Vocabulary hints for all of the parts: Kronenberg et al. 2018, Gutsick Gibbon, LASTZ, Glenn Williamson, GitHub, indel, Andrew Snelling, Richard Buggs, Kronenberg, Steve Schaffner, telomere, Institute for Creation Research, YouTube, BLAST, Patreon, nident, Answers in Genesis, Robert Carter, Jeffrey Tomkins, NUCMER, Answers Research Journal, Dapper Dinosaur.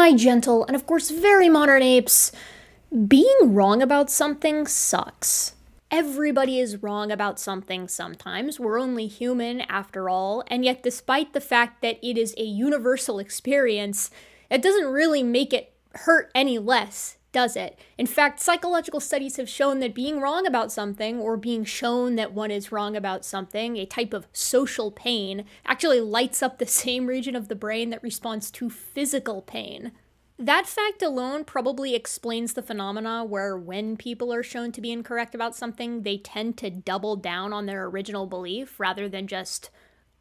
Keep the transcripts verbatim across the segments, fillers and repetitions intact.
semi gentle, and of course very modern apes, being wrong about something sucks. Everybody is wrong about something sometimes. We're only human after all, and yet despite the fact that it is a universal experience, it doesn't really make it hurt any less, does it? In fact, psychological studies have shown that being wrong about something, or being shown that one is wrong about something, a type of social pain, actually lights up the same region of the brain that responds to physical pain. That fact alone probably explains the phenomena where when people are shown to be incorrect about something, they tend to double down on their original belief rather than just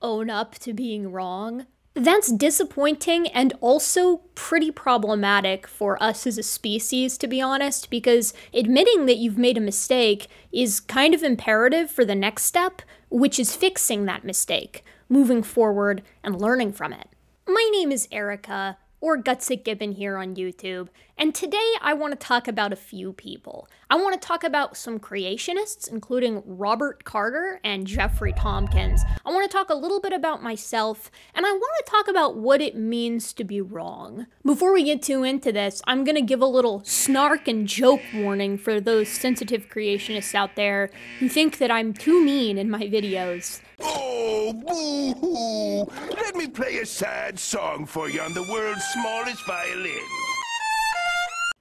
own up to being wrong. That's disappointing and also pretty problematic for us as a species, to be honest, because admitting that you've made a mistake is kind of imperative for the next step, which is fixing that mistake, moving forward, and learning from it. My name is Erica, or Gutsick Gibbon here on YouTube, and today I want to talk about a few people. I want to talk about some creationists, including Robert Carter and Jeffrey Tomkins. I want to talk a little bit about myself, and I want to talk about what it means to be wrong. Before we get too into this, I'm going to give a little snark and joke warning for those sensitive creationists out there who think that I'm too mean in my videos. Oh, boo-hoo! Let me play a sad song for you on the world's smallest violin.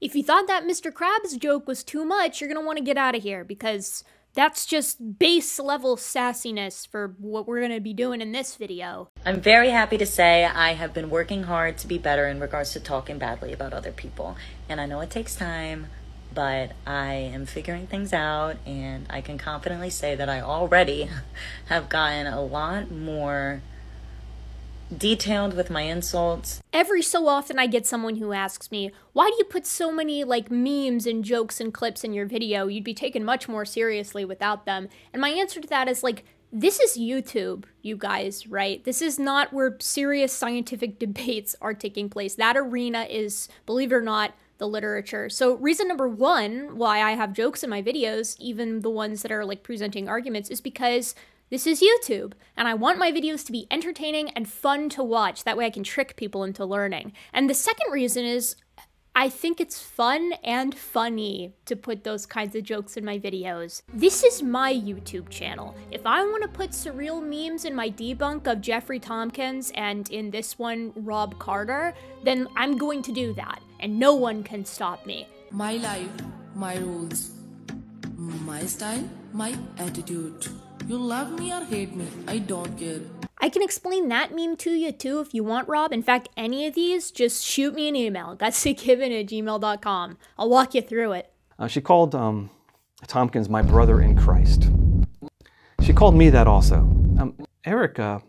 If you thought that Mister Krabs joke was too much, you're gonna want to get out of here, because that's just base level sassiness for what we're gonna be doing in this video. I'm very happy to say I have been working hard to be better in regards to talking badly about other people. And I know it takes time, but I am figuring things out, and I can confidently say that I already have gotten a lot more detailed with my insults. Every so often I get someone who asks me, why do you put so many like memes and jokes and clips in your video? You'd be taken much more seriously without them. And my answer to that is like, this is YouTube, you guys, right? This is not where serious scientific debates are taking place. That arena is, believe it or not, the literature. So reason number one why I have jokes in my videos, even the ones that are like presenting arguments, is because this is YouTube, and I want my videos to be entertaining and fun to watch. That way I can trick people into learning. And the second reason is I think it's fun and funny to put those kinds of jokes in my videos. This is my YouTube channel. If I want to put surreal memes in my debunk of Jeffrey Tomkins and in this one, Rob Carter, then I'm going to do that, and no one can stop me. My life, my rules, my style, my attitude. You love me or hate me, I don't care. I can explain that meme to you too if you want, Rob. In fact, any of these, just shoot me an email, gutsick gibbon at gmail dot com. I'll walk you through it. Uh, she called um, Tomkins my brother in Christ. She called me that also. Um, Erica,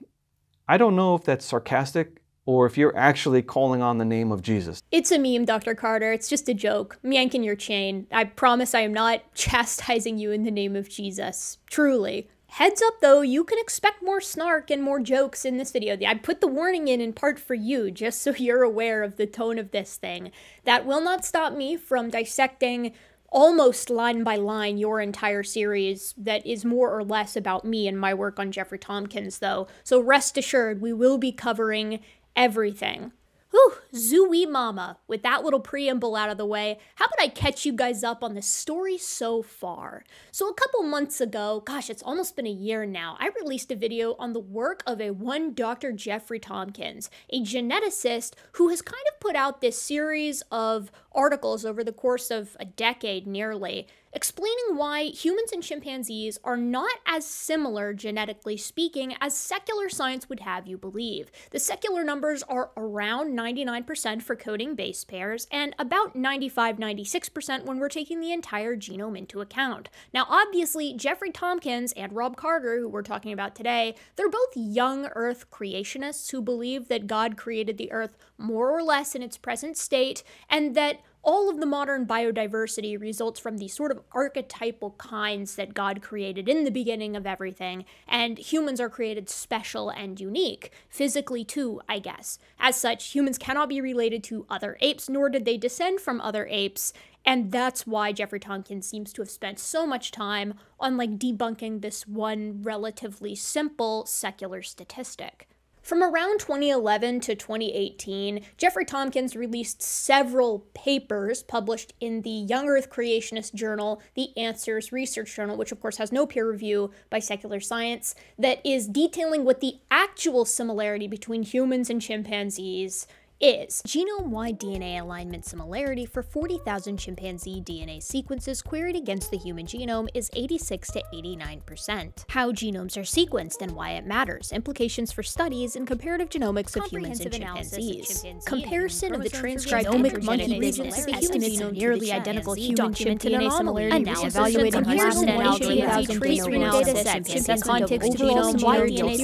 I don't know if that's sarcastic or if you're actually calling on the name of Jesus. It's a meme, Doctor Carter. It's just a joke. I'm yanking your chain. I promise I am not chastising you in the name of Jesus. Truly. Heads up though, you can expect more snark and more jokes in this video. I put the warning in in part for you, just so you're aware of the tone of this thing. That will not stop me from dissecting almost line by line your entire series that is more or less about me and my work on Jeffrey Tomkins though. So rest assured, we will be covering everything. Whew, zooey mama. With that little preamble out of the way, how about I catch you guys up on the story so far? So a couple months ago, gosh, it's almost been a year now, I released a video on the work of a one Doctor Jeffrey Tomkins, a geneticist who has kind of put out this series of articles over the course of a decade nearly, explaining why humans and chimpanzees are not as similar, genetically speaking, as secular science would have you believe. The secular numbers are around ninety-nine percent for coding base pairs, and about ninety-five to ninety-six percent when we're taking the entire genome into account. Now obviously, Jeffrey Tomkins and Rob Carter, who we're talking about today, they're both young Earth creationists who believe that God created the Earth more or less in its present state, and that all of the modern biodiversity results from the sort of archetypal kinds that God created in the beginning of everything, and humans are created special and unique, physically too, I guess. As such, humans cannot be related to other apes, nor did they descend from other apes, and that's why Jeffrey Tomkins seems to have spent so much time on like debunking this one relatively simple secular statistic. From around twenty eleven to twenty eighteen, Jeffrey Tomkins released several papers published in the Young Earth Creationist Journal, the Answers Research Journal, which of course has no peer review by secular science, that is detailing what the actual similarity between humans and chimpanzees is. Genome-wide D N A alignment similarity for forty thousand chimpanzee D N A sequences queried against the human genome is eighty-six to eighty-nine percent. How genomes are sequenced and why it matters, implications for studies in comparative genomics of humans and chimpanzees. Comparison of the transcribed genomic monkey regions to estimates of nearly identical human chimpanzee D N A similarity evaluating comparison and trace analysis and chimpanzee context genome-wide D N A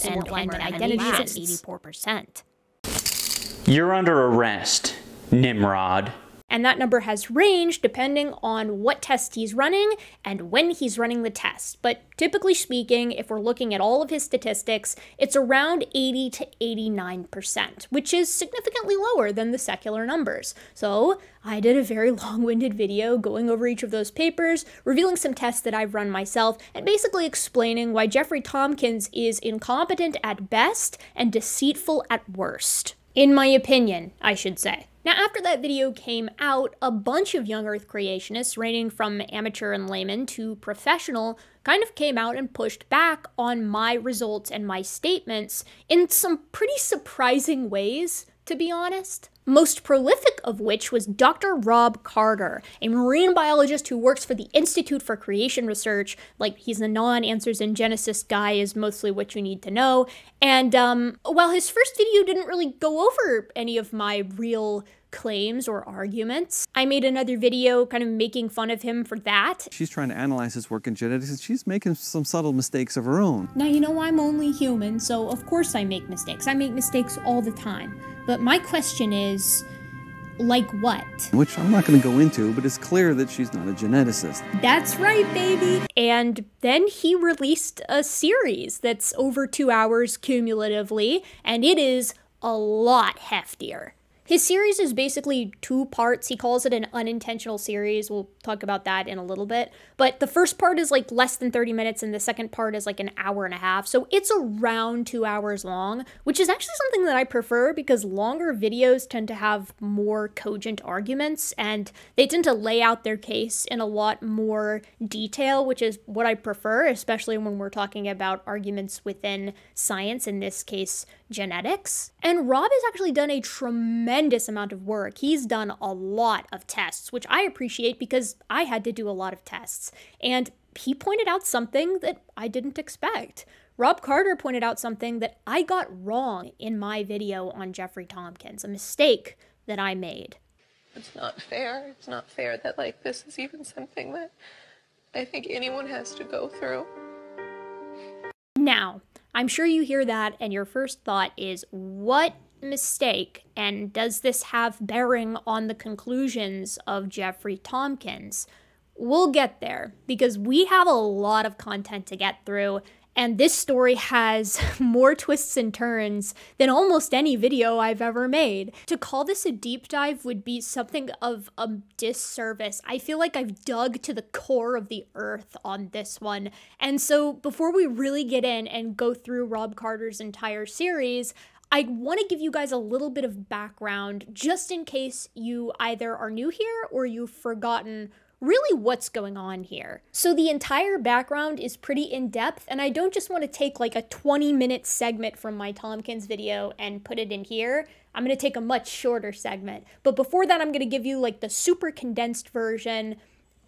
similarity and blended identities is eighty-four percent. You're under arrest, Nimrod. And that number has ranged depending on what test he's running and when he's running the test. But typically speaking, if we're looking at all of his statistics, it's around eighty to eighty-nine percent, which is significantly lower than the secular numbers. So I did a very long-winded video going over each of those papers, revealing some tests that I've run myself, and basically explaining why Jeffrey Tomkins is incompetent at best and deceitful at worst. In my opinion, I should say. Now, after that video came out, a bunch of young earth creationists, ranging from amateur and layman to professional, kind of came out and pushed back on my results and my statements in some pretty surprising ways, to be honest. Most prolific of which was Doctor Rob Carter, a marine biologist who works for the Institute for Creation Research. Like, he's a non-Answers in Genesis guy is mostly what you need to know. And um, while his first video didn't really go over any of my real claims or arguments, I made another video kind of making fun of him for that. She's trying to analyze his work in genetics and she's making some subtle mistakes of her own. Now, you know, I'm only human, so of course I make mistakes. I make mistakes all the time. But my question is, like what? Which I'm not gonna go into, but it's clear that she's not a geneticist. That's right, baby! And then he released a series that's over two hours cumulatively, and it is a lot heftier. His series is basically two parts. He calls it an unintentional series. We'll talk about that in a little bit. But the first part is like less than thirty minutes and the second part is like an hour and a half. So it's around two hours long, which is actually something that I prefer because longer videos tend to have more cogent arguments and they tend to lay out their case in a lot more detail, which is what I prefer, especially when we're talking about arguments within science, in this case, genetics. And Rob has actually done a tremendous Tremendous amount of work. He's done a lot of tests, which I appreciate because I had to do a lot of tests. And he pointed out something that I didn't expect. Rob Carter pointed out something that I got wrong in my video on Jeffrey Tomkins, a mistake that I made. It's not fair. It's not fair that like this is even something that I think anyone has to go through. Now, I'm sure you hear that and your first thought is, what mistake, and does this have bearing on the conclusions of Jeffrey Tomkins? We'll get there because we have a lot of content to get through, and this story has more twists and turns than almost any video I've ever made. To call this a deep dive would be something of a disservice. I feel like I've dug to the core of the earth on this one. And so before we really get in and go through Rob Carter's entire series, I want to give you guys a little bit of background just in case you either are new here or you've forgotten really what's going on here. So the entire background is pretty in-depth, and I don't just want to take like a twenty minute segment from my Tomkins video and put it in here. I'm going to take a much shorter segment. But before that, I'm going to give you like the super condensed version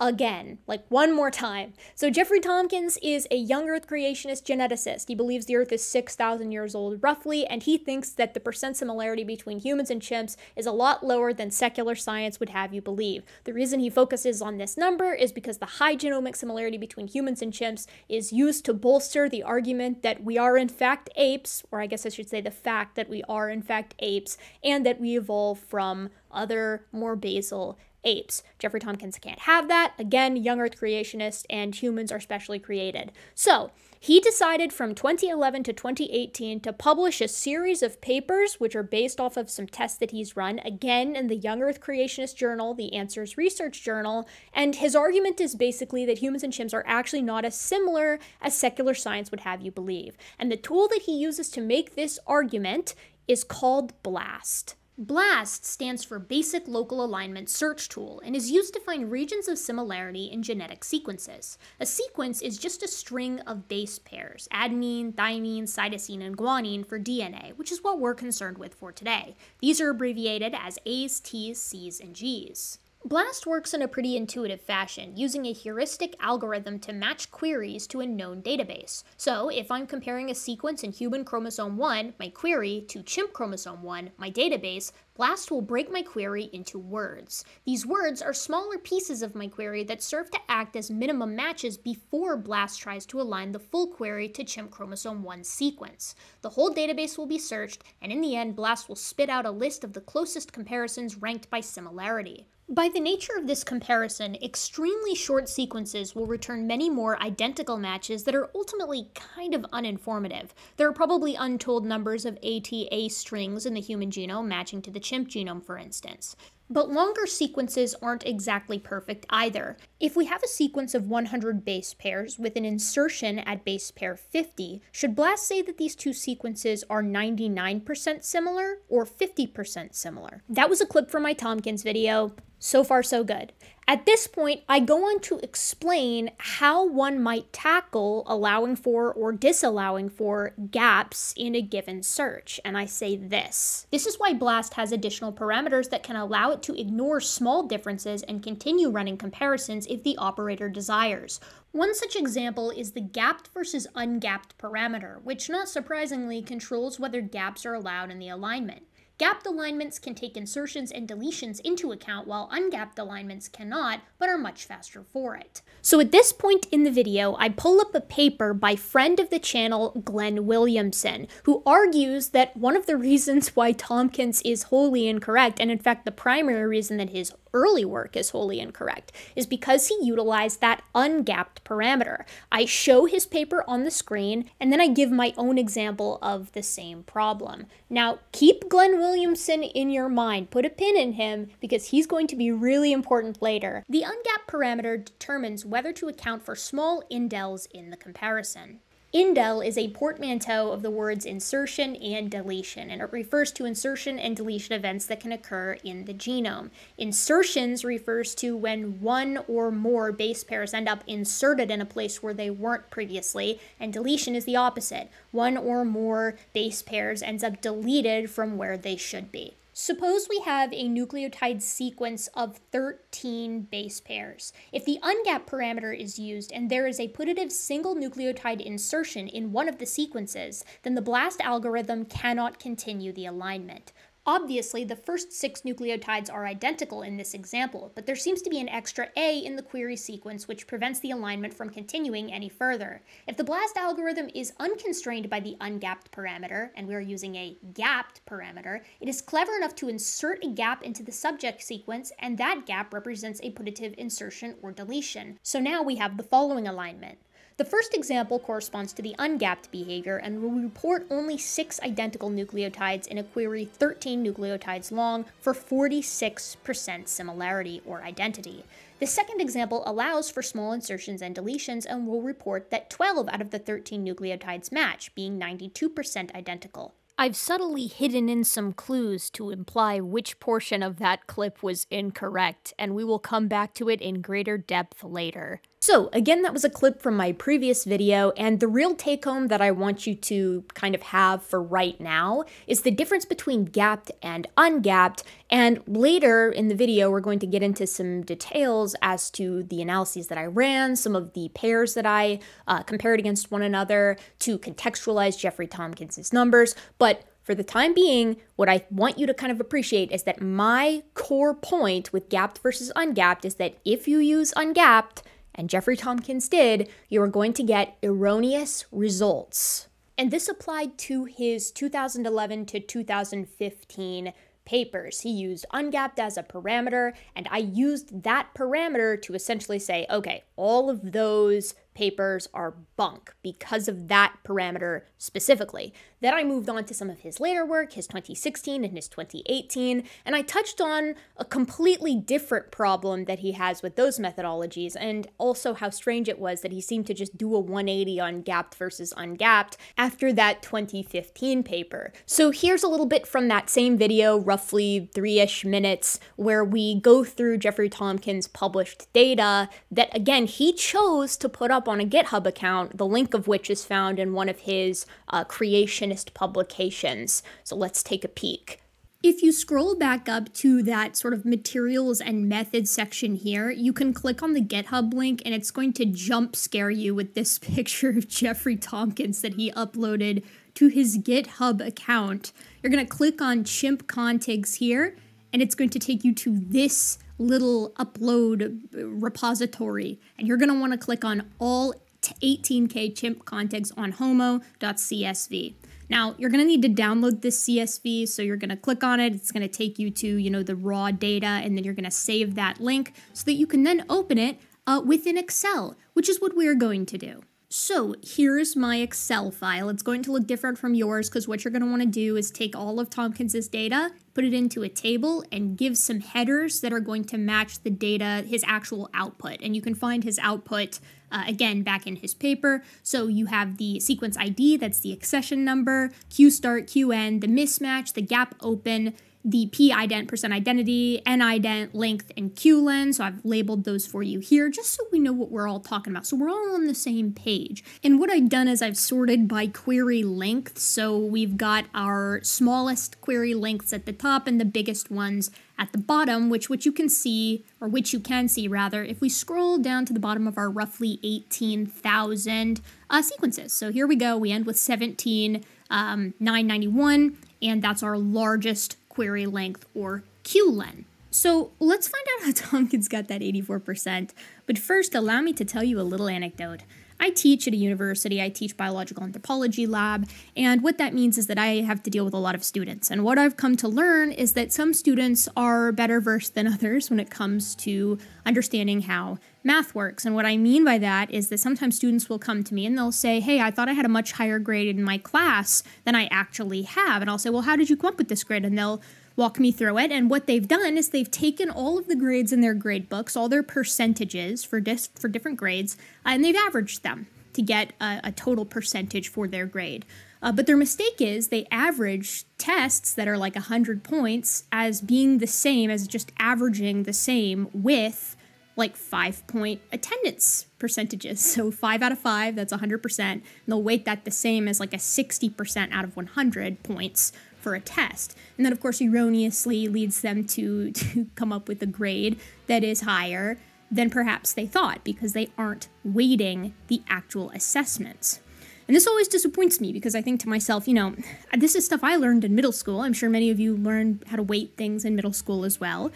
again, like one more time. So Jeffrey Tomkins is a young earth creationist geneticist. He believes the earth is six thousand years old roughly, and he thinks that the percent similarity between humans and chimps is a lot lower than secular science would have you believe. The reason he focuses on this number is because the high genomic similarity between humans and chimps is used to bolster the argument that we are in fact apes, or I guess I should say the fact that we are in fact apes, and that we evolve from other more basal apes. Jeffrey Tomkins can't have that. Again, young earth creationist, and humans are specially created. So He decided from twenty eleven to twenty eighteen to publish a series of papers which are based off of some tests that he's run, again in the Young Earth Creationist Journal, the Answers Research Journal, and his argument is basically that humans and chimps are actually not as similar as secular science would have you believe. And the tool that he uses to make this argument is called BLAST. BLAST stands for Basic Local Alignment Search Tool and is used to find regions of similarity in genetic sequences. A sequence is just a string of base pairs, adenine, thymine, cytosine, and guanine for D N A, which is what we're concerned with for today. These are abbreviated as A's, T's, C's, and G's. BLAST works in a pretty intuitive fashion, using a heuristic algorithm to match queries to a known database. So, if I'm comparing a sequence in human chromosome one, my query, to chimp chromosome one, my database, BLAST will break my query into words. These words are smaller pieces of my query that serve to act as minimum matches before BLAST tries to align the full query to chimp chromosome one sequence. The whole database will be searched, and in the end, BLAST will spit out a list of the closest comparisons ranked by similarity. By the nature of this comparison, extremely short sequences will return many more identical matches that are ultimately kind of uninformative. There are probably untold numbers of A T A strings in the human genome matching to the chimp genome, for instance. But longer sequences aren't exactly perfect either. If we have a sequence of one hundred base pairs with an insertion at base pair fifty, should BLAST say that these two sequences are ninety-nine percent similar or fifty percent similar? That was a clip from my Tomkins video. So far, so good. At this point, I go on to explain how one might tackle allowing for or disallowing for gaps in a given search, and I say this. This is why BLAST has additional parameters that can allow it to ignore small differences and continue running comparisons if the operator desires. One such example is the gapped versus ungapped parameter, which not surprisingly controls whether gaps are allowed in the alignment. Gapped alignments can take insertions and deletions into account, while ungapped alignments cannot, but are much faster for it. So at this point in the video, I pull up a paper by friend of the channel, Glenn Williamson, who argues that one of the reasons why Tomkins is wholly incorrect, and in fact the primary reason that his early work is wholly incorrect, is because he utilized that ungapped parameter. I show his paper on the screen, and then I give my own example of the same problem. Now, keep Glenn Williamson in your mind, put a pin in him, because he's going to be really important later. The ungapped parameter determines whether to account for small indels in the comparison. Indel is a portmanteau of the words insertion and deletion, and it refers to insertion and deletion events that can occur in the genome. Insertions refers to when one or more base pairs end up inserted in a place where they weren't previously, and deletion is the opposite. One or more base pairs ends up deleted from where they should be. Suppose we have a nucleotide sequence of thirteen base pairs. If the ungapped parameter is used and there is a putative single nucleotide insertion in one of the sequences, then the BLAST algorithm cannot continue the alignment. Obviously, the first six nucleotides are identical in this example, but there seems to be an extra A in the query sequence which prevents the alignment from continuing any further. If the BLAST algorithm is unconstrained by the ungapped parameter, and we are using a gapped parameter, it is clever enough to insert a gap into the subject sequence, and that gap represents a putative insertion or deletion. So now we have the following alignment. The first example corresponds to the ungapped behavior and will report only six identical nucleotides in a query thirteen nucleotides long for forty-six percent similarity or identity. The second example allows for small insertions and deletions and will report that twelve out of the thirteen nucleotides match, being ninety-two percent identical. I've subtly hidden in some clues to imply which portion of that clip was incorrect, and we will come back to it in greater depth later. So again, that was a clip from my previous video, and the real take-home that I want you to kind of have for right now is the difference between gapped and ungapped, and later in the video we're going to get into some details as to the analyses that I ran, some of the pairs that I uh, compared against one another to contextualize Jeffrey Tomkins' numbers, but for the time being, what I want you to kind of appreciate is that my core point with gapped versus ungapped is that if you use ungapped, and Jeffrey Tomkins did, you are going to get erroneous results. And this applied to his two thousand eleven to two thousand fifteen papers. He used ungapped as a parameter, and I used that parameter to essentially say, okay, all of those papers are bunk because of that parameter specifically. Then I moved on to some of his later work, his twenty sixteen and his twenty eighteen, and I touched on a completely different problem that he has with those methodologies, and also how strange it was that he seemed to just do a one eighty on gapped versus ungapped after that twenty fifteen paper. So here's a little bit from that same video, roughly three-ish minutes, where we go through Jeffrey Tomkins' published data that, again, he chose to put up on a GitHub account, the link of which is found in one of his uh, creationist publications. So let's take a peek. If you scroll back up to that sort of materials and methods section here, you can click on the GitHub link and it's going to jump scare you with this picture of Jeffrey Tomkins that he uploaded to his GitHub account. You're going to click on chimp contigs here and it's going to take you to this little upload repository, and you're going to want to click on all eighteen K chimp contigs on homo dot C S V. Now, you're going to need to download this C S V, so you're going to click on it. It's going to take you to, you know, the raw data, and then you're going to save that link so that you can then open it uh, within Excel, which is what we're going to do. So here's my Excel file. It's going to look different from yours because what you're going to want to do is take all of Tomkins's data, put it into a table, and give some headers that are going to match the data, his actual output. And you can find his output uh, again back in his paper. So you have the sequence I D, that's the accession number, Q start, Q end, the mismatch, the gap open, the p ident, percent identity, n ident, length, and q len. So I've labeled those for you here just so we know what we're all talking about. So we're all on the same page. And what I've done is I've sorted by query length. So we've got our smallest query lengths at the top and the biggest ones at the bottom, which which you can see, or which you can see rather, if we scroll down to the bottom of our roughly eighteen thousand uh, sequences. So here we go. We end with seventeen nine ninety-one, and that's our largest query length, or Q len. So let's find out how Tomkins got that eighty-four percent. But first, allow me to tell you a little anecdote. I teach at a university. I teach biological anthropology lab. And what that means is that I have to deal with a lot of students. And what I've come to learn is that some students are better versed than others when it comes to understanding how math works. And what I mean by that is that sometimes students will come to me and they'll say, hey, I thought I had a much higher grade in my class than I actually have. And I'll say, well, how did you come up with this grade? And they'll walk me through it. And what they've done is they've taken all of the grades in their grade books, all their percentages for, dis for different grades, and they've averaged them to get a, a total percentage for their grade. Uh, but their mistake is they average tests that are like one hundred points as being the same as just averaging the same with like five-point attendance percentages. So five out of five, that's one hundred percent. And they'll weight that the same as like a sixty percent out of one hundred points for a test. And that, of course, erroneously leads them to, to come up with a grade that is higher than perhaps they thought because they aren't weighting the actual assessments. And this always disappoints me because I think to myself, you know, this is stuff I learned in middle school. I'm sure many of you learned how to weight things in middle school as well.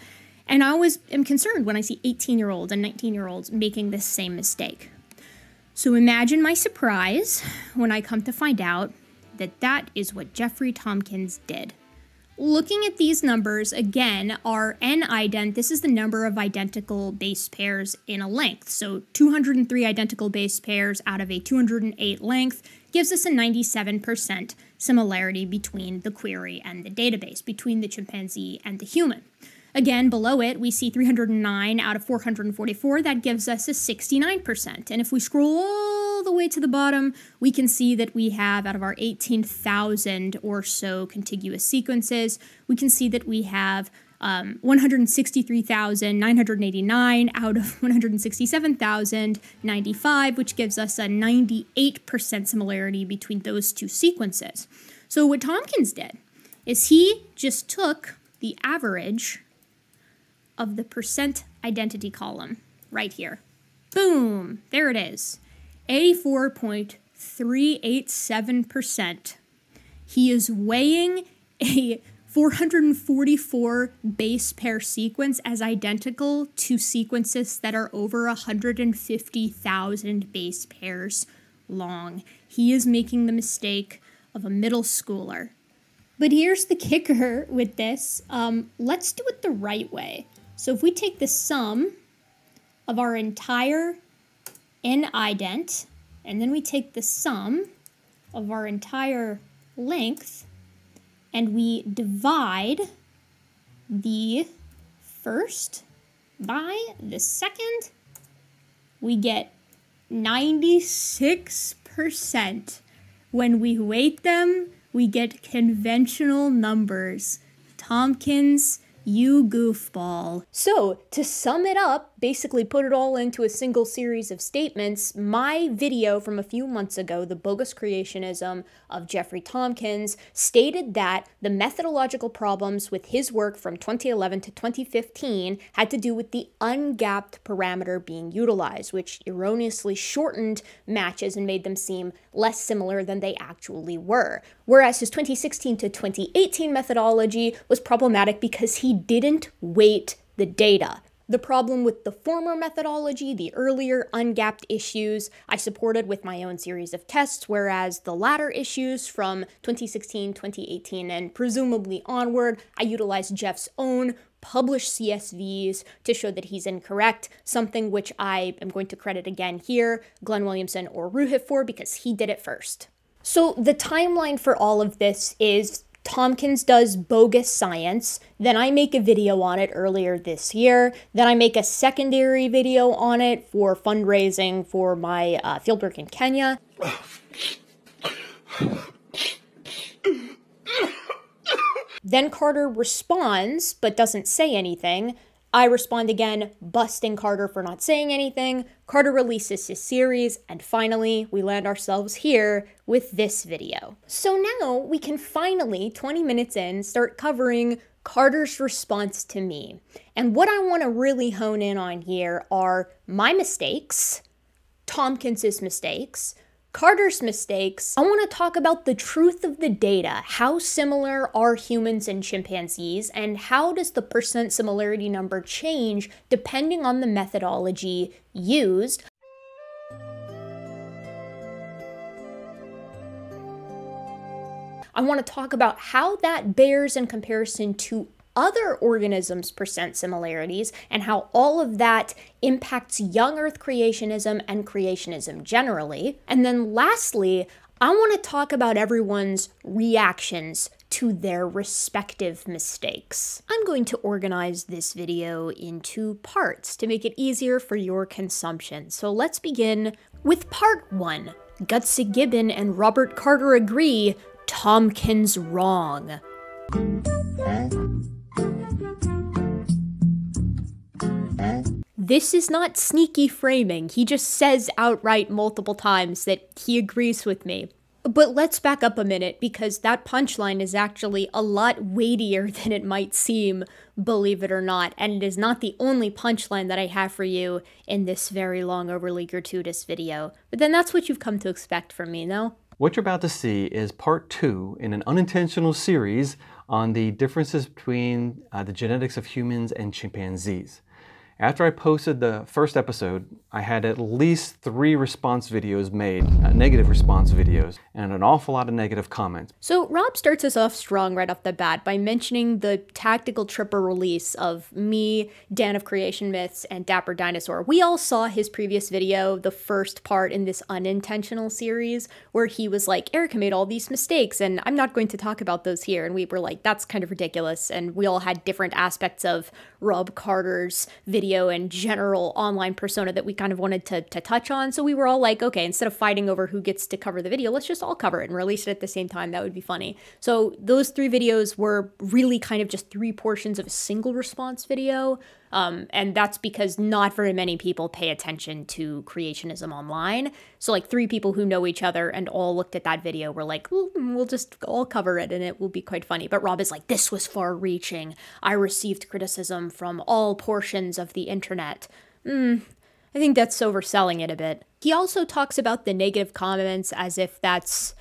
And I always am concerned when I see eighteen-year-olds and nineteen-year-olds making this same mistake. So imagine my surprise when I come to find out that that is what Jeffrey Tomkins did. Looking at these numbers, again, our n ident, this is the number of identical base pairs in a length. So two hundred three identical base pairs out of a two hundred eight length gives us a ninety-seven percent similarity between the query and the database, between the chimpanzee and the human. Again, below it, we see three hundred nine out of four hundred forty-four. That gives us a sixty-nine percent. And if we scroll all the way to the bottom, we can see that we have, out of our eighteen thousand or so contiguous sequences, we can see that we have um, one hundred sixty-three thousand nine hundred eighty-nine out of one hundred sixty-seven thousand ninety-five, which gives us a ninety-eight percent similarity between those two sequences. So what Tomkins did is he just took the average of the percent identity column right here. Boom, there it is. eighty-four point three eight seven percent. He is weighing a four hundred forty-four base pair sequence as identical to sequences that are over one hundred fifty thousand base pairs long. He is making the mistake of a middle schooler. But here's the kicker with this. Um, let's do it the right way. So if we take the sum of our entire nident, and then we take the sum of our entire length and we divide the first by the second, we get ninety-six percent. When we weight them, we get conventional numbers. Tomkins, you goofball. So, to sum it up, basically put it all into a single series of statements, my video from a few months ago, The Bogus Creationism of Jeffrey Tomkins, stated that the methodological problems with his work from twenty eleven to twenty fifteen had to do with the ungapped parameter being utilized, which erroneously shortened matches and made them seem less similar than they actually were. Whereas his twenty sixteen to twenty eighteen methodology was problematic because he didn't weight the data. The problem with the former methodology, the earlier ungapped issues, I supported with my own series of tests, whereas the latter issues from twenty sixteen, twenty eighteen, and presumably onward, I utilized Jeff's own published C S Vs to show that he's incorrect, something which I am going to credit again here, Glenn Williamson or Ruhif for, because he did it first. So the timeline for all of this is Tomkins does bogus science, then I make a video on it earlier this year, then I make a secondary video on it for fundraising for my uh, fieldwork in Kenya. Then Carter responds, but doesn't say anything. I respond again, busting Carter for not saying anything. Carter releases his series, and finally, we land ourselves here with this video. So now we can finally, twenty minutes in, start covering Carter's response to me. And what I want to really hone in on here are my mistakes, Tomkins's mistakes, Carter's mistakes. I want to talk about the truth of the data. How similar are humans and chimpanzees, and how does the percent similarity number change depending on the methodology used? I want to talk about how that bears in comparison to other organisms' percent similarities, and how all of that impacts young Earth creationism and creationism generally. And then lastly, I want to talk about everyone's reactions to their respective mistakes. I'm going to organize this video in two parts to make it easier for your consumption. So let's begin with part one. Gutsick Gibbon and Robert Carter agree, Tomkins wrong. This is not sneaky framing. He just says outright multiple times that he agrees with me. But let's back up a minute, because that punchline is actually a lot weightier than it might seem, believe it or not, and it is not the only punchline that I have for you in this very long, overly gratuitous video. But then that's what you've come to expect from me, no? What you're about to see is part two in an unintentional series on the differences between uh, the genetics of humans and chimpanzees. After I posted the first episode, I had at least three response videos made, uh, negative response videos, and an awful lot of negative comments. So Rob starts us off strong right off the bat by mentioning the tactical triple release of me, Dan of Creation Myths, and Dapper Dinosaur. We all saw his previous video, the first part in this unintentional series, where he was like, Erica made all these mistakes, and I'm not going to talk about those here. And we were like, that's kind of ridiculous. And we all had different aspects of Rob Carter's video and general online persona that we kind of wanted to, to touch on. So we were all like, okay, instead of fighting over who gets to cover the video, let's just all cover it and release it at the same time. That would be funny. So those three videos were really kind of just three portions of a single response video. Um, and that's because not very many people pay attention to creationism online. So like three people who know each other and all looked at that video were like, well, we'll just all cover it and it will be quite funny. But Rob is like, this was far reaching. I received criticism from all portions of the internet. Hmm. I think that's overselling it a bit. He also talks about the negative comments as if that's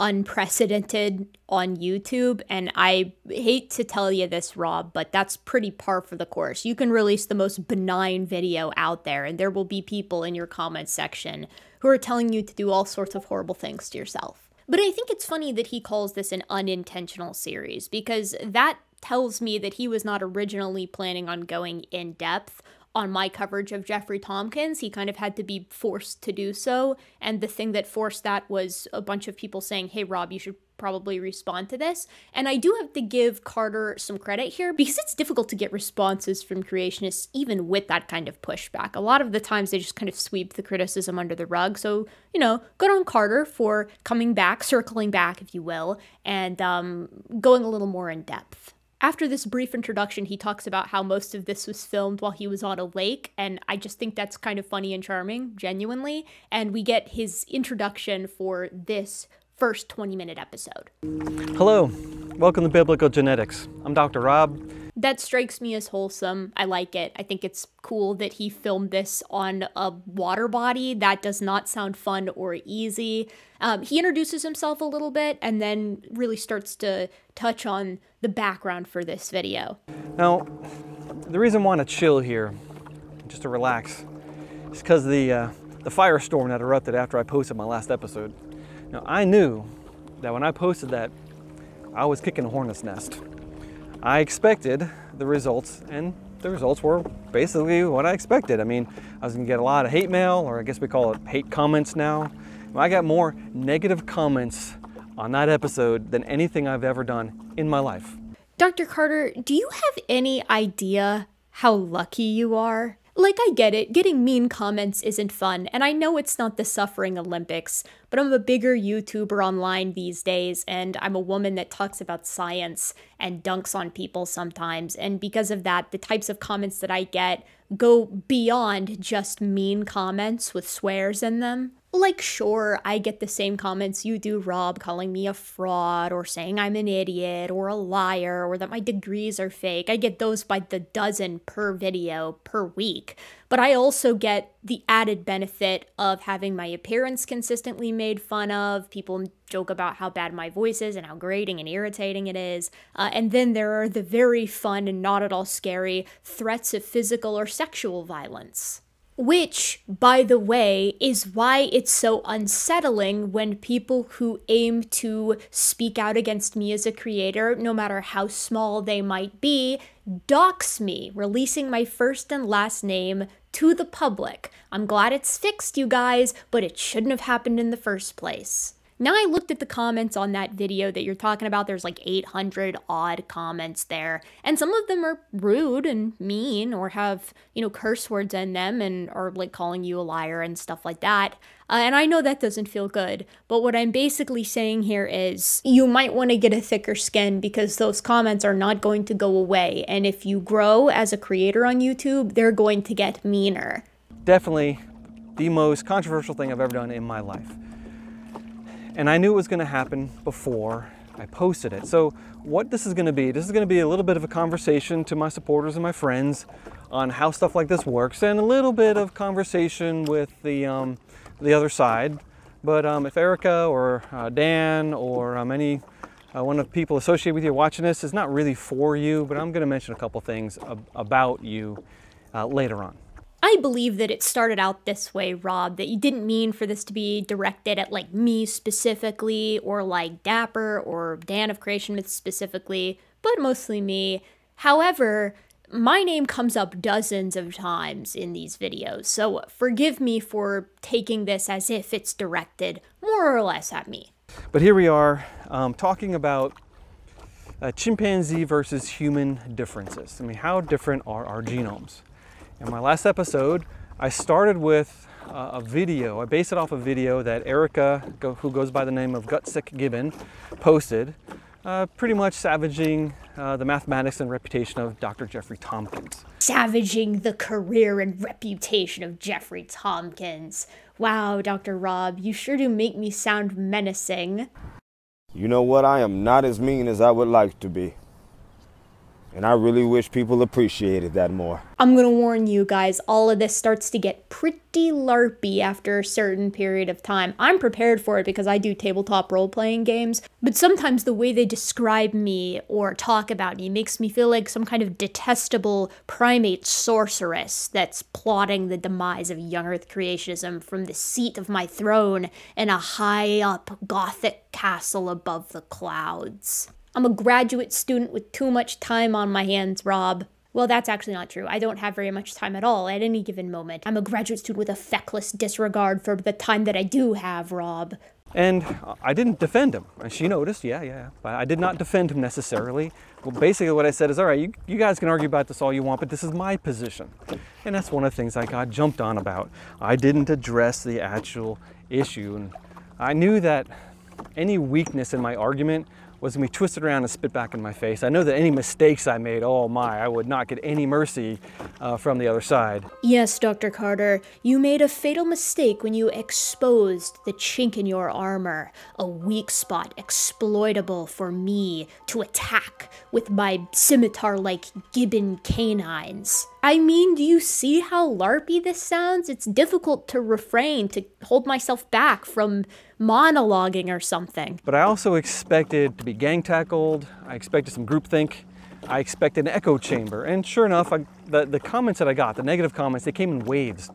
unprecedented on YouTube, and I hate to tell you this, Rob, but that's pretty par for the course. You can release the most benign video out there, and there will be people in your comment section who are telling you to do all sorts of horrible things to yourself. But I think it's funny that he calls this an unintentional series, because that tells me that he was not originally planning on going in depth on my coverage of Jeffrey Tomkins, he kind of had to be forced to do so. And the thing that forced that was a bunch of people saying, hey, Rob, you should probably respond to this. And I do have to give Carter some credit here, because it's difficult to get responses from creationists, even with that kind of pushback. A lot of the times they just kind of sweep the criticism under the rug. So, you know, good on Carter for coming back, circling back, if you will, and um, going a little more in depth. After this brief introduction, he talks about how most of this was filmed while he was on a lake, and I just think that's kind of funny and charming, genuinely, and we get his introduction for this first twenty minute episode. Hello, welcome to Biblical Genetics. I'm Doctor Rob. That strikes me as wholesome. I like it. I think it's cool that he filmed this on a water body. That does not sound fun or easy. Um, he introduces himself a little bit and then really starts to touch on the background for this video. Now, the reason I want to chill here, just to relax, is because the, uh, the firestorm that erupted after I posted my last episode. Now, I knew that when I posted that, I was kicking a hornet's nest. I expected the results, and the results were basically what I expected. I mean, I was gonna get a lot of hate mail, or I guess we call it hate comments now. I got more negative comments on that episode than anything I've ever done in my life. Doctor Carter, do you have any idea how lucky you are? Like, I get it, getting mean comments isn't fun, and I know it's not the suffering Olympics, but I'm a bigger YouTuber online these days, and I'm a woman that talks about science and dunks on people sometimes, and because of that, the types of comments that I get go beyond just mean comments with swears in them. Like, sure, I get the same comments you do, Rob, calling me a fraud, or saying I'm an idiot, or a liar, or that my degrees are fake. I get those by the dozen per video, per week. But I also get the added benefit of having my appearance consistently made fun of. People joke about how bad my voice is and how grating and irritating it is. Uh, and then there are the very fun and not at all scary threats of physical or sexual violence. Which, by the way, is why it's so unsettling when people who aim to speak out against me as a creator, no matter how small they might be, dox me, releasing my first and last name to the public. I'm glad it's fixed, you guys, but it shouldn't have happened in the first place. Now, I looked at the comments on that video that you're talking about. There's like eight hundred odd comments there, and some of them are rude and mean, or have, you know, curse words in them and are like calling you a liar and stuff like that. Uh, and I know that doesn't feel good, but what I'm basically saying here is you might want to get a thicker skin, because those comments are not going to go away. And if you grow as a creator on YouTube, they're going to get meaner. Definitely the most controversial thing I've ever done in my life. And I knew it was gonna happen before I posted it. So what this is gonna be, this is gonna be a little bit of a conversation to my supporters and my friends on how stuff like this works, and a little bit of conversation with the, um, the other side. But um, if Erica or uh, Dan or um, any uh, one of the people associated with you watching this is not really for you, but I'm gonna mention a couple things ab about you uh, later on. I believe that it started out this way, Rob, that you didn't mean for this to be directed at like me specifically, or like Dapper or Dan of Creation Myths specifically, but mostly me. However, my name comes up dozens of times in these videos, so forgive me for taking this as if it's directed more or less at me. But here we are um, talking about uh, chimpanzee versus human differences. I mean, how different are our genomes? In my last episode, I started with uh, a video. I based it off a video that Erica, go, who goes by the name of Gutsick Gibbon, posted, uh, pretty much savaging uh, the mathematics and reputation of Doctor Jeffrey Tomkins. Savaging the career and reputation of Jeffrey Tomkins. Wow, Doctor Rob, you sure do make me sound menacing. You know what? I am not as mean as I would like to be. And I really wish people appreciated that more. I'm gonna warn you guys, all of this starts to get pretty LARPy after a certain period of time. I'm prepared for it because I do tabletop role-playing games, but sometimes the way they describe me or talk about me makes me feel like some kind of detestable primate sorceress that's plotting the demise of young earth creationism from the seat of my throne in a high-up gothic castle above the clouds. I'm a graduate student with too much time on my hands, Rob. Well, that's actually not true. I don't have very much time at all at any given moment. I'm a graduate student with a feckless disregard for the time that I do have, Rob. And I didn't defend him. She noticed, yeah, yeah, yeah. I did not defend him necessarily. Well, basically what I said is, all right, you, you guys can argue about this all you want, but this is my position. And that's one of the things I got jumped on about. I didn't address the actual issue. And I knew that any weakness in my argument was going to be twisted around and spit back in my face. I know that any mistakes I made, oh my, I would not get any mercy uh, from the other side. Yes, Doctor Carter, you made a fatal mistake when you exposed the chink in your armor, a weak spot exploitable for me to attack with my scimitar-like gibbon canines. I mean, do you see how LARPy this sounds? It's difficult to refrain, to hold myself back from monologuing or something. But I also expected to be gang tackled. I expected some groupthink. I expected an echo chamber. And sure enough, I, the, the comments that I got, the negative comments, they came in waves.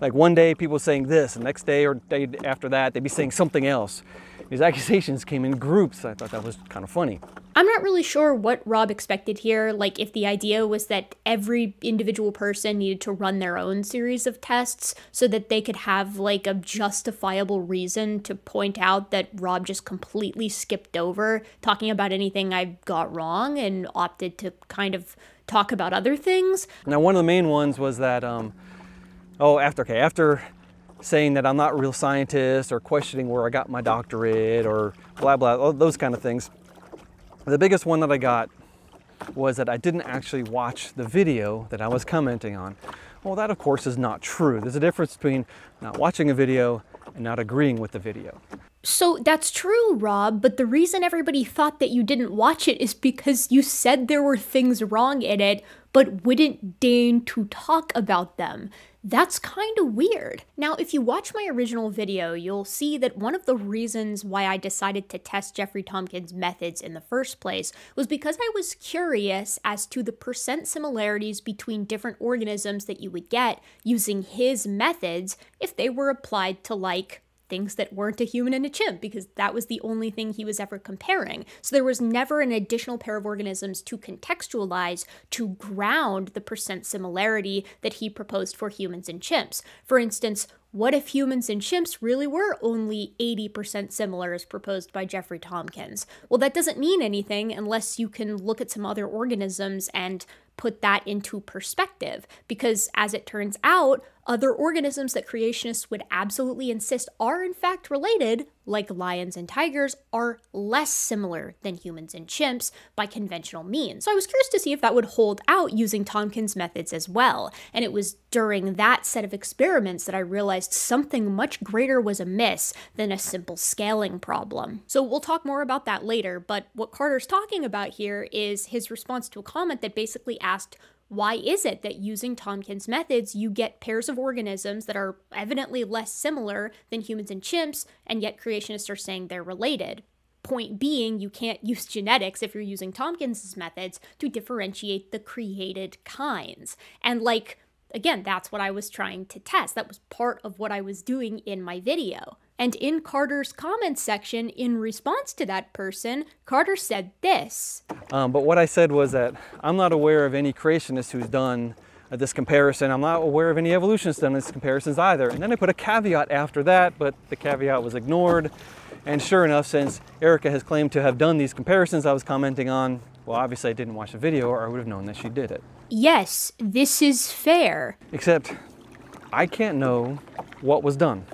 Like one day people were saying this, and the next day or day after that, they'd be saying something else. These accusations came in groups. I thought that was kind of funny. I'm not really sure what Rob expected here, like if the idea was that every individual person needed to run their own series of tests so that they could have like a justifiable reason to point out that Rob just completely skipped over talking about anything I got wrong and opted to kind of talk about other things. Now, one of the main ones was that, um, oh, after, okay, after saying that I'm not a real scientist or questioning where I got my doctorate or blah, blah, all those kind of things. The biggest one that I got was that I didn't actually watch the video that I was commenting on. Well, that of course is not true. There's a difference between not watching a video and not agreeing with the video. So that's true, Rob, but the reason everybody thought that you didn't watch it is because you said there were things wrong in it, but wouldn't deign to talk about them. That's kind of weird. Now, if you watch my original video, you'll see that one of the reasons why I decided to test Jeffrey Tomkins' methods in the first place was because I was curious as to the percent similarities between different organisms that you would get using his methods if they were applied to, like, things that weren't a human and a chimp, because that was the only thing he was ever comparing. So there was never an additional pair of organisms to contextualize, to ground the percent similarity that he proposed for humans and chimps. For instance, what if humans and chimps really were only eighty percent similar as proposed by Jeffrey Tomkins? Well, that doesn't mean anything unless you can look at some other organisms and put that into perspective, because as it turns out, other organisms that creationists would absolutely insist are in fact related, like lions and tigers, are less similar than humans and chimps by conventional means. So I was curious to see if that would hold out using Tomkins' methods as well. And it was during that set of experiments that I realized something much greater was amiss than a simple scaling problem. So we'll talk more about that later, but what Carter's talking about here is his response to a comment that basically asked, why is it that using Tomkins' methods, you get pairs of organisms that are evidently less similar than humans and chimps, and yet creationists are saying they're related? Point being, you can't use genetics if you're using Tomkins' methods to differentiate the created kinds. And like, again, that's what I was trying to test. That was part of what I was doing in my video. And in Carter's comments section, in response to that person, Carter said this. Um, but what I said was that I'm not aware of any creationist who's done uh, this comparison. I'm not aware of any evolutionist done these comparisons either. And then I put a caveat after that, but the caveat was ignored. And sure enough, since Erica has claimed to have done these comparisons I was commenting on, well, obviously I didn't watch the video or I would have known that she did it. Yes, this is fair. Except I can't know what was done.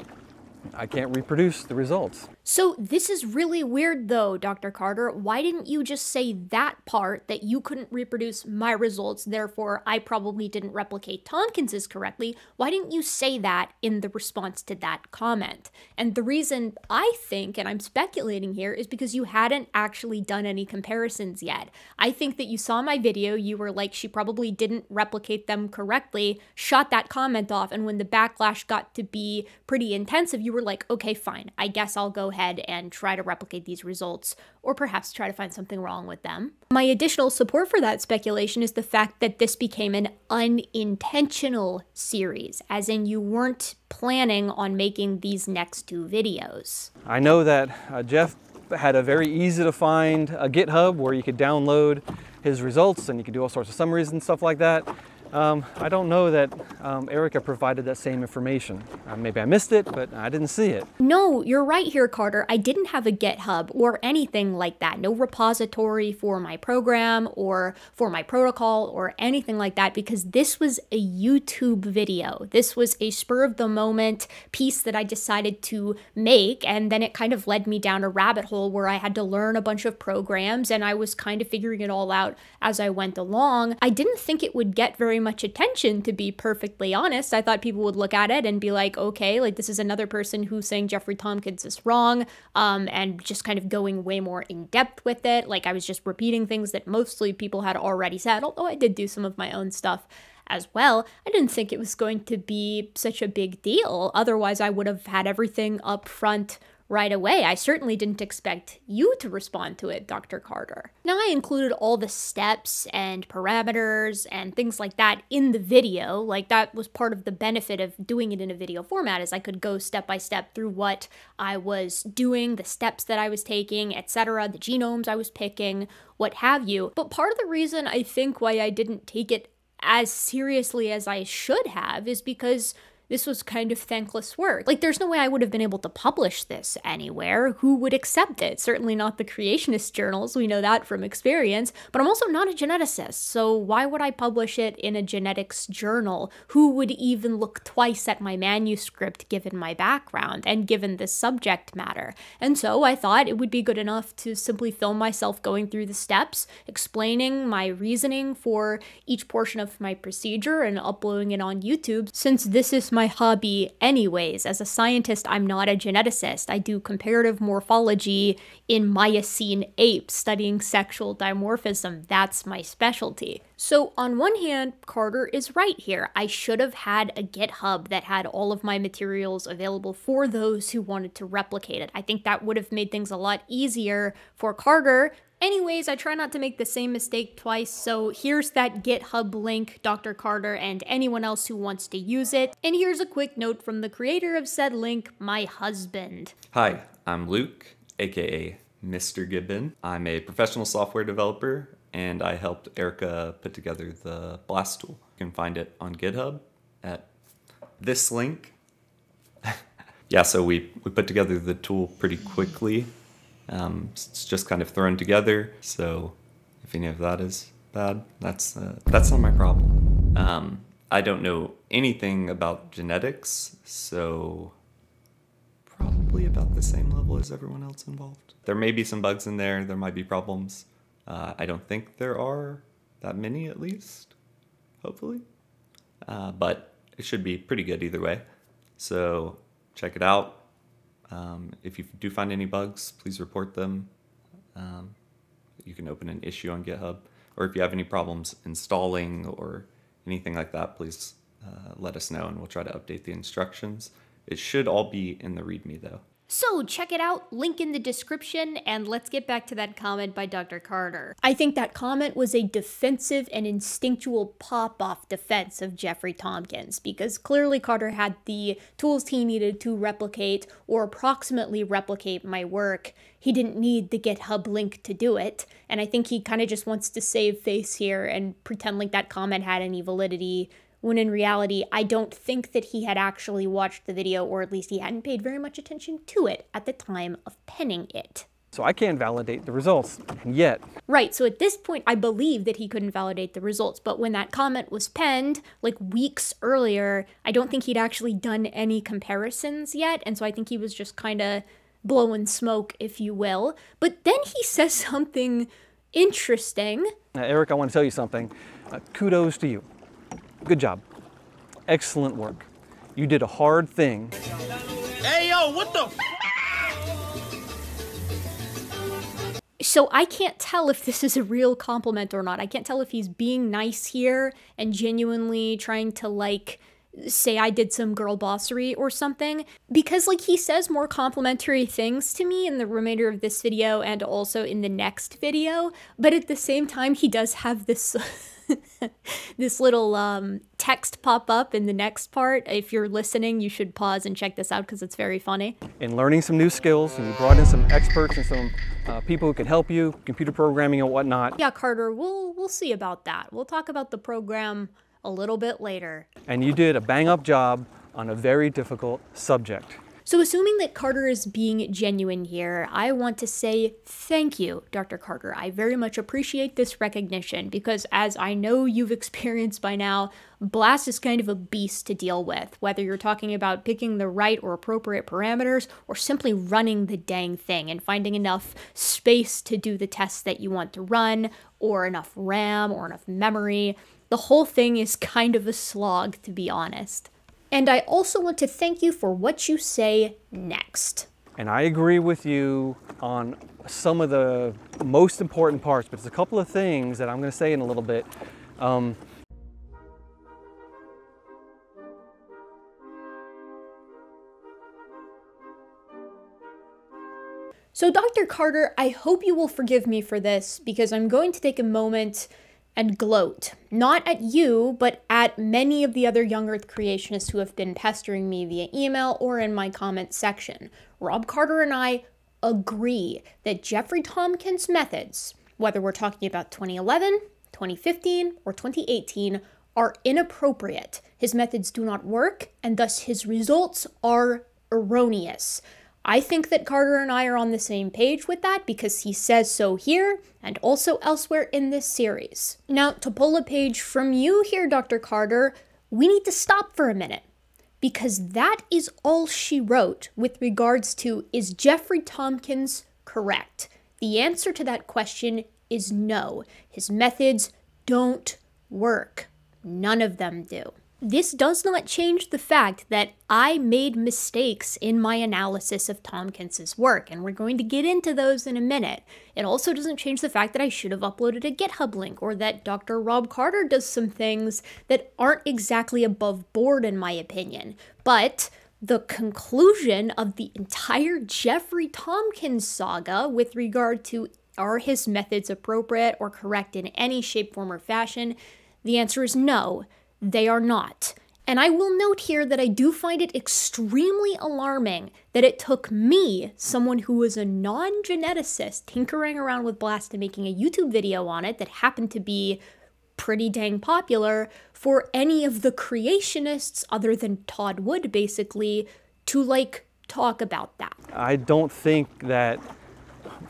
I can't reproduce the results. So this is really weird though, Doctor Carter. Why didn't you just say that part, that you couldn't reproduce my results, therefore I probably didn't replicate Tomkins's correctly? Why didn't you say that in the response to that comment? And the reason I think, and I'm speculating here, is because you hadn't actually done any comparisons yet. I think that you saw my video, you were like, she probably didn't replicate them correctly, shot that comment off, and when the backlash got to be pretty intensive, you were like, okay, fine, I guess I'll go ahead and try to replicate these results, or perhaps try to find something wrong with them. My additional support for that speculation is the fact that this became an unintentional series, as in you weren't planning on making these next two videos. I know that uh, Jeff had a very easy to find uh, GitHub where you could download his results and you could do all sorts of summaries and stuff like that. Um, I don't know that um, Erica provided that same information. Uh, maybe I missed it, but I didn't see it. No, you're right here, Carter. I didn't have a GitHub or anything like that. No repository for my program or for my protocol or anything like that, because this was a YouTube video. This was a spur of the moment piece that I decided to make, and then it kind of led me down a rabbit hole where I had to learn a bunch of programs, and I was kind of figuring it all out as I went along. I didn't think it would get very much attention, to be perfectly honest. I thought people would look at it and be like, okay, like this is another person who's saying Jeffrey Tomkins is wrong, um, and just kind of going way more in depth with it. Like I was just repeating things that mostly people had already said, although I did do some of my own stuff as well. I didn't think it was going to be such a big deal. Otherwise, I would have had everything up front right away. I certainly didn't expect you to respond to it, Doctor Carter. Now, I included all the steps and parameters and things like that in the video. Like, that was part of the benefit of doing it in a video format, is I could go step by step through what I was doing, the steps that I was taking, et cetera, the genomes I was picking, what have you. But part of the reason I think why I didn't take it as seriously as I should have is because this was kind of thankless work. Like, there's no way I would have been able to publish this anywhere. Who would accept it? Certainly not the creationist journals. We know that from experience. But I'm also not a geneticist, so why would I publish it in a genetics journal? Who would even look twice at my manuscript given my background and given this subject matter? And so I thought it would be good enough to simply film myself going through the steps, explaining my reasoning for each portion of my procedure and uploading it on YouTube, since this is my my hobby anyways. As a scientist, I'm not a geneticist. I do comparative morphology in Miocene apes, studying sexual dimorphism. That's my specialty. So on one hand, Carter is right here. I should have had a GitHub that had all of my materials available for those who wanted to replicate it. I think that would have made things a lot easier for Carter. Anyways, I try not to make the same mistake twice, so here's that GitHub link, Doctor Carter, and anyone else who wants to use it. And here's a quick note from the creator of said link, my husband. Hi, I'm Luke, aka Mister Gibbon. I'm a professional software developer, and I helped Erica put together the BLAST tool. You can find it on GitHub at this link. Yeah, so we, we put together the tool pretty quickly. Um, it's just kind of thrown together, so if any of that is bad, that's uh, that's not my problem. Um, I don't know anything about genetics, so probably about the same level as everyone else involved. There may be some bugs in there, there might be problems. Uh, I don't think there are that many, at least, hopefully. Uh, but it should be pretty good either way, so check it out. Um, if you do find any bugs, please report them. Um, you can open an issue on GitHub. Or if you have any problems installing or anything like that, please uh, let us know and we'll try to update the instructions. It should all be in the README though. So check it out, link in the description, and let's get back to that comment by Doctor Carter. I think that comment was a defensive and instinctual pop-off defense of Jeffrey Tomkins, because clearly Carter had the tools he needed to replicate or approximately replicate my work. He didn't need the GitHub link to do it, and I think he kind of just wants to save face here and pretend like that comment had any validity, when in reality, I don't think that he had actually watched the video, or at least he hadn't paid very much attention to it at the time of penning it. So I can't validate the results, and yet. Right, so at this point, I believe that he couldn't validate the results, but when that comment was penned, like weeks earlier, I don't think he'd actually done any comparisons yet, and so I think he was just kind of blowing smoke, if you will. But then he says something interesting. Uh, Eric, I want to tell you something. Uh, kudos to you. Good job. Excellent work. You did a hard thing. Hey, yo, what the f- So I can't tell if this is a real compliment or not. I can't tell if he's being nice here and genuinely trying to, like, say I did some girl bossery or something, because like he says more complimentary things to me in the remainder of this video and also in the next video, but at the same time he does have this this little um text pop up in the next part. If you're listening, you should pause and check this out because it's very funny. In learning some new skills, and you brought in some experts and some uh, people who can help you, computer programming and whatnot. Yeah, Carter, we'll, we'll see about that. We'll talk about the program a little bit later. And you did a bang-up job on a very difficult subject. So assuming that Carter is being genuine here, I want to say thank you, Doctor Carter. I very much appreciate this recognition because, as I know you've experienced by now, BLAST is kind of a beast to deal with, whether you're talking about picking the right or appropriate parameters or simply running the dang thing and finding enough space to do the tests that you want to run, or enough RAM, or enough memory. The whole thing is kind of a slog, to be honest. And I also want to thank you for what you say next. And I agree with you on some of the most important parts, but there's a couple of things that I'm going to say in a little bit. Um, so Doctor Carter, I hope you will forgive me for this because I'm going to take a moment and gloat, not at you, but at many of the other young Earth creationists who have been pestering me via email or in my comment section. Rob Carter and I agree that Jeffrey Tomkins' methods, whether we're talking about twenty eleven, twenty fifteen, or twenty eighteen, are inappropriate. His methods do not work, and thus his results are erroneous. I think that Carter and I are on the same page with that because he says so here and also elsewhere in this series. Now, to pull a page from you here, Doctor Carter, we need to stop for a minute because that is all she wrote with regards to, is Jeffrey Tomkins correct? The answer to that question is no. His methods don't work. None of them do. This does not change the fact that I made mistakes in my analysis of Tomkins's work, and we're going to get into those in a minute. It also doesn't change the fact that I should have uploaded a GitHub link, or that Doctor Rob Carter does some things that aren't exactly above board in my opinion. But the conclusion of the entire Jeffrey Tomkins saga with regard to, are his methods appropriate or correct in any shape, form, or fashion, the answer is no. They are not. And I will note here that I do find it extremely alarming that it took me, someone who was a non-geneticist, tinkering around with BLAST and making a YouTube video on it that happened to be pretty dang popular, for any of the creationists other than Todd Wood, basically, to like talk about that. I don't think that,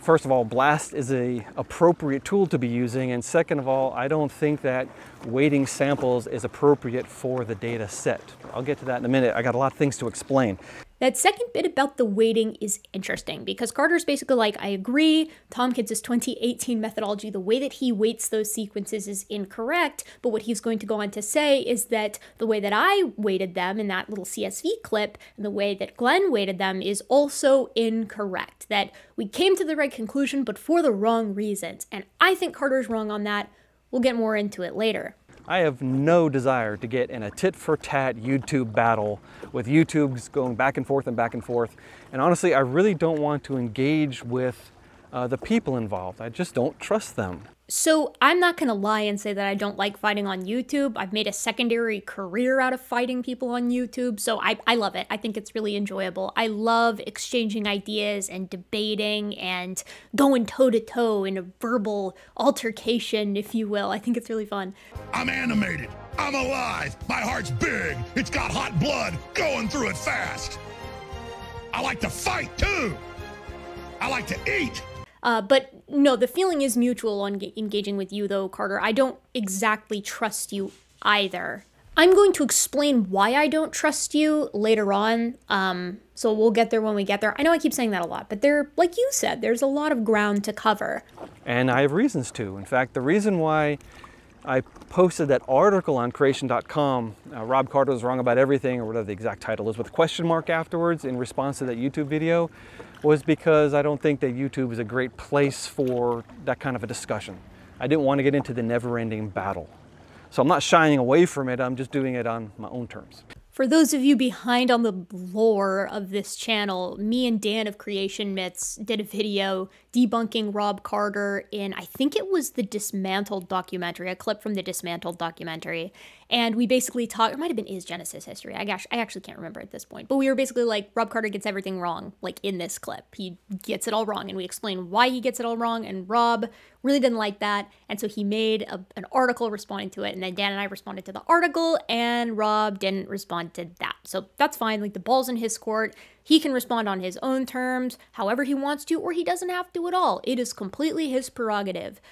first of all, BLAST is an appropriate tool to be using, and second of all, I don't think that weighting samples is appropriate for the data set. I'll get to that in a minute. I got a lot of things to explain. That second bit about the weighting is interesting because Carter's basically like, I agree, Tomkins' twenty eighteen methodology, the way that he weights those sequences is incorrect, but what he's going to go on to say is that the way that I weighted them in that little C S V clip and the way that Glenn weighted them is also incorrect, that we came to the right conclusion but for the wrong reasons, and I think Carter's wrong on that. We'll get more into it later. I have no desire to get in a tit-for-tat YouTube battle with YouTube's going back and forth and back and forth. And honestly, I really don't want to engage with uh, the people involved. I just don't trust them. So I'm not going to lie and say that I don't like fighting on YouTube. I've made a secondary career out of fighting people on YouTube, so I, I love it. I think it's really enjoyable. I love exchanging ideas and debating and going toe-to-toe in a verbal altercation, if you will. I think it's really fun. I'm animated. I'm alive. My heart's big. It's got hot blood going through it fast. I like to fight, too. I like to eat. Uh, but no, the feeling is mutual on engaging with you though, Carter. I don't exactly trust you either. I'm going to explain why I don't trust you later on, um, so we'll get there when we get there. I know I keep saying that a lot, but there, like you said, there's a lot of ground to cover. And I have reasons to. In fact, the reason why I posted that article on creation dot com, uh, Rob Carter was wrong about everything, or whatever the exact title is, with a question mark afterwards in response to that YouTube video, was because I don't think that YouTube is a great place for that kind of a discussion. I didn't want to get into the never-ending battle. So I'm not shying away from it, I'm just doing it on my own terms. For those of you behind on the lore of this channel, me and Dan of Creation Myths did a video debunking Rob Carter in, I think it was the Dismantled documentary, a clip from the Dismantled documentary. And we basically talked, it might have been Is Genesis History? I, gosh, I actually can't remember at this point. But we were basically like, Rob Carter gets everything wrong, like in this clip. He gets it all wrong. And we explain why he gets it all wrong. And Rob really didn't like that. And so he made a, an article responding to it. And then Dan and I responded to the article. And Rob didn't respond to that. So that's fine. Like, the ball's in his court. He can respond on his own terms, however he wants to, or he doesn't have to at all. It is completely his prerogative.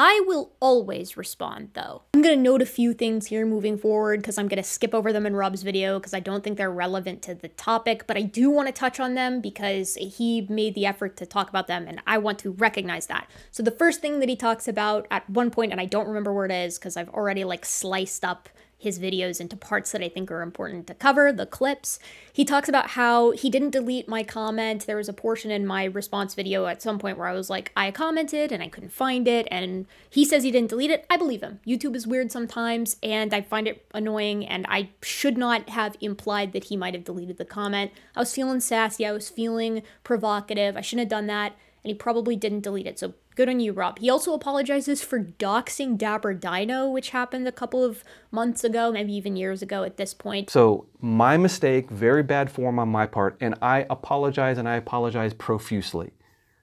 I will always respond, though. I'm gonna note a few things here moving forward because I'm gonna skip over them in Rob's video because I don't think they're relevant to the topic, but I do wanna touch on them because he made the effort to talk about them and I want to recognize that. So the first thing that he talks about at one point, and I don't remember where it is because I've already like sliced up his videos into parts that I think are important to cover, the clips. He talks about how he didn't delete my comment. There was a portion in my response video at some point where I was like, I commented and I couldn't find it. And he says he didn't delete it. I believe him. YouTube is weird sometimes and I find it annoying and I should not have implied that he might have deleted the comment. I was feeling sassy. I was feeling provocative. I shouldn't have done that. And he probably didn't delete it. So good on you, Rob. He also apologizes for doxing Dapper Dino, which happened a couple of months ago, maybe even years ago at this point. So my mistake, very bad form on my part, and I apologize, and I apologize profusely.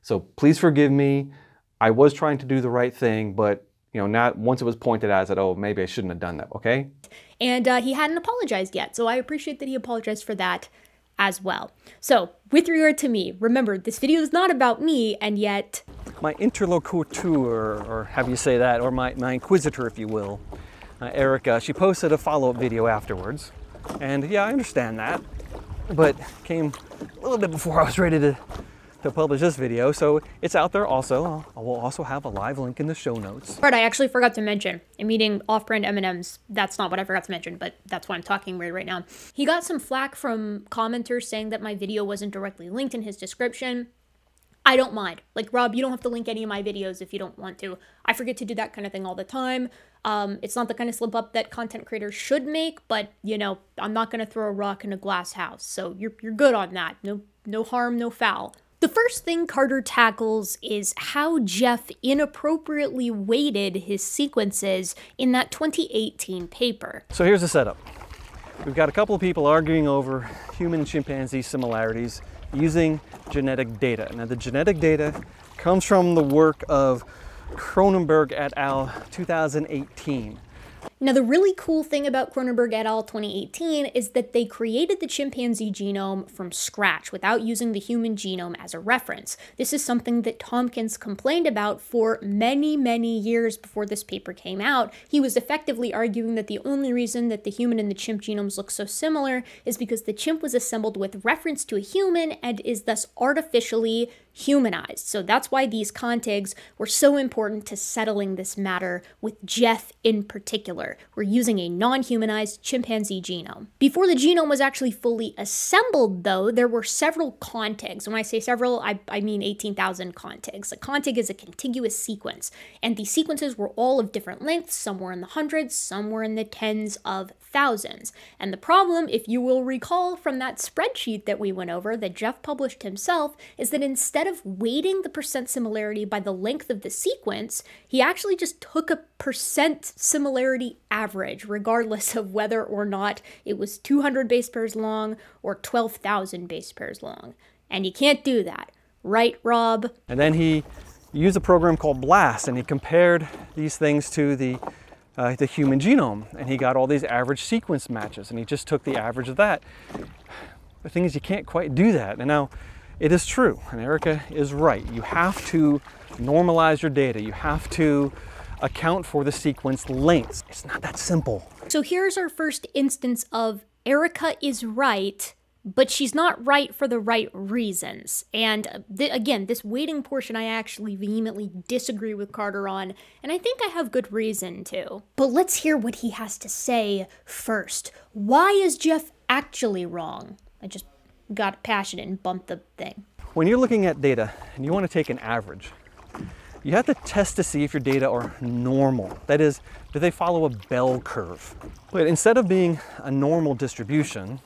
So please forgive me. I was trying to do the right thing, but you know, not once it was pointed out, I said, oh, maybe I shouldn't have done that, okay? And uh, he hadn't apologized yet, so I appreciate that he apologized for that as well. So with regard to me, remember, this video is not about me, and yet my interlocutor, or have you say that, or my, my inquisitor, if you will, uh, Erica, she posted a follow-up video afterwards, and yeah, I understand that, but came a little bit before I was ready to, to publish this video, so it's out there also. I will also have a live link in the show notes. Right, I actually forgot to mention, I'm eating off-brand M and M's. That's not what I forgot to mention, but that's why I'm talking weird right now. He got some flack from commenters saying that my video wasn't directly linked in his description. I don't mind. Like, Rob, you don't have to link any of my videos if you don't want to. I forget to do that kind of thing all the time. Um, it's not the kind of slip up that content creators should make, but, you know, I'm not going to throw a rock in a glass house. So you're, you're good on that. No, no harm, no foul. The first thing Carter tackles is how Jeff inappropriately weighted his sequences in that twenty eighteen paper. So here's the setup. We've got a couple of people arguing over human and chimpanzee similarities using genetic data. Now the genetic data comes from the work of Kronenberg et al. two thousand eighteen. Now the really cool thing about Kronenberg et al. twenty eighteen is that they created the chimpanzee genome from scratch without using the human genome as a reference. This is something that Tomkins complained about for many, many years before this paper came out. He was effectively arguing that the only reason that the human and the chimp genomes look so similar is because the chimp was assembled with reference to a human and is thus artificially humanized. So that's why these contigs were so important to settling this matter with Jeff in particular. We're using a non-humanized chimpanzee genome. Before the genome was actually fully assembled, though, there were several contigs. When I say several, I, I mean eighteen thousand contigs. A contig is a contiguous sequence, and these sequences were all of different lengths. Some were in the hundreds, some were in the tens of thousands. And the problem, if you will recall from that spreadsheet that we went over that Jeff published himself, is that instead of weighting the percent similarity by the length of the sequence, he actually just took a percent similarity average, regardless of whether or not it was two hundred base pairs long or twelve thousand base pairs long. And you can't do that, right, Rob? And then he used a program called BLAST, and he compared these things to the Uh, the human genome, and he got all these average sequence matches, and he just took the average of that. The thing is, you can't quite do that. And now, it is true, and Erica is right. You have to normalize your data. You have to account for the sequence lengths. It's not that simple. So here's our first instance of Erica is right, but she's not right for the right reasons. And th again, this weighting portion I actually vehemently disagree with Carter on, and I think I have good reason to. But let's hear what he has to say first. Why is Jeff actually wrong? I just got passionate and bumped the thing. When you're looking at data and you want to take an average, you have to test to see if your data are normal. That is, do they follow a bell curve? But instead of being a normal distribution,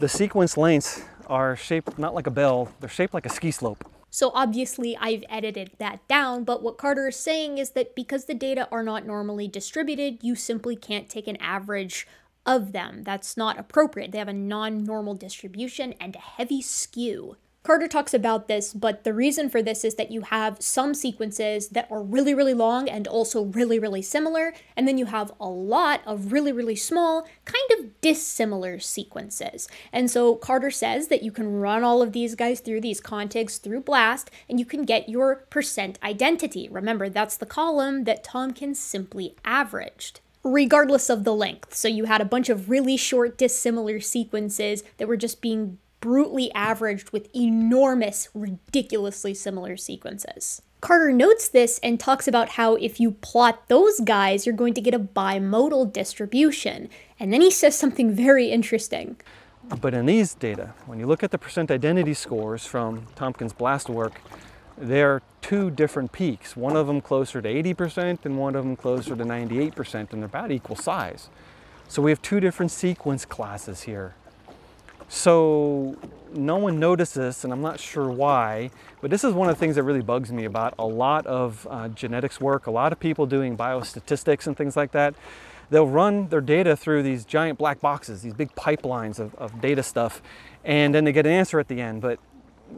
the sequence lengths are shaped not like a bell, they're shaped like a ski slope. So obviously I've edited that down, but what Carter is saying is that because the data are not normally distributed, you simply can't take an average of them. That's not appropriate. They have a non-normal distribution and a heavy skew. Carter talks about this, but the reason for this is that you have some sequences that are really, really long and also really, really similar, and then you have a lot of really, really small, kind of dissimilar sequences. And so Carter says that you can run all of these guys through these contigs through BLAST, and you can get your percent identity. Remember, that's the column that Tomkins simply averaged, regardless of the length. So you had a bunch of really short, dissimilar sequences that were just being brutally averaged with enormous, ridiculously similar sequences. Carter notes this and talks about how if you plot those guys, you're going to get a bimodal distribution. And then he says something very interesting. But in these data, when you look at the percent identity scores from Tomkins' BLAST work, there are two different peaks, one of them closer to eighty percent and one of them closer to ninety-eight percent, and they're about equal size. So we have two different sequence classes here. So no one notices, and I'm not sure why, but this is one of the things that really bugs me about a lot of uh, genetics work, a lot of people doing biostatistics and things like that. They'll run their data through these giant black boxes, these big pipelines of, of data stuff, and then they get an answer at the end, but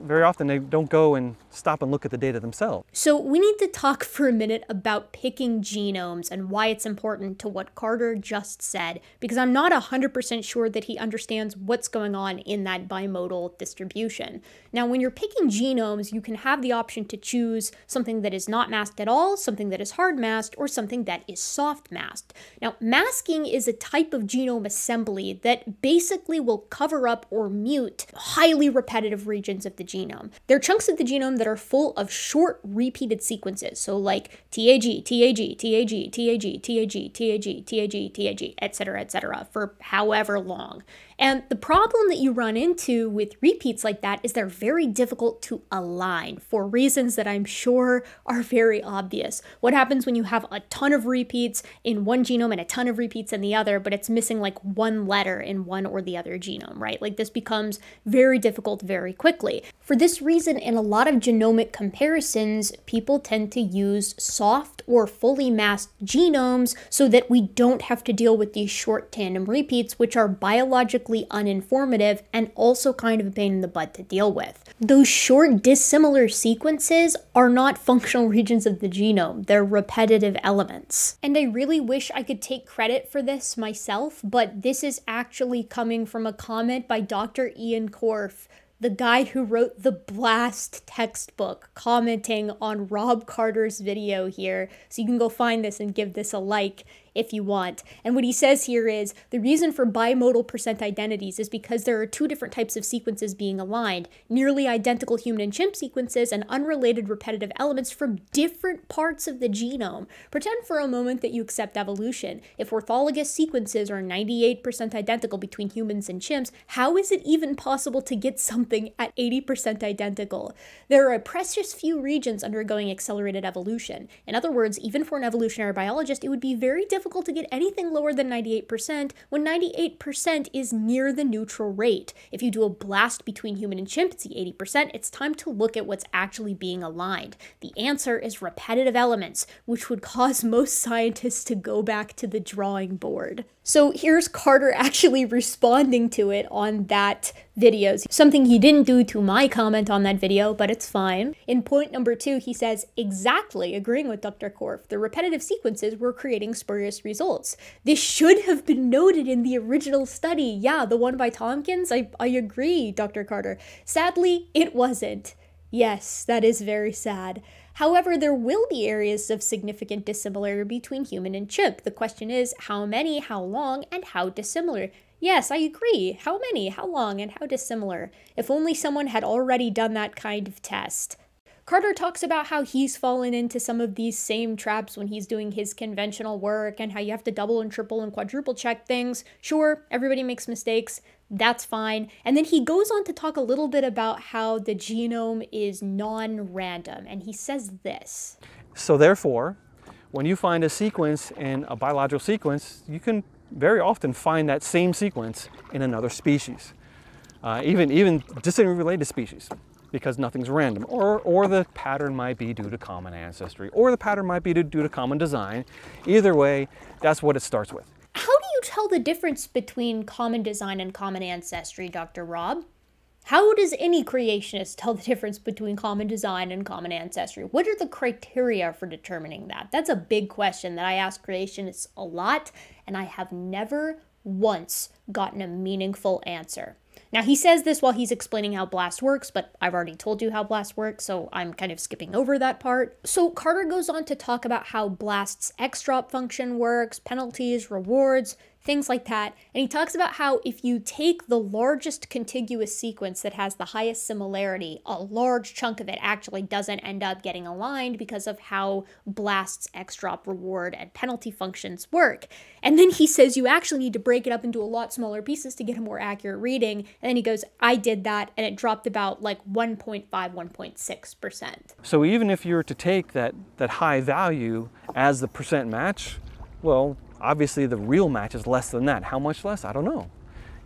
very often they don't go and stop and look at the data themselves. So we need to talk for a minute about picking genomes and why it's important to what Carter just said, because I'm not one hundred percent sure that he understands what's going on in that bimodal distribution. Now, when you're picking genomes, you can have the option to choose something that is not masked at all, something that is hard masked, or something that is soft masked. Now, masking is a type of genome assembly that basically will cover up or mute highly repetitive regions of the genome. There are chunks of the genome that are full of short repeated sequences, so like T A G, T A G, T A G, T A G, T A G, T A G, T A G, T A G, et cetera, et cetera, for however long. And the problem that you run into with repeats like that is they're very difficult to align for reasons that I'm sure are very obvious. What happens when you have a ton of repeats in one genome and a ton of repeats in the other, but it's missing like one letter in one or the other genome, right? Like this becomes very difficult very quickly. For this reason, in a lot of genomic comparisons, people tend to use soft or fully masked genomes so that we don't have to deal with these short tandem repeats, which are biologically uninformative and also kind of a pain in the butt to deal with. Those short dissimilar sequences are not functional regions of the genome, they're repetitive elements. And I really wish I could take credit for this myself, but this is actually coming from a comment by Doctor Ian Korf, the guy who wrote the BLAST textbook, commenting on Rob Carter's video here. So you can go find this and give this a like if you want. And what he says here is, the reason for bimodal percent identities is because there are two different types of sequences being aligned, nearly identical human and chimp sequences and unrelated repetitive elements from different parts of the genome. Pretend for a moment that you accept evolution. If orthologous sequences are ninety-eight percent identical between humans and chimps, how is it even possible to get something at eighty percent identical? There are precious few regions undergoing accelerated evolution. In other words, even for an evolutionary biologist, it would be very difficult difficult to get anything lower than ninety-eight percent when ninety-eight percent is near the neutral rate. If you do a BLAST between human and chimp, it's eighty percent, it's time to look at what's actually being aligned. The answer is repetitive elements, which would cause most scientists to go back to the drawing board. So here's Carter actually responding to it on that video. Something he didn't do to my comment on that video, but it's fine. In point number two, he says, exactly, agreeing with Doctor Korf, the repetitive sequences were creating spurious results. This should have been noted in the original study. Yeah, the one by Tomkins, I, I agree, Doctor Carter. Sadly, it wasn't. Yes, that is very sad. However, there will be areas of significant dissimilarity between human and chimp. The question is how many, how long, and how dissimilar? Yes, I agree. How many, how long, and how dissimilar? If only someone had already done that kind of test. Carter talks about how he's fallen into some of these same traps when he's doing his conventional work and how you have to double and triple and quadruple check things. Sure, everybody makes mistakes. That's fine. And then he goes on to talk a little bit about how the genome is non-random, and he says this. So therefore, when you find a sequence in a biological sequence, you can very often find that same sequence in another species, uh, even, even distant related species. because nothing's random, or, or the pattern might be due to common ancestry, or the pattern might be due, due to common design. Either way, that's what it starts with. How do you tell the difference between common design and common ancestry, Doctor Rob? How does any creationist tell the difference between common design and common ancestry? What are the criteria for determining that? That's a big question that I ask creationists a lot, and I have never once gotten a meaningful answer. Now, he says this while he's explaining how BLAST works, but I've already told you how BLAST works, so I'm kind of skipping over that part. So Carter goes on to talk about how BLAST's X drop function works, penalties, rewards, things like that. And he talks about how if you take the largest contiguous sequence that has the highest similarity, a large chunk of it actually doesn't end up getting aligned because of how BLAST's X drop reward and penalty functions work. And then he says you actually need to break it up into a lot smaller pieces to get a more accurate reading. And then he goes, I did that, and it dropped about like one point five, one point six percent. So even if you were to take that, that high value as the percent match, well, obviously the real match is less than that. How much less? I don't know.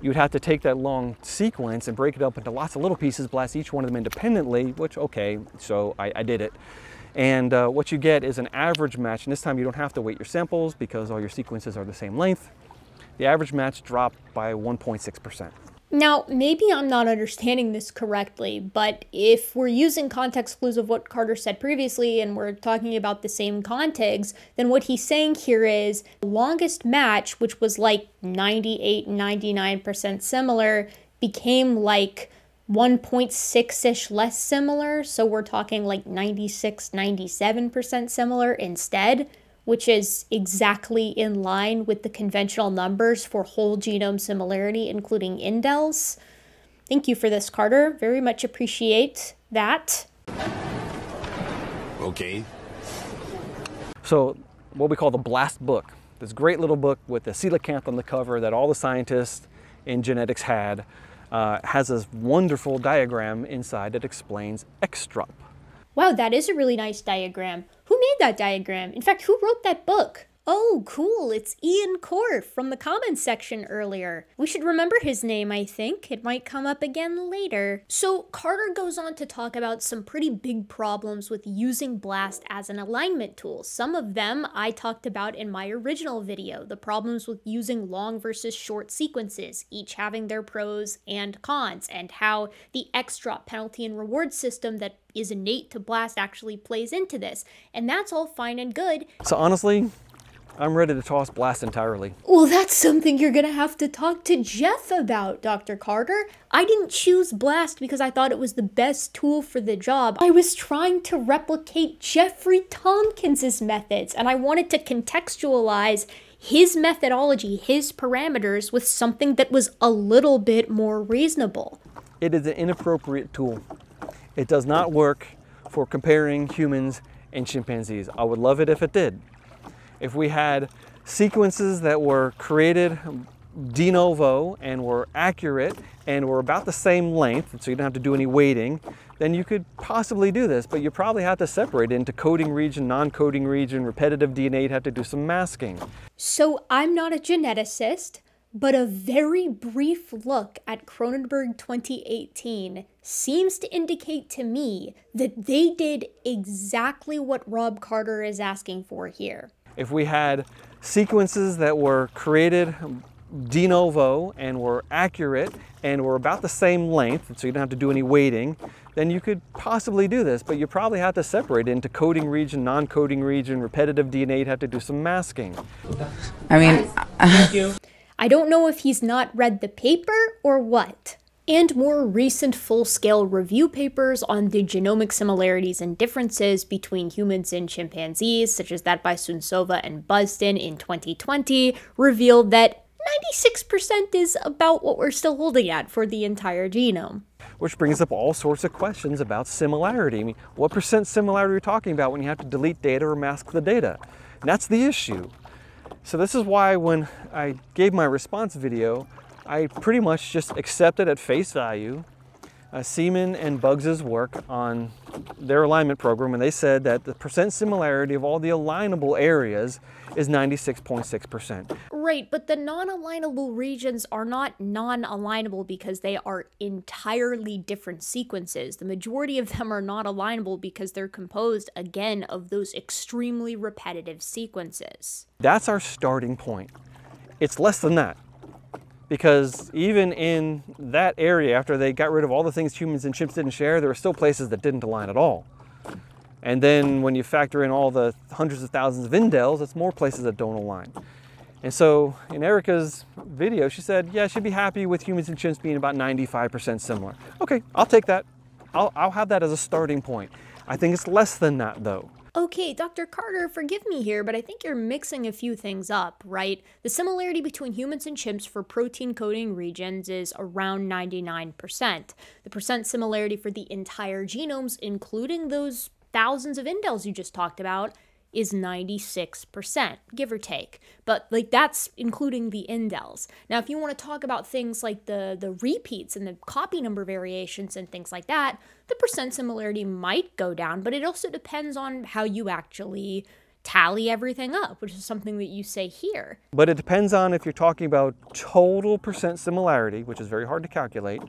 You'd have to take that long sequence and break it up into lots of little pieces, blast each one of them independently, which, okay, so I, I did it. And uh, what you get is an average match, and this time you don't have to weight your samples because all your sequences are the same length. The average match dropped by one point six percent. Now, maybe I'm not understanding this correctly, but if we're using context clues of what Carter said previously and we're talking about the same contigs, then what he's saying here is the longest match, which was like ninety-eight, ninety-nine percent similar, became like one point six-ish less similar. So we're talking like ninety-six, ninety-seven percent similar instead, which is exactly in line with the conventional numbers for whole genome similarity, including indels. Thank you for this, Carter. Very much appreciate that. Okay. So what we call the BLAST book, this great little book with the coelacanth on the cover that all the scientists in genetics had, uh, has this wonderful diagram inside that explains X drop. Wow, that is a really nice diagram. Who made that diagram? In fact, who wrote that book? Oh, cool, it's Ian Korf from the comments section earlier. We should remember his name, I think. It might come up again later. So Carter goes on to talk about some pretty big problems with using BLAST as an alignment tool. Some of them I talked about in my original video, the problems with using long versus short sequences, each having their pros and cons, and how the X drop penalty and reward system that is innate to BLAST actually plays into this. And that's all fine and good. So honestly, I'm ready to toss BLAST entirely. Well, that's something you're gonna have to talk to Jeff about, Doctor Carter. I didn't choose BLAST because I thought it was the best tool for the job. I was trying to replicate Jeffrey Tomkins' methods, and I wanted to contextualize his methodology, his parameters, with something that was a little bit more reasonable. It is an inappropriate tool. It does not work for comparing humans and chimpanzees. I would love it if it did. If we had sequences that were created de novo and were accurate and were about the same length, so you don't have to do any weighting, then you could possibly do this, but you probably have to separate into coding region, non-coding region, repetitive D N A, you'd have to do some masking. So I'm not a geneticist, but a very brief look at Kronenberg twenty eighteen seems to indicate to me that they did exactly what Rob Carter is asking for here. If we had sequences that were created de novo and were accurate and were about the same length, so you don't have to do any weighting, then you could possibly do this, but you probably have to separate into coding region, non-coding region, repetitive D N A, you'd have to do some masking. I mean, thank you. I don't know if he's not read the paper or what. And more recent full-scale review papers on the genomic similarities and differences between humans and chimpanzees, such as that by Sunsova and Busden in twenty twenty, revealed that ninety-six percent is about what we're still holding at for the entire genome. Which brings up all sorts of questions about similarity. I mean, what percent similarity are you talking about when you have to delete data or mask the data? And that's the issue. So this is why when I gave my response video, I pretty much just accepted at face value uh, Seaman and Buggs' work on their alignment program, and they said that the percent similarity of all the alignable areas is ninety-six point six percent. Right, but the non-alignable regions are not non-alignable because they are entirely different sequences. The majority of them are not alignable because they're composed, again, of those extremely repetitive sequences. That's our starting point. It's less than that, because even in that area, after they got rid of all the things humans and chimps didn't share, there were still places that didn't align at all. And then when you factor in all the hundreds of thousands of indels, it's more places that don't align. And so in Erica's video, she said, yeah, she'd be happy with humans and chimps being about ninety-five percent similar. Okay, I'll take that. I'll, I'll have that as a starting point. I think it's less than that though. Okay, Doctor Carter, forgive me here, but I think you're mixing a few things up, right? The similarity between humans and chimps for protein coding regions is around ninety-nine percent. The percent similarity for the entire genomes, including those thousands of indels you just talked about, is ninety-six percent, give or take. But like that's including the indels. Now, if you want to talk about things like the, the repeats and the copy number variations and things like that, the percent similarity might go down, but it also depends on how you actually tally everything up, which is something that you say here. But it depends on if you're talking about total percent similarity, which is very hard to calculate,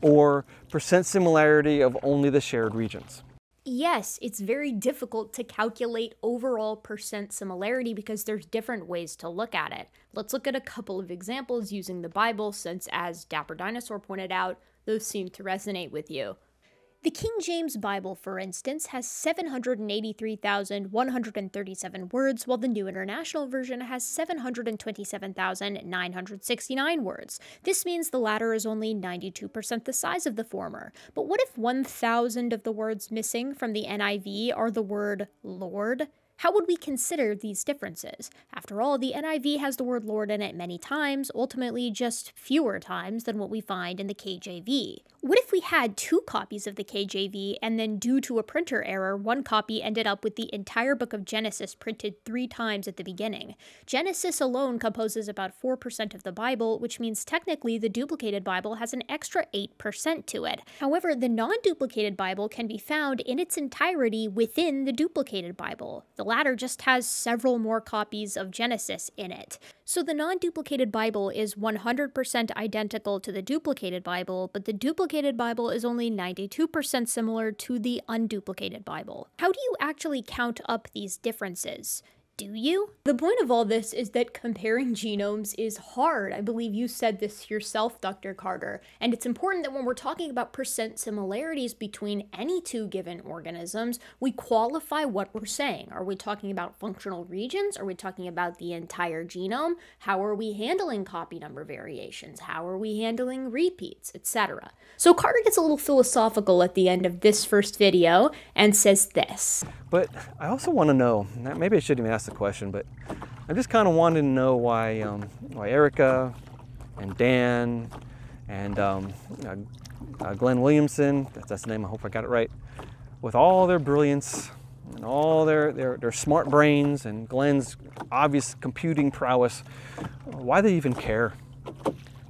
or percent similarity of only the shared regions. Yes, it's very difficult to calculate overall percent similarity because there's different ways to look at it. Let's look at a couple of examples using the Bible since, as Dapper Dinosaur pointed out, those seem to resonate with you. The King James Bible, for instance, has seven hundred eighty-three thousand one hundred thirty-seven words, while the New International Version has seven hundred twenty-seven thousand nine hundred sixty-nine words. This means the latter is only ninety-two percent the size of the former. But what if one thousand of the words missing from the N I V are the word Lord? How would we consider these differences? After all, the N I V has the word Lord in it many times, ultimately just fewer times than what we find in the K J V. What if we had two copies of the K J V and then due to a printer error, one copy ended up with the entire book of Genesis printed three times at the beginning? Genesis alone composes about four percent of the Bible, which means technically the duplicated Bible has an extra eight percent to it. However, the non-duplicated Bible can be found in its entirety within the duplicated Bible. The latter just has several more copies of Genesis in it. So the non-duplicated Bible is one hundred percent identical to the duplicated Bible, but the duplicated Bible is only ninety-two percent similar to the unduplicated Bible. How do you actually count up these differences? Do you? The point of all this is that comparing genomes is hard. I believe you said this yourself, Doctor Carter. And it's important that when we're talking about percent similarities between any two given organisms, we qualify what we're saying. Are we talking about functional regions? Are we talking about the entire genome? How are we handling copy number variations? How are we handling repeats, et cetera? So Carter gets a little philosophical at the end of this first video and says this. But I also want to know, maybe I shouldn't even ask the question, but I just kind of wanted to know why um, why Erica and Dan and um, uh, uh, Glenn Williamson, that's, that's the name, I hope I got it right, with all their brilliance and all their, their, their smart brains and Glenn's obvious computing prowess, why they even care.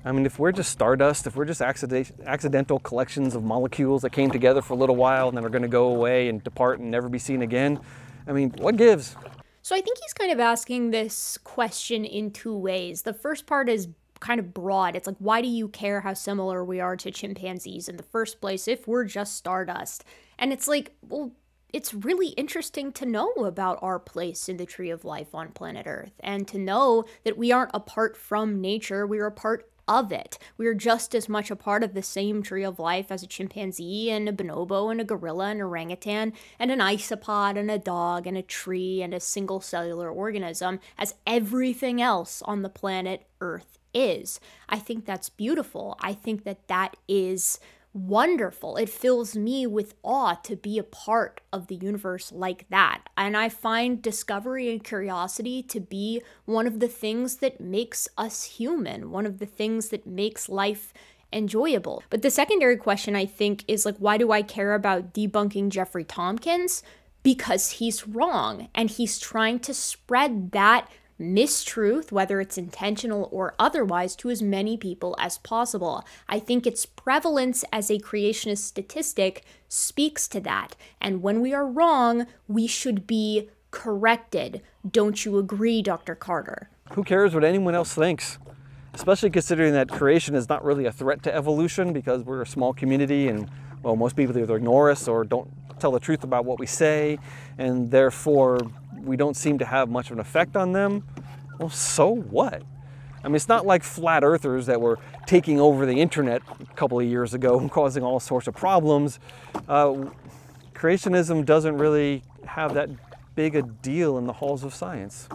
I mean, if we're just stardust, if we're just accident accidental collections of molecules that came together for a little while and then are going to go away and depart and never be seen again, I mean, what gives? So I think he's kind of asking this question in two ways. The first part is kind of broad. It's like, why do you care how similar we are to chimpanzees in the first place if we're just stardust? And it's like, well, it's really interesting to know about our place in the tree of life on planet Earth and to know that we aren't apart from nature, we're a part of it. We're just as much a part of the same tree of life as a chimpanzee and a bonobo and a gorilla and an orangutan and an isopod and a dog and a tree and a single cellular organism as everything else on the planet Earth is. I think that's beautiful. I think that that is wonderful. It fills me with awe to be a part of the universe like that. And I find discovery and curiosity to be one of the things that makes us human, one of the things that makes life enjoyable. But the secondary question, I think, is like, why do I care about debunking Jeffrey Tomkins? Because he's wrong and he's trying to spread that mistruth, whether it's intentional or otherwise, to as many people as possible. I think its prevalence as a creationist statistic speaks to that. And when we are wrong, we should be corrected. Don't you agree, Doctor Carter? Who cares what anyone else thinks? Especially considering that creation is not really a threat to evolution because we're a small community and, well, most people either ignore us or don't tell the truth about what we say, and therefore we don't seem to have much of an effect on them. Well, so what? I mean, it's not like flat earthers that were taking over the internet a couple of years ago and causing all sorts of problems. Uh, creationism doesn't really have that big a deal in the halls of science.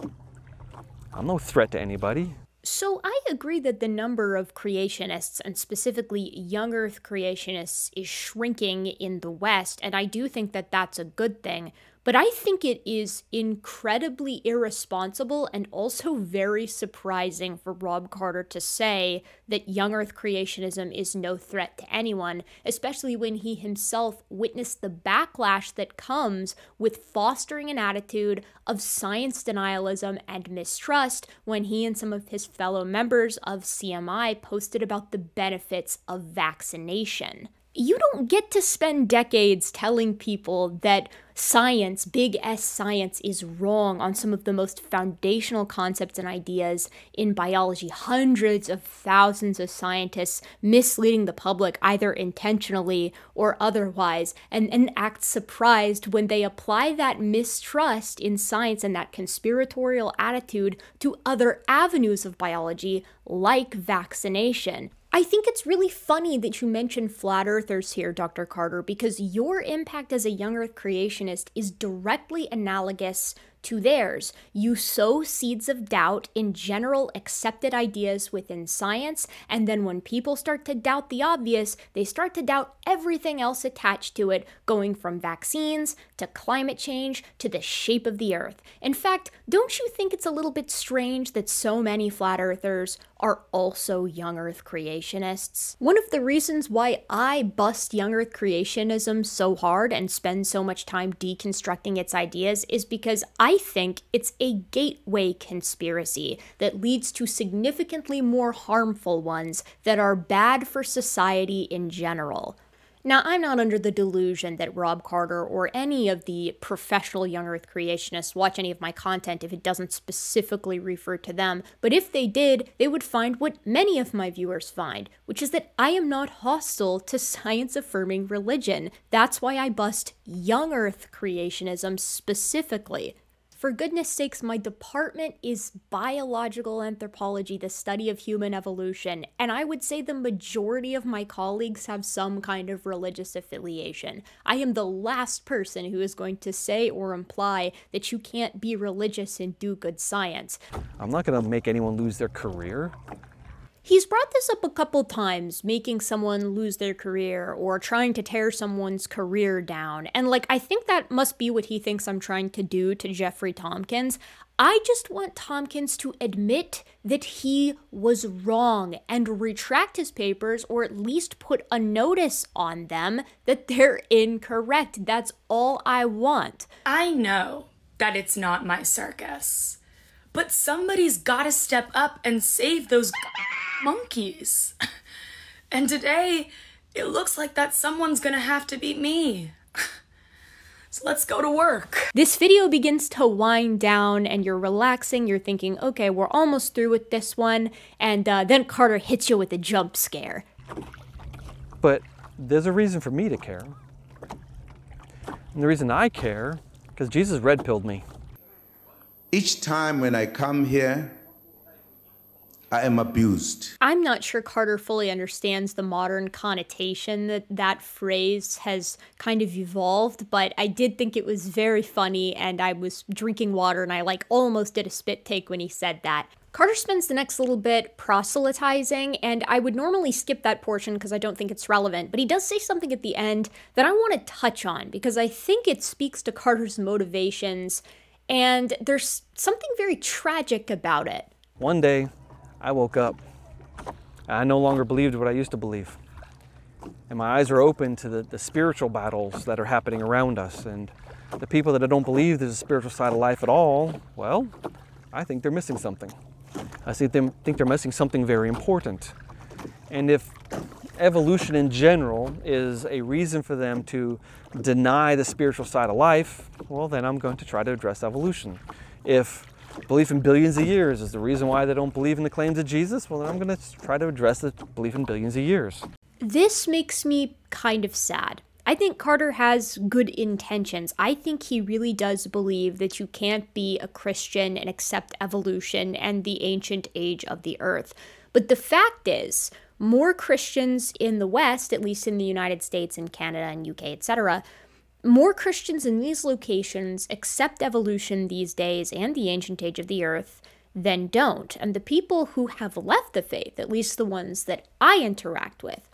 I'm no threat to anybody. So I agree that the number of creationists, and specifically young Earth creationists, is shrinking in the West, and I do think that that's a good thing. But I think it is incredibly irresponsible and also very surprising for Rob Carter to say that young Earth creationism is no threat to anyone, especially when he himself witnessed the backlash that comes with fostering an attitude of science denialism and mistrust when he and some of his fellow members of C M I posted about the benefits of vaccination. You don't get to spend decades telling people that science, big S science, is wrong on some of the most foundational concepts and ideas in biology. Hundreds of thousands of scientists misleading the public either intentionally or otherwise, and, and act surprised when they apply that mistrust in science and that conspiratorial attitude to other avenues of biology, like vaccination. I think it's really funny that you mention flat earthers here, Doctor Carter, because your impact as a young Earth creationist is directly analogous to theirs. You sow seeds of doubt in general accepted ideas within science, and then when people start to doubt the obvious, they start to doubt everything else attached to it, going from vaccines to climate change to the shape of the Earth. In fact, don't you think it's a little bit strange that so many flat earthers are also young Earth creationists? One of the reasons why I bust young Earth creationism so hard and spend so much time deconstructing its ideas is because I I think it's a gateway conspiracy that leads to significantly more harmful ones that are bad for society in general. Now, I'm not under the delusion that Rob Carter or any of the professional young Earth creationists watch any of my content if it doesn't specifically refer to them, but if they did, they would find what many of my viewers find, which is that I am not hostile to science-affirming religion. That's why I bust young Earth creationism specifically. For goodness sakes, my department is biological anthropology, the study of human evolution, and I would say the majority of my colleagues have some kind of religious affiliation. I am the last person who is going to say or imply that you can't be religious and do good science. I'm not going to make anyone lose their career. He's brought this up a couple times, making someone lose their career or trying to tear someone's career down. And like, I think that must be what he thinks I'm trying to do to Jeffrey Tomkins. I just want Tomkins to admit that he was wrong and retract his papers, or at least put a notice on them that they're incorrect. That's all I want. I know that it's not my circus, but somebody's gotta step up and save those monkeys. And today, it looks like that someone's gonna have to be me. So let's go to work. This video begins to wind down and you're relaxing. You're thinking, okay, we're almost through with this one. And uh, then Carter hits you with a jump scare. But there's a reason for me to care. And the reason I care, because Jesus red-pilled me. Each time when I come here, I am abused. I'm not sure Carter fully understands the modern connotation that that phrase has kind of evolved, but I did think it was very funny, and I was drinking water and I like almost did a spit take when he said that. Carter spends the next little bit proselytizing, and I would normally skip that portion because I don't think it's relevant, but he does say something at the end that I want to touch on because I think it speaks to Carter's motivations. And there's something very tragic about it. One day, I woke up. I no longer believed what I used to believe. And my eyes are open to the, the spiritual battles that are happening around us. And the people that don't believe there's a spiritual side of life at all, well, I think they're missing something. I think they're missing something very important. And if evolution in general is a reason for them to deny the spiritual side of life, well, then I'm going to try to address evolution. If belief in billions of years is the reason why they don't believe in the claims of Jesus, well, then I'm going to try to address the belief in billions of years. This makes me kind of sad. I think Carter has good intentions. I think he really does believe that you can't be a Christian and accept evolution and the ancient age of the earth. But the fact is, more Christians in the West, at least in the United States and Canada and U K, et cetera, more Christians in these locations accept evolution these days and the ancient age of the earth than don't. And the people who have left the faith, at least the ones that I interact with,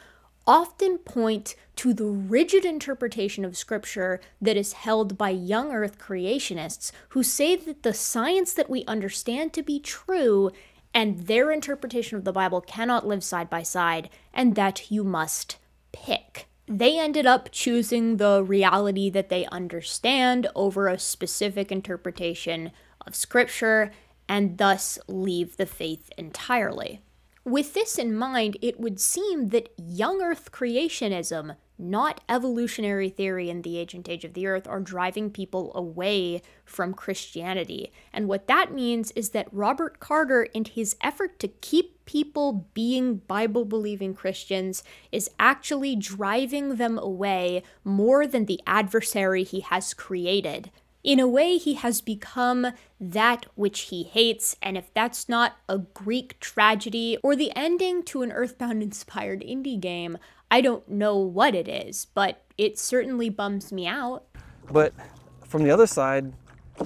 often point to the rigid interpretation of scripture that is held by young earth creationists who say that the science that we understand to be true and their interpretation of the Bible cannot live side by side, and that you must pick. They ended up choosing the reality that they understand over a specific interpretation of scripture, and thus leave the faith entirely. With this in mind, it would seem that young earth creationism, not evolutionary theory and the ancient age of the earth, are driving people away from Christianity. And what that means is that Robert Carter, in his effort to keep people being Bible-believing Christians, is actually driving them away more than the adversary he has created. In a way, he has become that which he hates, and if that's not a Greek tragedy or the ending to an Earthbound-inspired indie game, I don't know what it is, but it certainly bums me out. But from the other side,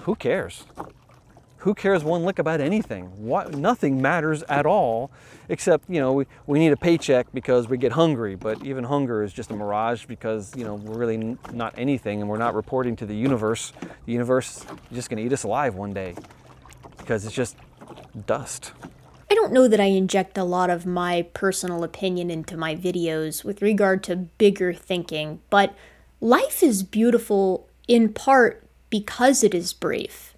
who cares? Who cares one lick about anything? What, nothing matters at all, except, you know, we, we need a paycheck because we get hungry, but even hunger is just a mirage because, you know, we're really not anything and we're not reporting to the universe. The universe is just gonna eat us alive one day because it's just dust. I don't know that I inject a lot of my personal opinion into my videos with regard to bigger thinking, but life is beautiful in part because it is brief.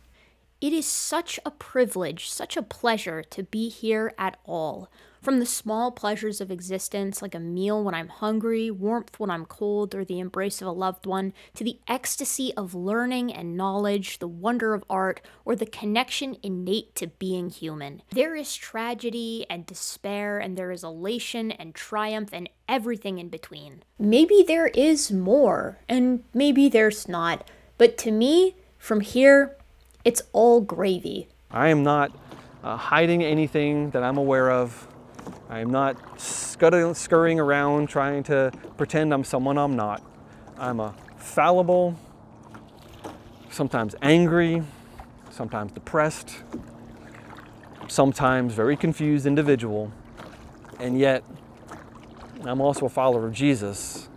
It is such a privilege, such a pleasure to be here at all. From the small pleasures of existence, like a meal when I'm hungry, warmth when I'm cold, or the embrace of a loved one, to the ecstasy of learning and knowledge, the wonder of art, or the connection innate to being human. There is tragedy and despair, and there is elation and triumph and everything in between. Maybe there is more, and maybe there's not, but to me, from here, it's all gravy. I am not uh, hiding anything that I'm aware of. I am not scurrying around trying to pretend I'm someone I'm not. I'm a fallible, sometimes angry, sometimes depressed, sometimes very confused individual, and yet I'm also a follower of Jesus,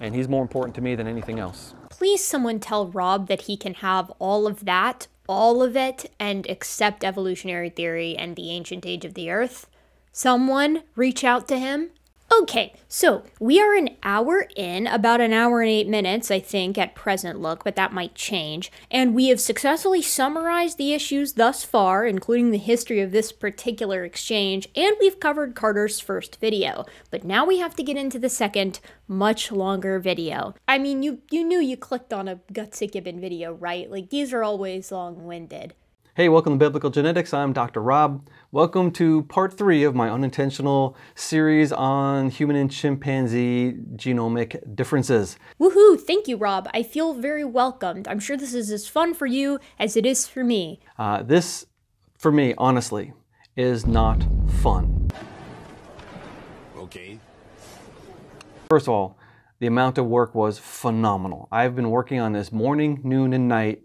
and he's more important to me than anything else. Please someone tell Rob that he can have all of that, all of it, and accept evolutionary theory and the ancient age of the earth. Someone reach out to him. Okay, so we are an hour in, about an hour and eight minutes, I think, at present look, but that might change. And we have successfully summarized the issues thus far, including the history of this particular exchange, and we've covered Carter's first video. But now we have to get into the second, much longer video. I mean, you, you knew you clicked on a Gutsick Gibbon video, right? Like, these are always long-winded. Hey, welcome to Biblical Genetics. I'm Doctor Rob. Welcome to part three of my unintentional series on human and chimpanzee genomic differences. Woohoo! Thank you, Rob. I feel very welcomed. I'm sure this is as fun for you as it is for me. Uh, this, for me, honestly, is not fun. Okay. First of all, the amount of work was phenomenal. I've been working on this morning, noon, and night,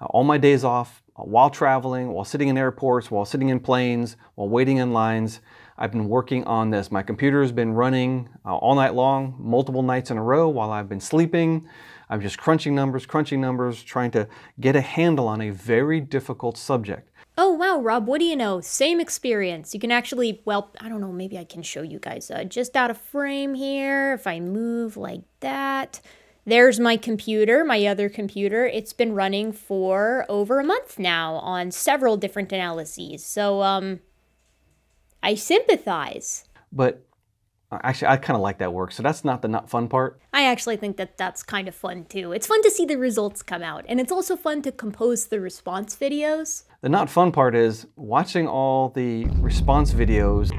uh, all my days off, while traveling, while sitting in airports, while sitting in planes, while waiting in lines. I've been working on this. My computer has been running uh, all night long, multiple nights in a row while I've been sleeping. I'm just crunching numbers, crunching numbers, trying to get a handle on a very difficult subject. Oh wow, Rob, what do you know? Same experience. You can actually, well, I don't know, maybe I can show you guys uh, just out of frame here. If I move like that, There's my computer, my other computer. It's been running for over a month now on several different analyses. So um, I sympathize. But actually, I kind of like that work. So that's not the not fun part. I actually think that that's kind of fun, too. It's fun to see the results come out. And it's also fun to compose the response videos. The not fun part is watching all the response videos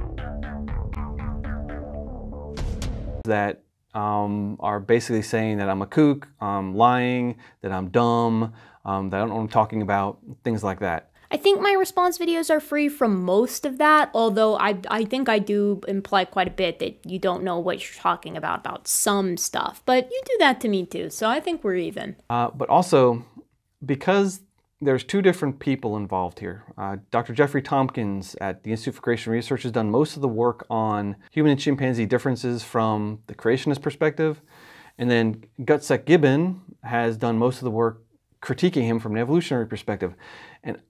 that Um, are basically saying that I'm a kook, I'm lying, that I'm dumb, um, that I don't know what I'm talking about, things like that. I think my response videos are free from most of that, although I, I think I do imply quite a bit that you don't know what you're talking about, about some stuff, but you do that to me too, so I think we're even. Uh, but also, because there's two different people involved here. Uh, Doctor Jeffrey Tomkins at the Institute for Creation Research has done most of the work on human and chimpanzee differences from the creationist perspective. And then Gutsick Gibbon has done most of the work critiquing him from an evolutionary perspective. And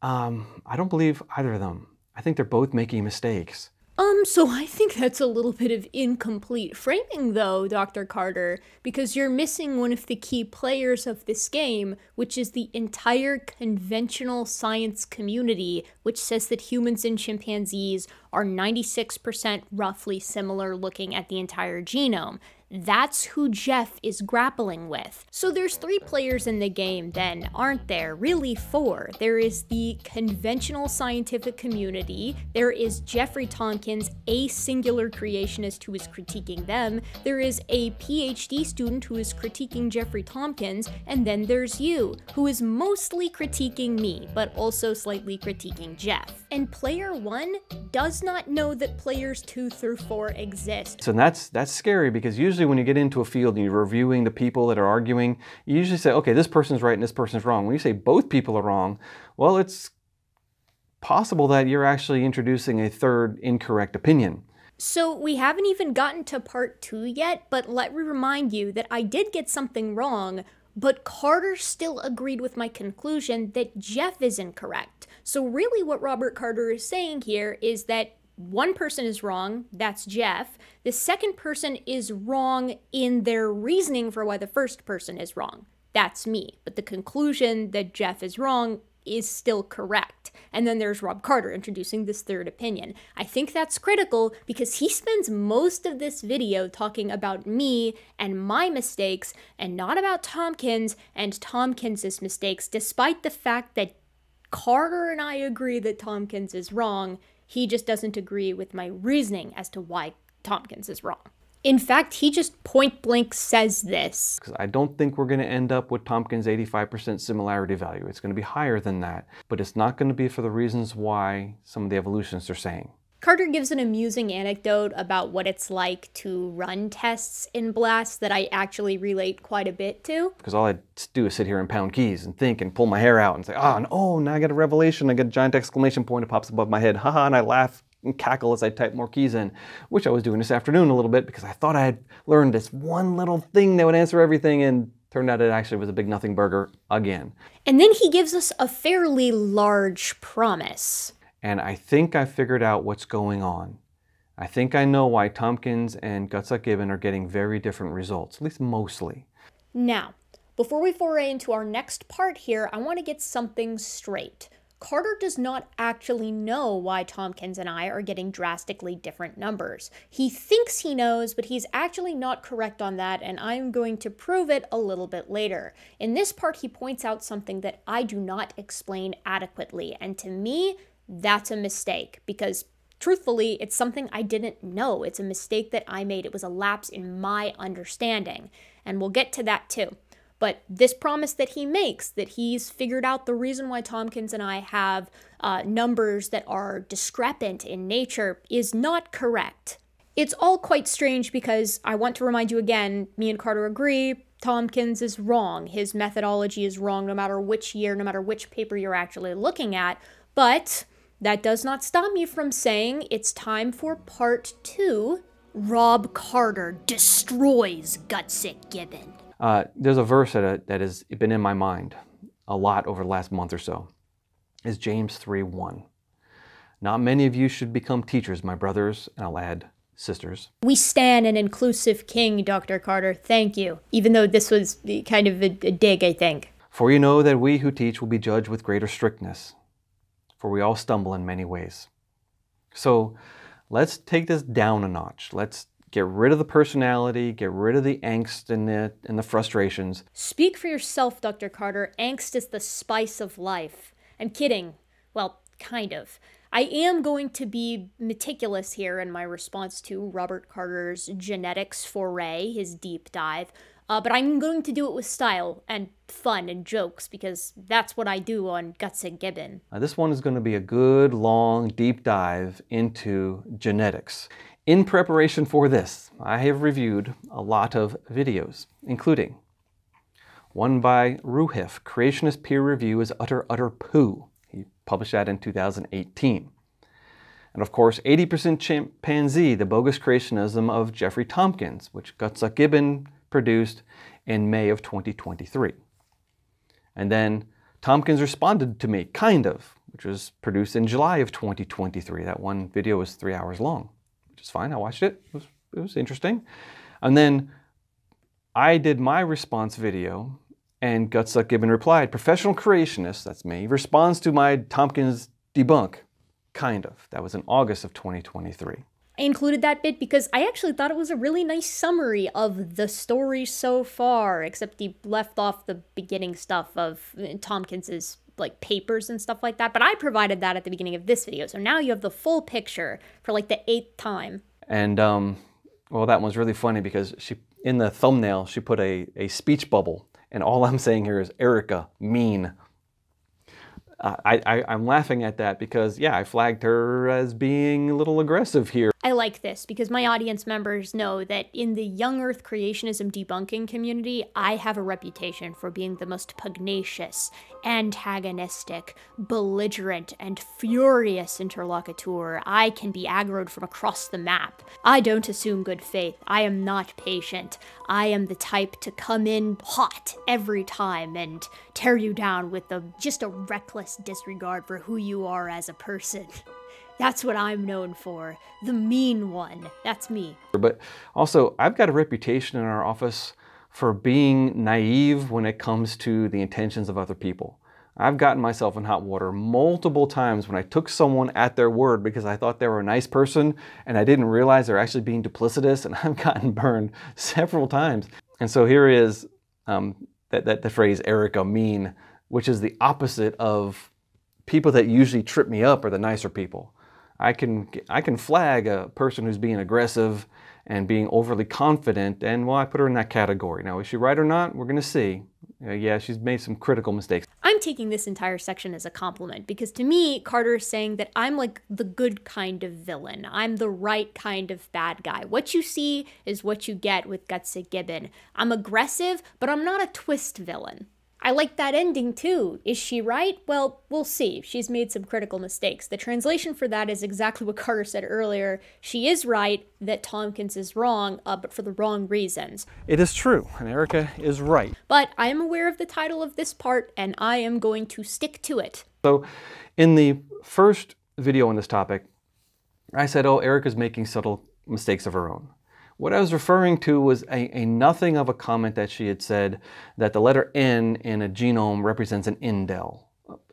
um, I don't believe either of them. I think they're both making mistakes. Um, so I think that's a little bit of incomplete framing, though, Doctor Carter, because you're missing one of the key players of this game, which is the entire conventional science community, which says that humans and chimpanzees are ninety-six percent roughly similar looking at the entire genome. That's who Jeff is grappling with. So there's three players in the game then, aren't there? Really four. There is the conventional scientific community, there is Jeffrey Tomkins, a singular creationist who is critiquing them, there is a PhD student who is critiquing Jeffrey Tomkins, and then there's you, who is mostly critiquing me, but also slightly critiquing Jeff. And player one does not know that players two through four exist. So that's, that's scary, because usually when you get into a field and you're reviewing the people that are arguing, you usually say, okay, this person's right and this person's wrong. When you say both people are wrong, well, it's possible that you're actually introducing a third incorrect opinion. So we haven't even gotten to part two yet, but let me remind you that I did get something wrong, but Carter still agreed with my conclusion that Jeff is incorrect. So really what Robert Carter is saying here is that one person is wrong, that's Jeff. The second person is wrong in their reasoning for why the first person is wrong. That's me. But the conclusion that Jeff is wrong is still correct. And then there's Rob Carter introducing this third opinion. I think that's critical because he spends most of this video talking about me and my mistakes and not about Tomkins and Tomkins's mistakes, despite the fact that Carter and I agree that Tomkins is wrong. He just doesn't agree with my reasoning as to why Tomkins is wrong. In fact, he just point blank says this. Because I don't think we're going to end up with Tomkins' eighty-five percent similarity value. It's going to be higher than that, but it's not going to be for the reasons why some of the evolutionists are saying. Carter gives an amusing anecdote about what it's like to run tests in BLAST that I actually relate quite a bit to. Because all I do is sit here and pound keys and think and pull my hair out and say, ah, oh, and oh, now I got a revelation, I got a giant exclamation point that pops above my head, haha, and I laugh and cackle as I type more keys in, which I was doing this afternoon a little bit because I thought I had learned this one little thing that would answer everything, and turned out it actually was a big nothing burger again. And then he gives us a fairly large promise. And I think I figured out what's going on. I think I know why Tomkins and Gutsick Gibbon are getting very different results, at least mostly. Now, before we foray into our next part here, I want to get something straight. Carter does not actually know why Tomkins and I are getting drastically different numbers. He thinks he knows, but he's actually not correct on that, and I'm going to prove it a little bit later. In this part, he points out something that I do not explain adequately, and to me, that's a mistake, because truthfully, it's something I didn't know. It's a mistake that I made. It was a lapse in my understanding, and we'll get to that too. But this promise that he makes, that he's figured out the reason why Tomkins and I have uh, numbers that are discrepant in nature, is not correct. It's all quite strange because I want to remind you again, me and Carter agree, Tomkins is wrong. His methodology is wrong no matter which year, no matter which paper you're actually looking at. But that does not stop me from saying it's time for part two. Rob Carter destroys Gutsick Gibbon. Uh, there's a verse that, that has been in my mind a lot over the last month or so. It's James three one. Not many of you should become teachers, my brothers, and I'll add sisters. We stan an inclusive king, Doctor Carter, thank you. Even though this was kind of a, a dig, I think. For you know that we who teach will be judged with greater strictness, for we all stumble in many ways. So let's take this down a notch. Let's get rid of the personality, get rid of the angst in it and the frustrations. Speak for yourself, Doctor Carter. Angst is the spice of life. I'm kidding. Well, kind of. I am going to be meticulous here in my response to Robert Carter's genetics foray, his deep dive, uh, but I'm going to do it with style and fun and jokes because that's what I do on Gutsick Gibbon. Now, this one is going to be a good, long, deep dive into genetics. In preparation for this, I have reviewed a lot of videos, including one by Ruhif, Creationist Peer Review is Utter, Utter Poo. He published that in two thousand eighteen. And of course, eighty percent Chimpanzee, The Bogus Creationism of Jeffrey Tomkins, which Gutsick Gibbon produced in May of twenty twenty-three. And then Tomkins Responded to Me, Kind of, which was produced in July of twenty twenty-three. That one video was three hours long. It's fine, I watched it. It was, it was interesting. And then I did my response video, and Gutsick Gibbon replied, professional creationist, that's me, responds to my Tomkins debunk, kind of. That was in August of twenty twenty-three. I included that bit because I actually thought it was a really nice summary of the story so far, except he left off the beginning stuff of Tomkins's like papers and stuff like that, but I provided that at the beginning of this video. So now you have the full picture for like the eighth time. And um, well, that one's really funny because she, in the thumbnail, she put a, a speech bubble. And all I'm saying here is Erica, mean. Uh, I, I, I'm laughing at that because yeah, I flagged her as being a little aggressive here. I like this because my audience members know that in the young earth creationism debunking community, I have a reputation for being the most pugnacious, antagonistic, belligerent, and furious interlocutor. I can be aggroed from across the map. I don't assume good faith. I am not patient. I am the type to come in hot every time and tear you down with a, just a reckless disregard for who you are as a person. That's what I'm known for, the mean one. That's me. But also, I've got a reputation in our office for being naive when it comes to the intentions of other people. I've gotten myself in hot water multiple times when I took someone at their word because I thought they were a nice person and I didn't realize they're actually being duplicitous, and I've gotten burned several times. And so here is um, that, that the phrase Erica, mean, which is the opposite of people that usually trip me up are the nicer people. I can, I can flag a person who's being aggressive and being overly confident, and well, I put her in that category. Now, is she right or not? We're gonna see. Uh, yeah, she's made some critical mistakes. I'm taking this entire section as a compliment because to me, Carter is saying that I'm like the good kind of villain. I'm the right kind of bad guy. What you see is what you get with Gutsick Gibbon. I'm aggressive, but I'm not a twist villain. I like that ending too. Is she right? Well, we'll see. She's made some critical mistakes. The translation for that is exactly what Carter said earlier. She is right that Tomkins is wrong, uh, but for the wrong reasons. It is true, and Erica is right. But I am aware of the title of this part, and I am going to stick to it. So in the first video on this topic, I said, oh, Erica's making subtle mistakes of her own. What I was referring to was a, a nothing of a comment that she had said that the letter N in a genome represents an indel.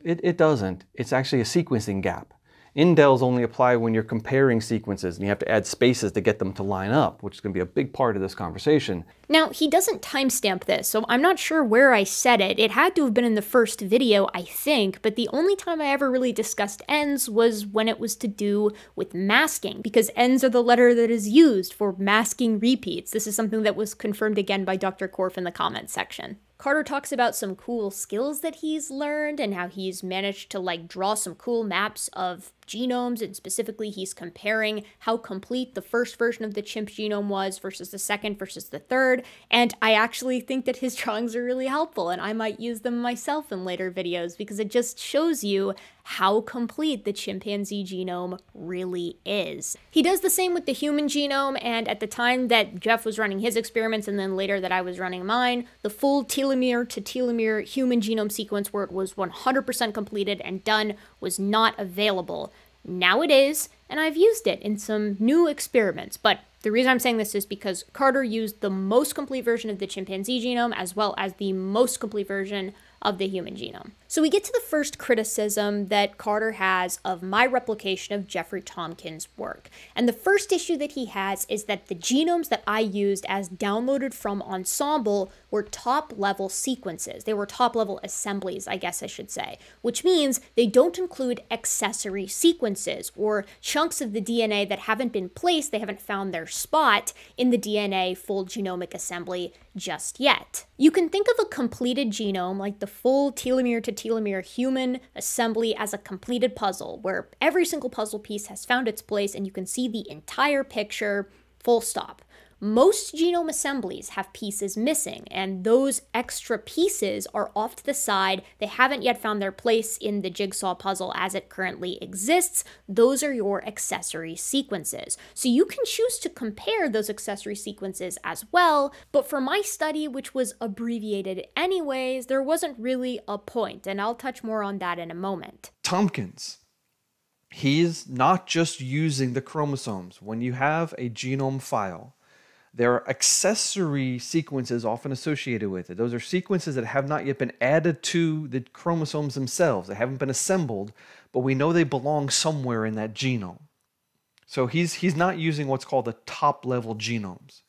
It, it doesn't. It's actually a sequencing gap. Indels only apply when you're comparing sequences and you have to add spaces to get them to line up, which is going to be a big part of this conversation. Now, he doesn't timestamp this, so I'm not sure where I said it. It had to have been in the first video, I think, but the only time I ever really discussed ends was when it was to do with masking, because ends are the letter that is used for masking repeats. This is something that was confirmed again by Doctor Korf in the comments section. Carter talks about some cool skills that he's learned and how he's managed to like draw some cool maps of genomes, and specifically he's comparing how complete the first version of the chimp genome was versus the second versus the third, and I actually think that his drawings are really helpful and I might use them myself in later videos because it just shows you how complete the chimpanzee genome really is. He does the same with the human genome, and at the time that Jeff was running his experiments and then later that I was running mine, the full telomere to telomere human genome sequence where it was one hundred percent completed and done was not available. Now it is, and I've used it in some new experiments, but the reason I'm saying this is because Carter used the most complete version of the chimpanzee genome as well as the most complete version of the human genome. So we get to the first criticism that Carter has of my replication of Jeffrey Tomkins' work. And the first issue that he has is that the genomes that I used as downloaded from Ensemble were top-level sequences. They were top-level assemblies, I guess I should say, which means they don't include accessory sequences or chunks of the D N A that haven't been placed, they haven't found their spot in the D N A full genomic assembly just yet. You can think of a completed genome, like the full telomere to telomere human assembly, as a completed puzzle where every single puzzle piece has found its place and you can see the entire picture, full stop. Most genome assemblies have pieces missing, and those extra pieces are off to the side. They haven't yet found their place in the jigsaw puzzle as it currently exists. Those are your accessory sequences. So you can choose to compare those accessory sequences as well, but for my study, which was abbreviated anyways, there wasn't really a point, and I'll touch more on that in a moment. Tomkins. He's not just using the chromosomes. When you have a genome file, there are accessory sequences often associated with it. Those are sequences that have not yet been added to the chromosomes themselves. They haven't been assembled, but we know they belong somewhere in that genome. So he's, he's not using what's called the top-level genomes.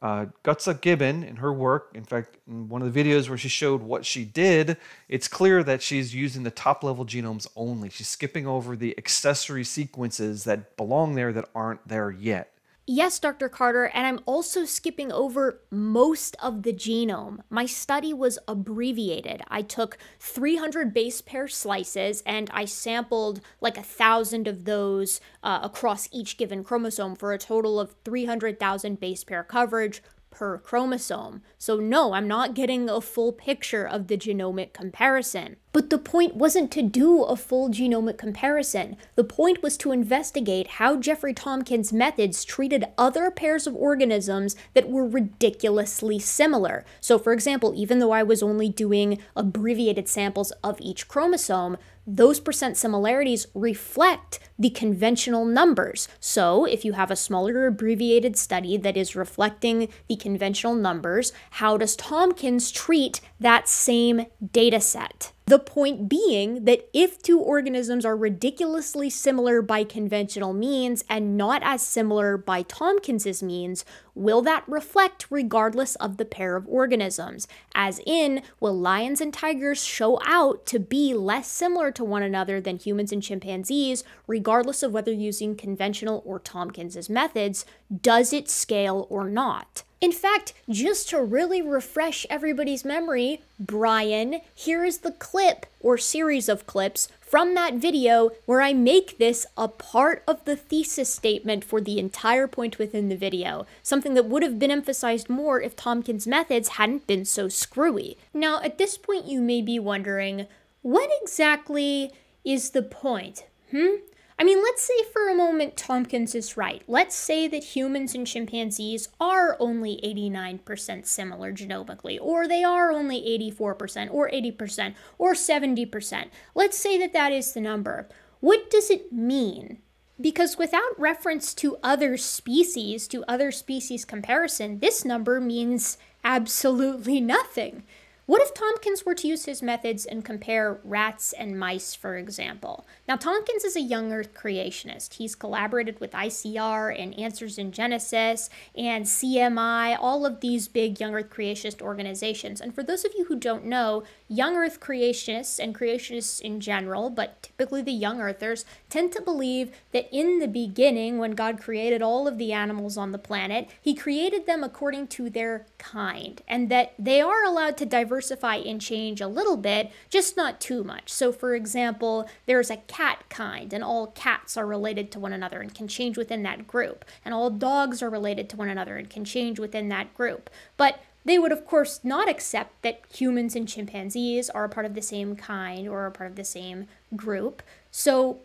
Uh, Gutsick Gibbon, in her work, in fact, in one of the videos where she showed what she did, it's clear that she's using the top-level genomes only. She's skipping over the accessory sequences that belong there that aren't there yet. Yes, Doctor Carter, and I'm also skipping over most of the genome. My study was abbreviated. I took three hundred base pair slices and I sampled like a thousand of those uh, across each given chromosome for a total of three hundred thousand base pair coverage per chromosome. So no, I'm not getting a full picture of the genomic comparison. But the point wasn't to do a full genomic comparison. The point was to investigate how Jeffrey Tomkins' methods treated other pairs of organisms that were ridiculously similar. So for example, even though I was only doing abbreviated samples of each chromosome, those percent similarities reflect the conventional numbers. So if you have a smaller abbreviated study that is reflecting the conventional numbers, how does Tomkins treat that same data set? The point being that if two organisms are ridiculously similar by conventional means and not as similar by Tomkins's means, will that reflect regardless of the pair of organisms? As in, will lions and tigers show out to be less similar to one another than humans and chimpanzees, regardless of whether using conventional or Tomkins's methods? Does it scale or not? In fact, just to really refresh everybody's memory, Brian, here is the clip or series of clips from that video where I make this a part of the thesis statement for the entire point within the video, something that would have been emphasized more if Tomkins' methods hadn't been so screwy. Now, at this point, you may be wondering, what exactly is the point? Hmm? I mean, let's say for a moment Tomkins is right. Let's say that humans and chimpanzees are only eighty-nine percent similar genomically, or they are only eighty-four percent, or eighty percent, or seventy percent. Let's say that that is the number. What does it mean? Because without reference to other species, to other species comparison, this number means absolutely nothing. What if Tomkins were to use his methods and compare rats and mice, for example? Now, Tomkins is a young Earth creationist. He's collaborated with I C R and Answers in Genesis and C M I, all of these big young Earth creationist organizations. And for those of you who don't know, young Earth creationists and creationists in general, but typically the young Earthers, tend to believe that in the beginning, when God created all of the animals on the planet, he created them according to their kind, and that they are allowed to diversify diversify and change a little bit, just not too much. So for example, there's a cat kind, and all cats are related to one another and can change within that group. And all dogs are related to one another and can change within that group. But they would, of course, not accept that humans and chimpanzees are a part of the same kind or a part of the same group. So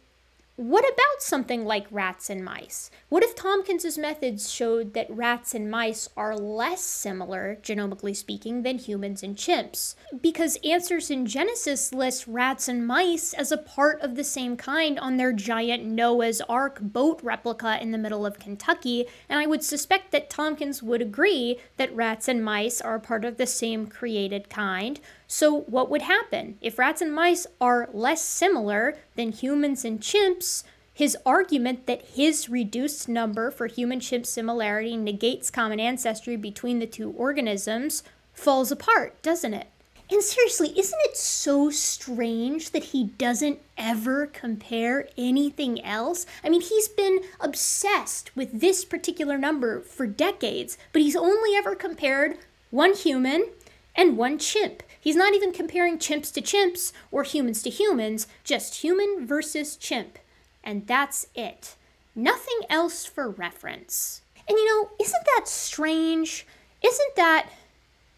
What about something like rats and mice? What if Tomkins's methods showed that rats and mice are less similar, genomically speaking, than humans and chimps? Because Answers in Genesis lists rats and mice as a part of the same kind on their giant Noah's Ark boat replica in the middle of Kentucky, and I would suspect that Tomkins would agree that rats and mice are a part of the same created kind. So what would happen? If rats and mice are less similar than humans and chimps, his argument that his reduced number for human-chimp similarity negates common ancestry between the two organisms falls apart, doesn't it? And seriously, isn't it so strange that he doesn't ever compare anything else? I mean, he's been obsessed with this particular number for decades, but he's only ever compared one human and one chimp. He's not even comparing chimps to chimps or humans to humans, just human versus chimp. And that's it. Nothing else for reference. And you know, isn't that strange? Isn't that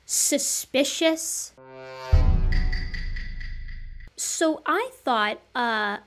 suspicious? So I thought, uh,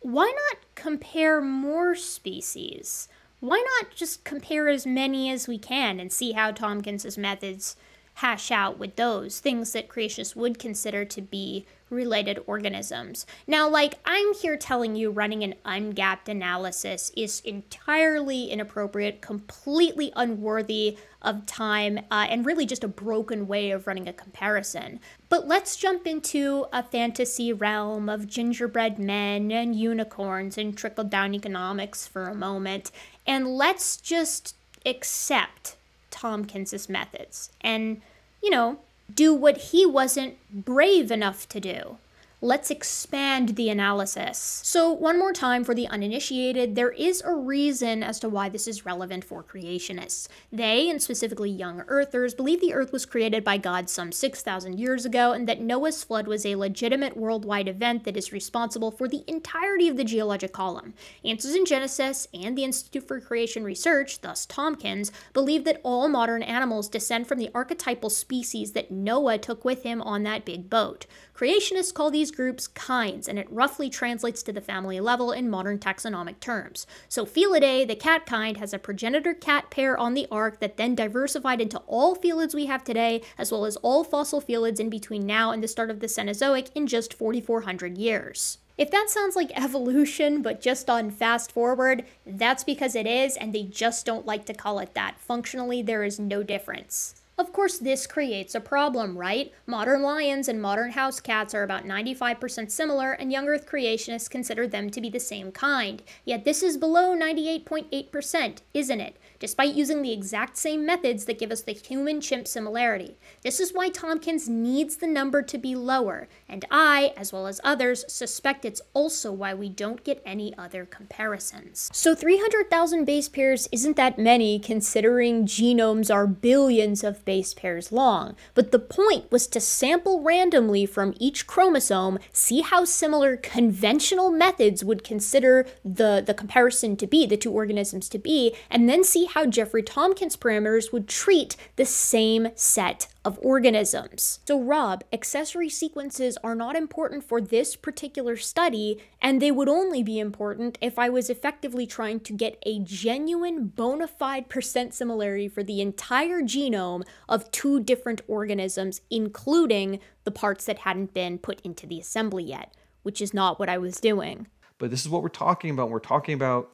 why not compare more species? Why not just compare as many as we can and see how Tomkins's methods hash out with those things that creationists would consider to be related organisms. Now, like, I'm here telling you running an ungapped analysis is entirely inappropriate, completely unworthy of time, uh, and really just a broken way of running a comparison. But let's jump into a fantasy realm of gingerbread men and unicorns and trickle-down economics for a moment, and let's just accept Tomkins's methods and, you know, do what he wasn't brave enough to do. Let's expand the analysis. So one more time for the uninitiated, there is a reason as to why this is relevant for creationists. They, and specifically young earthers, believe the earth was created by God some six thousand years ago and that Noah's flood was a legitimate worldwide event that is responsible for the entirety of the geologic column. Answers in Genesis and the Institute for Creation Research, thus Tomkins, believe that all modern animals descend from the archetypal species that Noah took with him on that big boat. Creationists call these groups kinds, and it roughly translates to the family level in modern taxonomic terms. So Felidae, the cat kind, has a progenitor cat pair on the ark that then diversified into all felids we have today, as well as all fossil felids in between now and the start of the Cenozoic in just forty-four hundred years. If that sounds like evolution, but just on fast forward, that's because it is, and they just don't like to call it that. Functionally, there is no difference. Of course, this creates a problem, right? Modern lions and modern house cats are about ninety-five percent similar, and young Earth creationists consider them to be the same kind. Yet this is below ninety-eight point eight percent, isn't it? Despite using the exact same methods that give us the human-chimp similarity. This is why Tomkins needs the number to be lower, and I, as well as others, suspect it's also why we don't get any other comparisons. So three hundred thousand base pairs isn't that many, considering genomes are billions of base pairs long, but the point was to sample randomly from each chromosome, see how similar conventional methods would consider the, the comparison to be, the two organisms to be, and then see how Jeffrey Tomkins' parameters would treat the same set of organisms. So Rob, accessory sequences are not important for this particular study, and they would only be important if I was effectively trying to get a genuine bona fide percent similarity for the entire genome of two different organisms, including the parts that hadn't been put into the assembly yet, which is not what I was doing. But this is what we're talking about. We're talking about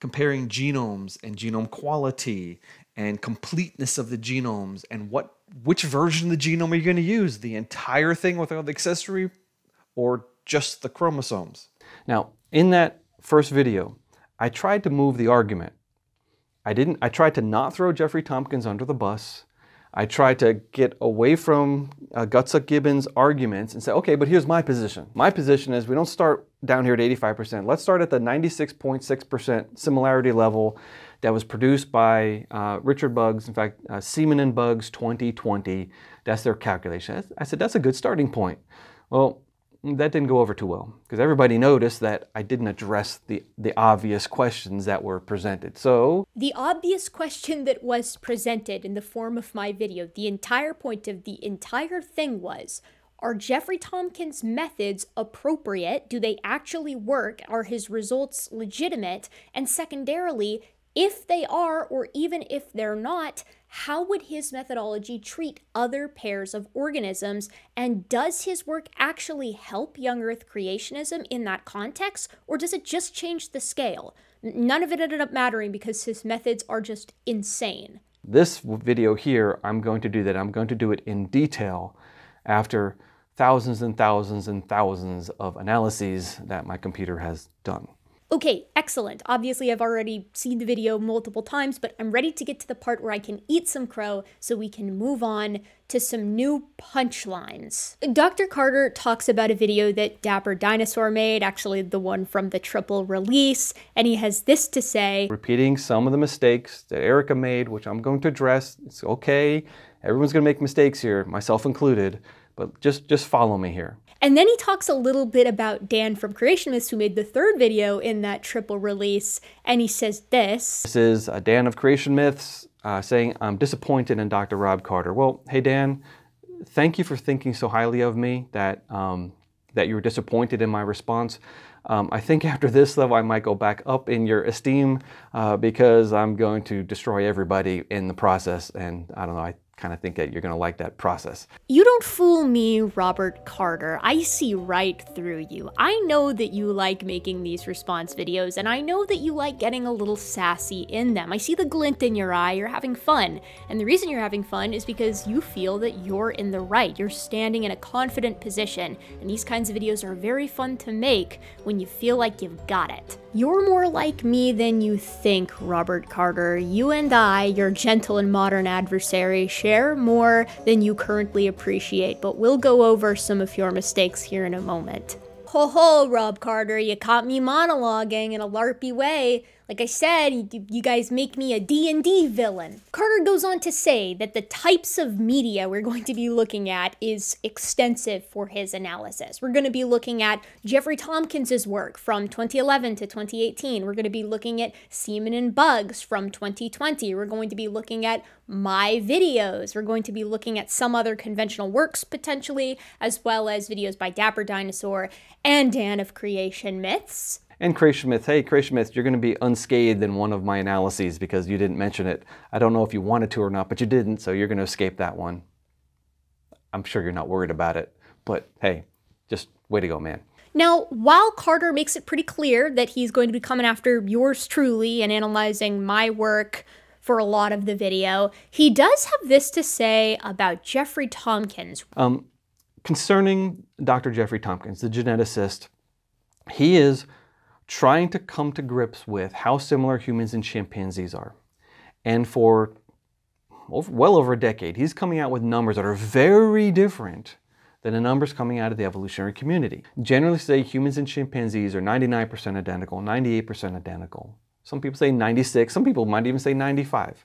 comparing genomes and genome quality and completeness of the genomes and what which version of the genome are you going to use? The entire thing with all the accessory or just the chromosomes? Now, in that first video, I tried to move the argument. I didn't, I tried to not throw Jeffrey Tomkins under the bus. I tried to get away from uh, Gutsick Gibbon's arguments and say, okay, but here's my position. My position is we don't start down here at eighty-five percent. Let's start at the ninety-six point six percent similarity level that was produced by uh, Richard Buggs. In fact, uh, Seaman and Buggs twenty twenty, that's their calculation. I said, that's a good starting point. Well, that didn't go over too well because everybody noticed that I didn't address the, the obvious questions that were presented. So the obvious question that was presented in the form of my video, the entire point of the entire thing was, Are Jeffrey Tomkins' methods appropriate? Do they actually work? Are his results legitimate? And secondarily, if they are, or even if they're not, how would his methodology treat other pairs of organisms? And does his work actually help young Earth creationism in that context, or does it just change the scale? None of it ended up mattering because his methods are just insane. This video here, I'm going to do that. I'm going to do it in detail after thousands and thousands and thousands of analyses that my computer has done. Okay, excellent. Obviously, I've already seen the video multiple times, but I'm ready to get to the part where I can eat some crow so we can move on to some new punchlines. Doctor Carter talks about a video that Dapper Dinosaur made, actually the one from the triple release, and he has this to say. Repeating some of the mistakes that Erica made, which I'm going to address. It's okay. Everyone's going to make mistakes here, myself included, but just, just follow me here. And then he talks a little bit about Dan from Creation Myths, who made the third video in that triple release, and he says this. This is uh, Dan of Creation Myths uh, saying, I'm disappointed in Doctor Rob Carter. Well, hey Dan, thank you for thinking so highly of me that, um, that you were disappointed in my response. Um, I think after this though, I might go back up in your esteem uh, because I'm going to destroy everybody in the process, and I don't know, I kind of think that you're gonna like that process. You don't fool me, Robert Carter. I see right through you. I know that you like making these response videos, and I know that you like getting a little sassy in them. I see the glint in your eye, you're having fun. And the reason you're having fun is because you feel that you're in the right. You're standing in a confident position, and these kinds of videos are very fun to make when you feel like you've got it. You're more like me than you think, Robert Carter. You and I, your gentle and modern adversary, share more than you currently appreciate, but we'll go over some of your mistakes here in a moment. Ho ho, Rob Carter, you caught me monologuing in a LARPy way. Like I said, you guys make me a D and D villain. Carter goes on to say that the types of media we're going to be looking at is extensive for his analysis. We're going to be looking at Jeffrey Tomkins' work from twenty eleven to twenty eighteen. We're going to be looking at Seaman and Buggs from twenty twenty. We're going to be looking at my videos. We're going to be looking at some other conventional works potentially, as well as videos by Dapper Dinosaur and Dan of Creation Myths. And Creation Myths, hey, Creation Myths, you're going to be unscathed in one of my analyses because you didn't mention it. I don't know if you wanted to or not, but you didn't, so you're going to escape that one. I'm sure you're not worried about it, but hey, just way to go, man. Now, while Carter makes it pretty clear that he's going to be coming after yours truly and analyzing my work for a lot of the video, he does have this to say about Jeffrey Tomkins. Um, concerning Doctor Jeffrey Tomkins, the geneticist, he is trying to come to grips with how similar humans and chimpanzees are. And for over, well over a decade, he's coming out with numbers that are very different than the numbers coming out of the evolutionary community. Generally say humans and chimpanzees are ninety-nine percent identical, ninety-eight percent identical. Some people say ninety-six, some people might even say ninety-five.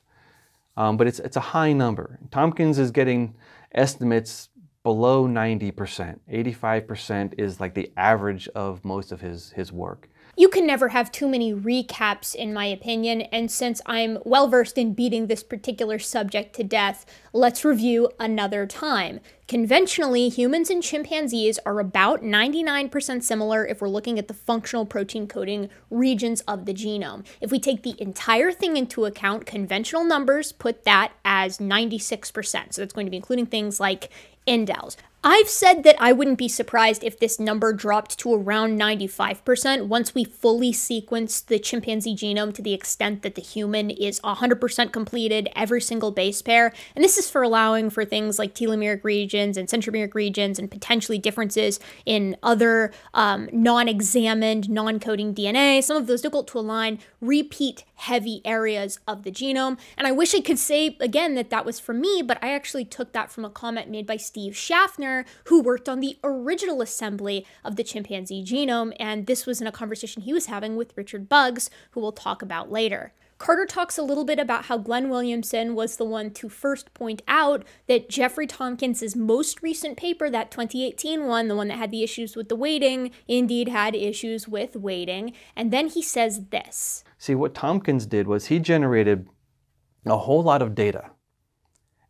Um, but it's, it's a high number. Tomkins is getting estimates below ninety percent. eighty-five percent is like the average of most of his, his work. You can never have too many recaps, in my opinion, and since I'm well-versed in beating this particular subject to death, let's review another time. Conventionally, humans and chimpanzees are about ninety-nine percent similar if we're looking at the functional protein coding regions of the genome. If we take the entire thing into account, conventional numbers put that as ninety-six percent. So that's going to be including things like indels. I've said that I wouldn't be surprised if this number dropped to around ninety-five percent once we fully sequence the chimpanzee genome to the extent that the human is one hundred percent completed, every single base pair. And this is for allowing for things like telomeric regions and centromeric regions and potentially differences in other um, non-examined, non-coding D N A, some of those difficult to align, repeat heavy areas of the genome. And I wish I could say again that that was from me, but I actually took that from a comment made by Steve Schaffner, who worked on the original assembly of the chimpanzee genome. And this was in a conversation he was having with Richard Buggs, who we'll talk about later. Carter talks a little bit about how Glenn Williamson was the one to first point out that Jeffrey Tomkins' most recent paper, that twenty eighteen one, the one that had the issues with the weighting, indeed had issues with weighting. And then he says this. See, what Tomkins did was he generated a whole lot of data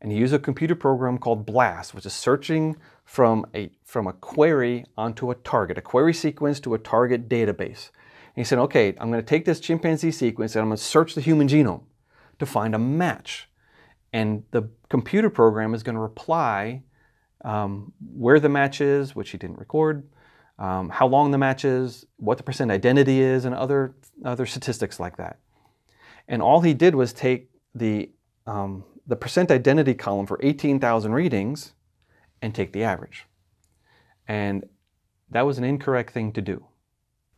and you use a computer program called BLAST, which is searching from a, from a query onto a target, a query sequence to a target database. And he said, okay, I'm going to take this chimpanzee sequence and I'm going to search the human genome to find a match. And the computer program is going to reply um, where the match is, which he didn't record, um, how long the match is, what the percent identity is, and other, other statistics like that. And all he did was take the, um, the percent identity column for eighteen thousand readings and take the average. And that was an incorrect thing to do.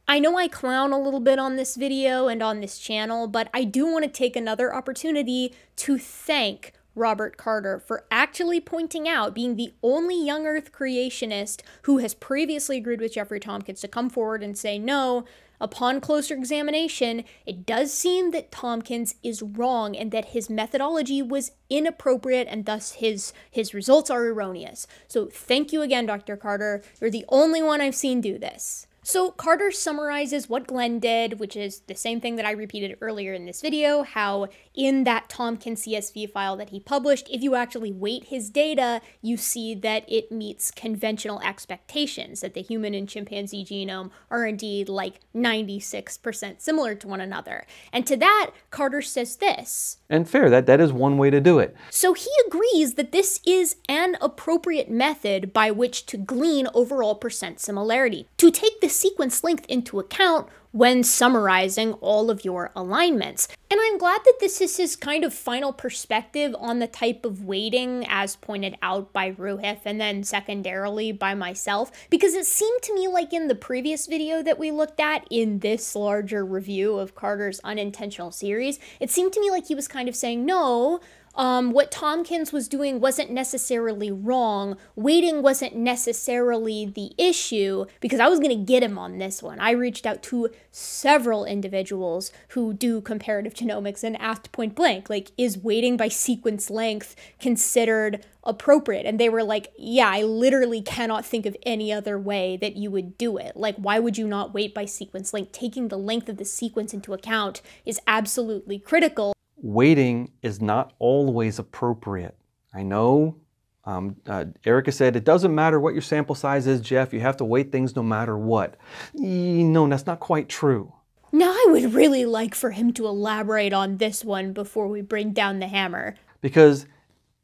I know I clown a little bit on this video and on this channel, but I do want to take another opportunity to thank Robert Carter for actually pointing out, being the only young Earth creationist who has previously agreed with Jeffrey Tomkins to come forward and say, no, upon closer examination, it does seem that Tomkins is wrong and that his methodology was inappropriate and thus his, his results are erroneous. So thank you again, Doctor Carter. You're the only one I've seen do this. So Carter summarizes what Glenn did, which is the same thing that I repeated earlier in this video, how in that Tomkins C S V file that he published, if you actually weight his data, you see that it meets conventional expectations, that the human and chimpanzee genome are indeed like ninety-six percent similar to one another. And to that, Carter says this. And fair, that, that is one way to do it. So he agrees that this is an appropriate method by which to glean overall percent similarity, to take the sequence length into account when summarizing all of your alignments. And I'm glad that this is his kind of final perspective on the type of weighting as pointed out by Ruhif and then secondarily by myself, because it seemed to me like in the previous video that we looked at in this larger review of Carter's unintentional series, it seemed to me like he was kind of saying, no, Um, what Tomkins was doing wasn't necessarily wrong. Weighting wasn't necessarily the issue, because I was going to get him on this one. I reached out to several individuals who do comparative genomics and asked point blank, like, is weighting by sequence length considered appropriate? And they were like, yeah, I literally cannot think of any other way that you would do it. Like, why would you not weight by sequence length? Taking the length of the sequence into account is absolutely critical. Weighting is not always appropriate. I know um, uh, Erica said, it doesn't matter what your sample size is, Jeff, you have to weight things no matter what. E no, that's not quite true. Now I would really like for him to elaborate on this one before we bring down the hammer. Because,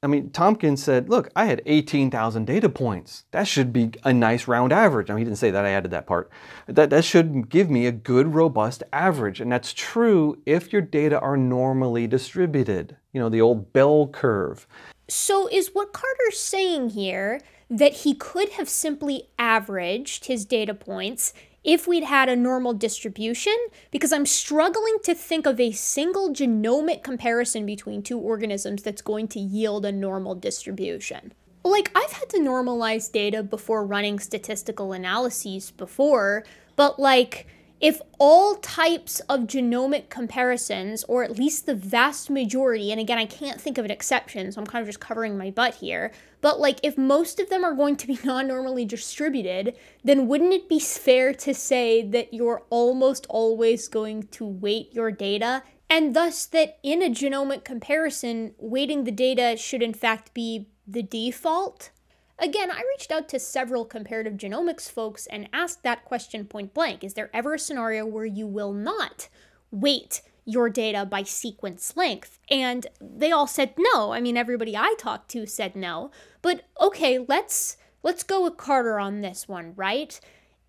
I mean, Tomkins said, look, I had eighteen thousand data points. That should be a nice round average. I mean, he didn't say that, I added that part. That, that should give me a good, robust average. And that's true if your data are normally distributed. You know, the old bell curve. So is what Carter's saying here that he could have simply averaged his data points if we'd had a normal distribution? Because I'm struggling to think of a single genomic comparison between two organisms that's going to yield a normal distribution. Like, I've had to normalize data before running statistical analyses before, but like, if all types of genomic comparisons, or at least the vast majority, and again, I can't think of an exception, so I'm kind of just covering my butt here, but like, if most of them are going to be non-normally distributed, then wouldn't it be fair to say that you're almost always going to weight your data? And thus that in a genomic comparison, weighting the data should in fact be the default? Again, I reached out to several comparative genomics folks and asked that question point blank. Is there ever a scenario where you will not weight your data by sequence length? And they all said no. I mean, everybody I talked to said no. But okay, let's let's go with Carter on this one, right?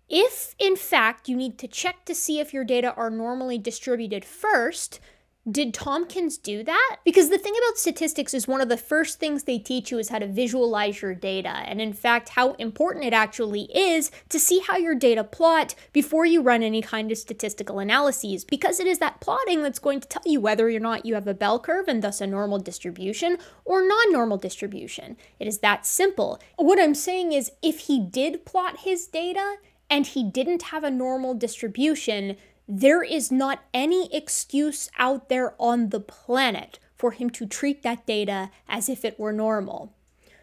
If, in fact, you need to check to see if your data are normally distributed first, did Tomkins do that? Because the thing about statistics is one of the first things they teach you is how to visualize your data, and in fact how important it actually is to see how your data plot before you run any kind of statistical analyses, because it is that plotting that's going to tell you whether or not you have a bell curve and thus a normal distribution or non-normal distribution. It is that simple. What I'm saying is if he did plot his data and he didn't have a normal distribution, there is not any excuse out there on the planet for him to treat that data as if it were normal.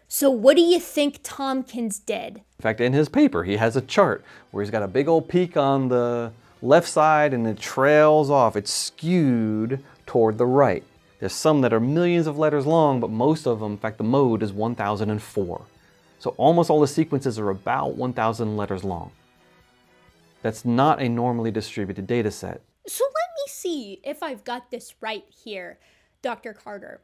So what do you think Tomkins did? In fact, in his paper, he has a chart where he's got a big old peak on the left side and it trails off. It's skewed toward the right. There's some that are millions of letters long, but most of them, in fact the mode is one thousand four. So almost all the sequences are about one thousand letters long. That's not a normally distributed data set. So let me see if I've got this right here, Doctor Carter.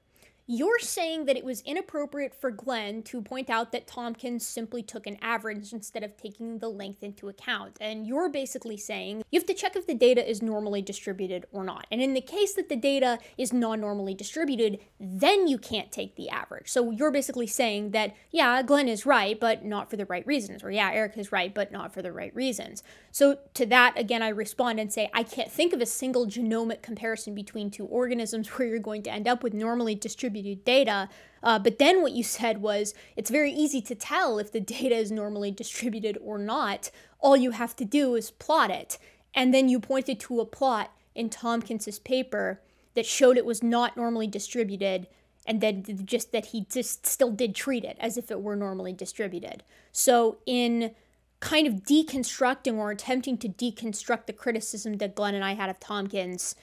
You're saying that it was inappropriate for Glenn to point out that Tomkins simply took an average instead of taking the length into account. And you're basically saying you have to check if the data is normally distributed or not. And in the case that the data is non-normally distributed, then you can't take the average. So you're basically saying that, yeah, Glenn is right, but not for the right reasons. Or yeah, Eric is right, but not for the right reasons. So to that, again, I respond and say, I can't think of a single genomic comparison between two organisms where you're going to end up with normally distributed data, uh, but then what you said was it's very easy to tell if the data is normally distributed or not. All you have to do is plot it. And then you pointed to a plot in Tomkins's paper that showed it was not normally distributed, and then just that he just still did treat it as if it were normally distributed. So in kind of deconstructing or attempting to deconstruct the criticism that Glenn and I had of Tomkins,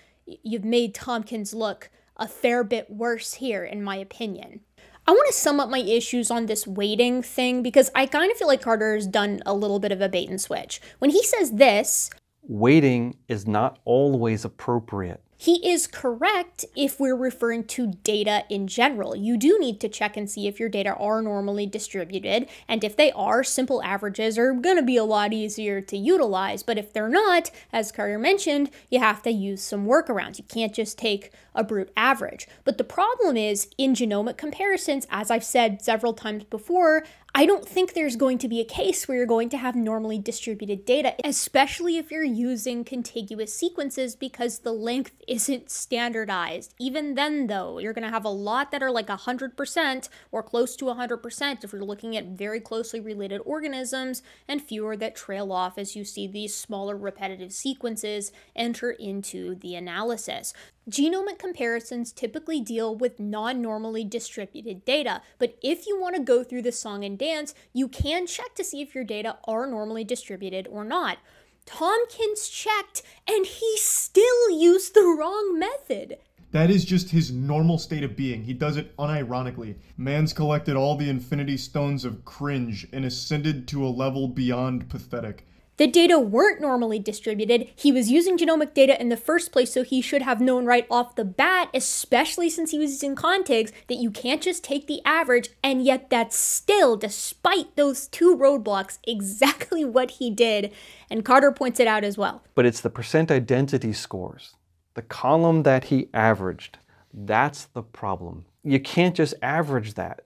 you've made Tomkins look a fair bit worse here, in my opinion. I want to sum up my issues on this weighting thing because I kind of feel like Carter's done a little bit of a bait and switch. When he says this, weighting is not always appropriate. He is correct if we're referring to data in general. You do need to check and see if your data are normally distributed, and if they are, simple averages are gonna be a lot easier to utilize, but if they're not, as Carter mentioned, you have to use some workarounds. You can't just take a brute average. But the problem is, in genomic comparisons, as I've said several times before, I don't think there's going to be a case where you're going to have normally distributed data, especially if you're using contiguous sequences because the length isn't standardized. Even then though, you're gonna have a lot that are like one hundred percent or close to one hundred percent if you're looking at very closely related organisms, and fewer that trail off as you see these smaller repetitive sequences enter into the analysis. Genomic comparisons typically deal with non-normally distributed data, but if you want to go through the song and dance, you can check to see if your data are normally distributed or not. Tomkins checked, and he still used the wrong method. That is just his normal state of being. He does it unironically. Man's collected all the infinity stones of cringe and ascended to a level beyond pathetic. The data weren't normally distributed. He was using genomic data in the first place, so he should have known right off the bat, especially since he was using contigs, that you can't just take the average, and yet that's still, despite those two roadblocks, exactly what he did, and Carter points it out as well. But it's the percent identity scores, the column that he averaged, that's the problem. You can't just average that.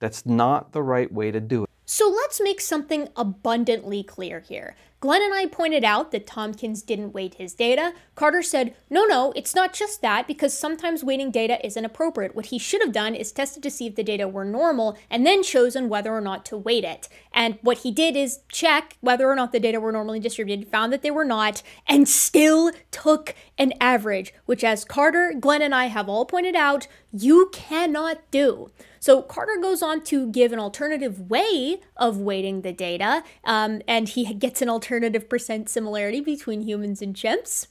That's not the right way to do it. So let's make something abundantly clear here. Glenn and I pointed out that Tomkins didn't weight his data. Carter said, no, no, it's not just that, because sometimes weighting data isn't appropriate. What he should have done is tested to see if the data were normal and then chosen whether or not to weight it. And what he did is check whether or not the data were normally distributed, found that they were not, and still took an average, which as Carter, Glenn, and I have all pointed out, you cannot do. So Carter goes on to give an alternative way of weighting the data, um, and he gets an alternative alternative percent similarity between humans and chimps.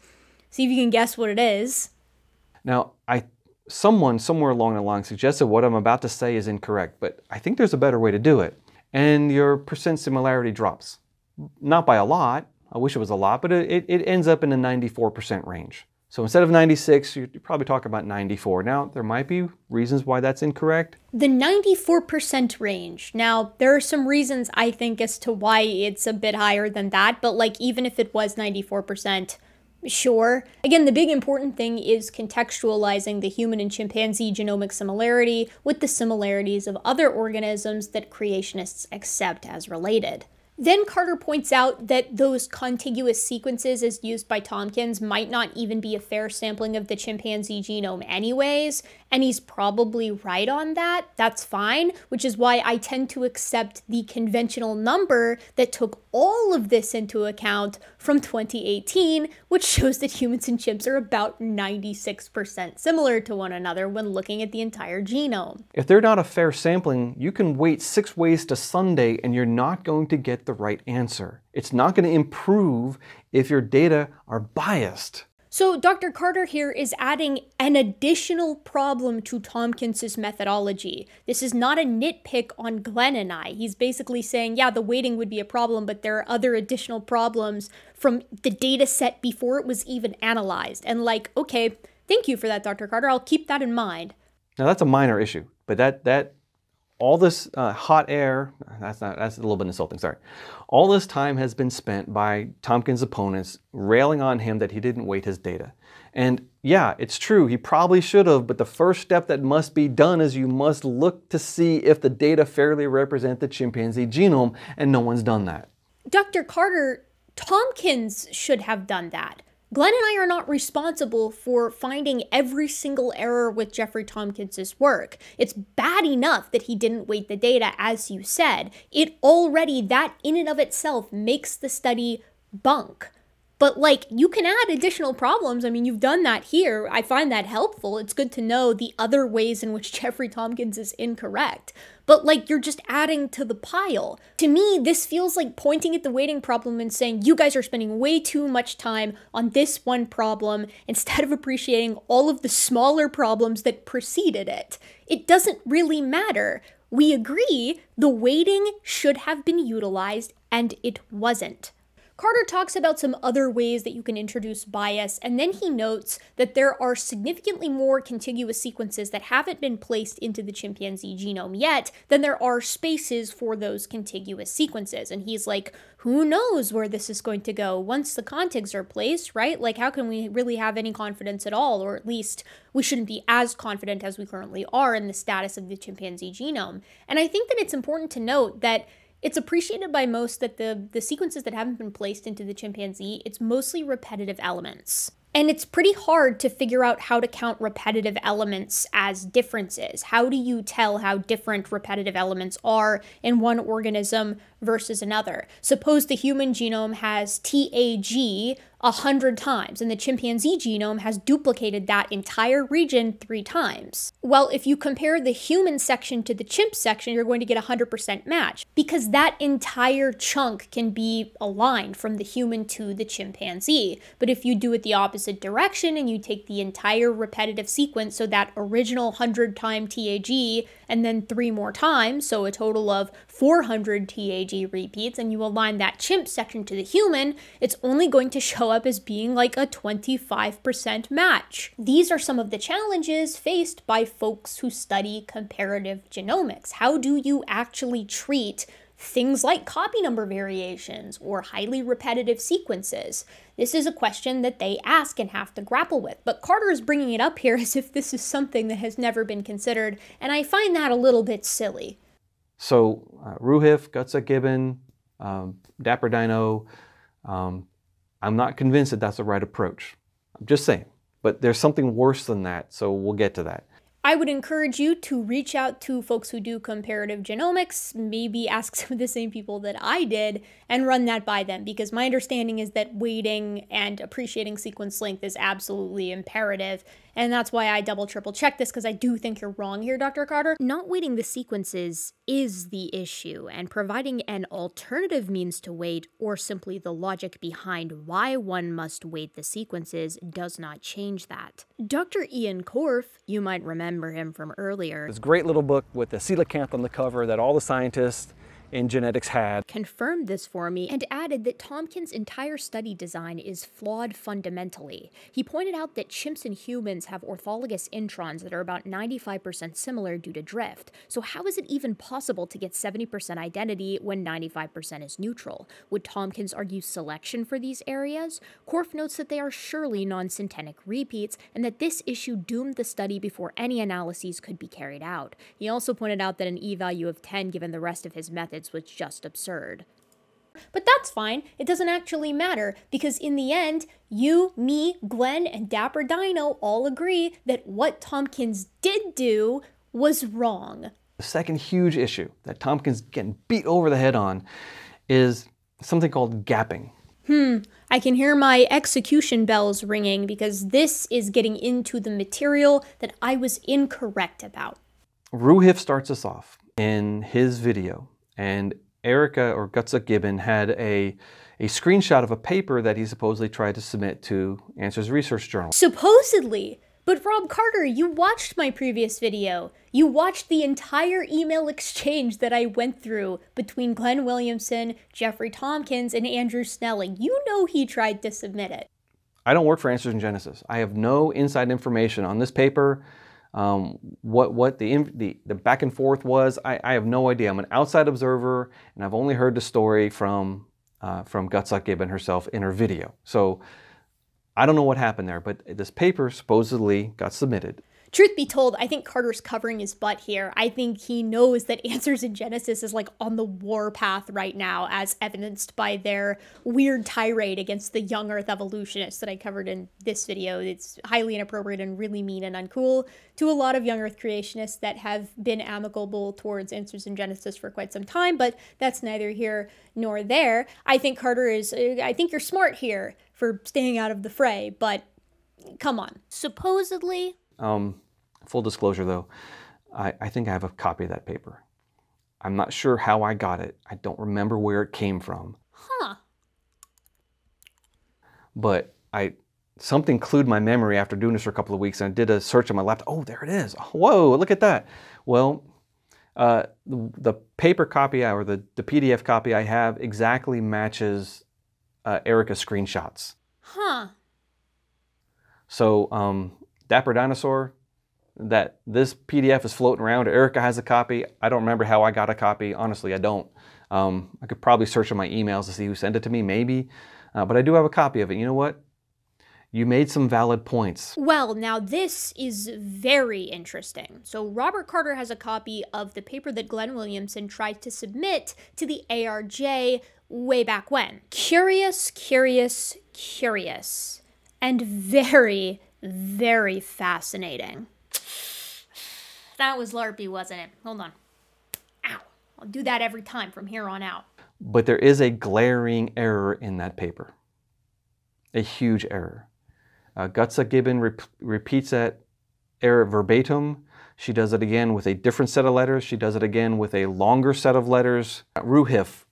See if you can guess what it is. Now, I someone somewhere along the line suggested what I'm about to say is incorrect, but I think there's a better way to do it. And your percent similarity drops. Not by a lot. I wish it was a lot, but it, it ends up in the ninety-four percent range. So instead of ninety-six, you're probably talking about ninety-four. Now, there might be reasons why that's incorrect. The ninety-four percent range. Now, there are some reasons, I think, as to why it's a bit higher than that, but like even if it was ninety-four percent, sure. Again, the big important thing is contextualizing the human and chimpanzee genomic similarity with the similarities of other organisms that creationists accept as related. Then Carter points out that those contiguous sequences as used by Tomkins might not even be a fair sampling of the chimpanzee genome anyways, and he's probably right on that. That's fine, which is why I tend to accept the conventional number that took all of this into account from twenty eighteen, which shows that humans and chimps are about ninety-six percent similar to one another when looking at the entire genome. If they're not a fair sampling, you can wait six ways to Sunday and you're not going to get the right answer. It's not going to improve if your data are biased. So Doctor Carter here is adding an additional problem to Tomkins's methodology. This is not a nitpick on Glenn and I. He's basically saying, yeah, the weighting would be a problem, but there are other additional problems from the data set before it was even analyzed. And like, okay, thank you for that, Doctor Carter. I'll keep that in mind. Now that's a minor issue, but that, that all this uh, hot air, that's, not, that's a little bit insulting, sorry. All this time has been spent by Tomkins' opponents railing on him that he didn't weight his data. And yeah, it's true, he probably should have, but the first step that must be done is you must look to see if the data fairly represent the chimpanzee genome, and no one's done that. Doctor Carter, Tomkins should have done that. Glenn and I are not responsible for finding every single error with Jeffrey Tomkins' work. It's bad enough that he didn't weight the data, as you said. It already, that in and of itself, makes the study bunk. But like, you can add additional problems. I mean, you've done that here. I find that helpful. It's good to know the other ways in which Jeffrey Tomkins is incorrect. But like, you're just adding to the pile. To me, this feels like pointing at the weighting problem and saying, you guys are spending way too much time on this one problem instead of appreciating all of the smaller problems that preceded it. It doesn't really matter. We agree the weighting should have been utilized, and it wasn't. Carter talks about some other ways that you can introduce bias, and then he notes that there are significantly more contiguous sequences that haven't been placed into the chimpanzee genome yet than there are spaces for those contiguous sequences. And he's like, who knows where this is going to go once the contigs are placed, right? Like, how can we really have any confidence at all? Or at least we shouldn't be as confident as we currently are in the status of the chimpanzee genome. And I think that it's important to note that it's appreciated by most that the, the sequences that haven't been placed into the chimpanzee, it's mostly repetitive elements. And it's pretty hard to figure out how to count repetitive elements as differences. How do you tell how different repetitive elements are in one organism versus another? Suppose the human genome has T A G a hundred times, and the chimpanzee genome has duplicated that entire region three times. Well, if you compare the human section to the chimp section, you're going to get a one hundred percent match, because that entire chunk can be aligned from the human to the chimpanzee. But if you do it the opposite direction and you take the entire repetitive sequence, so that original one hundred time T A G, and then three more times, so a total of four hundred T A G repeats, and you align that chimp section to the human, it's only going to show up as being like a twenty-five percent match. These are some of the challenges faced by folks who study comparative genomics. How do you actually treat things like copy number variations or highly repetitive sequences? This is a question that they ask and have to grapple with, but Carter is bringing it up here as if this is something that has never been considered, and I find that a little bit silly. So uh, Ruhif, Gutsick Gibbon, um, Dapper Dino, um, I'm not convinced that that's the right approach. I'm just saying, but there's something worse than that, so we'll get to that. I would encourage you to reach out to folks who do comparative genomics, maybe ask some of the same people that I did, and run that by them, because my understanding is that weighting and appreciating sequence length is absolutely imperative, and that's why I double triple check this, because I do think you're wrong here, Doctor Carter. Not weighting the sequences is the issue, and providing an alternative means to weight, or simply the logic behind why one must weight the sequences, does not change that. Doctor Ian Korf, you might remember him from earlier. This great little book with the coelacanth on the cover that all the scientists in genetics had. Confirmed this for me and added that Tomkins' entire study design is flawed fundamentally. He pointed out that chimps and humans have orthologous introns that are about ninety-five percent similar due to drift, so how is it even possible to get seventy percent identity when ninety-five percent is neutral? Would Tomkins argue selection for these areas? Korf notes that they are surely non-synthetic repeats, and that this issue doomed the study before any analyses could be carried out. He also pointed out that an e-value of ten given the rest of his method was just absurd. But that's fine, it doesn't actually matter, because in the end, you, me, Glenn, and Dapper Dino all agree that what Tomkins did do was wrong. The second huge issue that Tomkins getting beat over the head on is something called gapping. Hmm, I can hear my execution bells ringing, because this is getting into the material that I was incorrect about. Ruhif starts us off in his video, and Erica or Gutsick Gibbon had a, a screenshot of a paper that he supposedly tried to submit to Answers Research Journal. Supposedly? But Rob Carter, you watched my previous video. You watched the entire email exchange that I went through between Glenn Williamson, Jeffrey Tomkins, and Andrew Snelling. You know he tried to submit it. I don't work for Answers in Genesis. I have no inside information on this paper, um, what, what the, the, the back and forth was. I, I have no idea. I'm an outside observer, and I've only heard the story from, uh, from Gutsick Gibbon herself in her video. So I don't know what happened there, but this paper supposedly got submitted. Truth be told, I think Carter's covering his butt here. I think he knows that Answers in Genesis is like on the war path right now, as evidenced by their weird tirade against the young earth evolutionists that I covered in this video. It's highly inappropriate and really mean and uncool to a lot of young earth creationists that have been amicable towards Answers in Genesis for quite some time, but that's neither here nor there. I think Carter is, I think you're smart here for staying out of the fray, but come on. Supposedly, Um, full disclosure though, I, I think I have a copy of that paper. I'm not sure how I got it. I don't remember where it came from. Huh. But I, something clued my memory after doing this for a couple of weeks, and I did a search on my laptop. Oh, there it is. Whoa, look at that. Well, uh, the, the paper copy I, or the, the P D F copy I have exactly matches uh, Erica's screenshots. Huh. So, um... Dapper Dinosaur, that this P D F is floating around. Erica has a copy. I don't remember how I got a copy. Honestly, I don't. Um, I could probably search in my emails to see who sent it to me, maybe. Uh, but I do have a copy of it. You know what? You made some valid points. Well, now this is very interesting. So Robert Carter has a copy of the paper that Glenn Williamson tried to submit to the A R J way back when. Curious, curious, curious, and very very fascinating. That was LARPy, wasn't it? Hold on. Ow. I'll do that every time from here on out. But there is a glaring error in that paper. A huge error. Uh, Gutsick Gibbon rep repeats that error verbatim. She does it again with a different set of letters. She does it again with a longer set of letters. Ruhif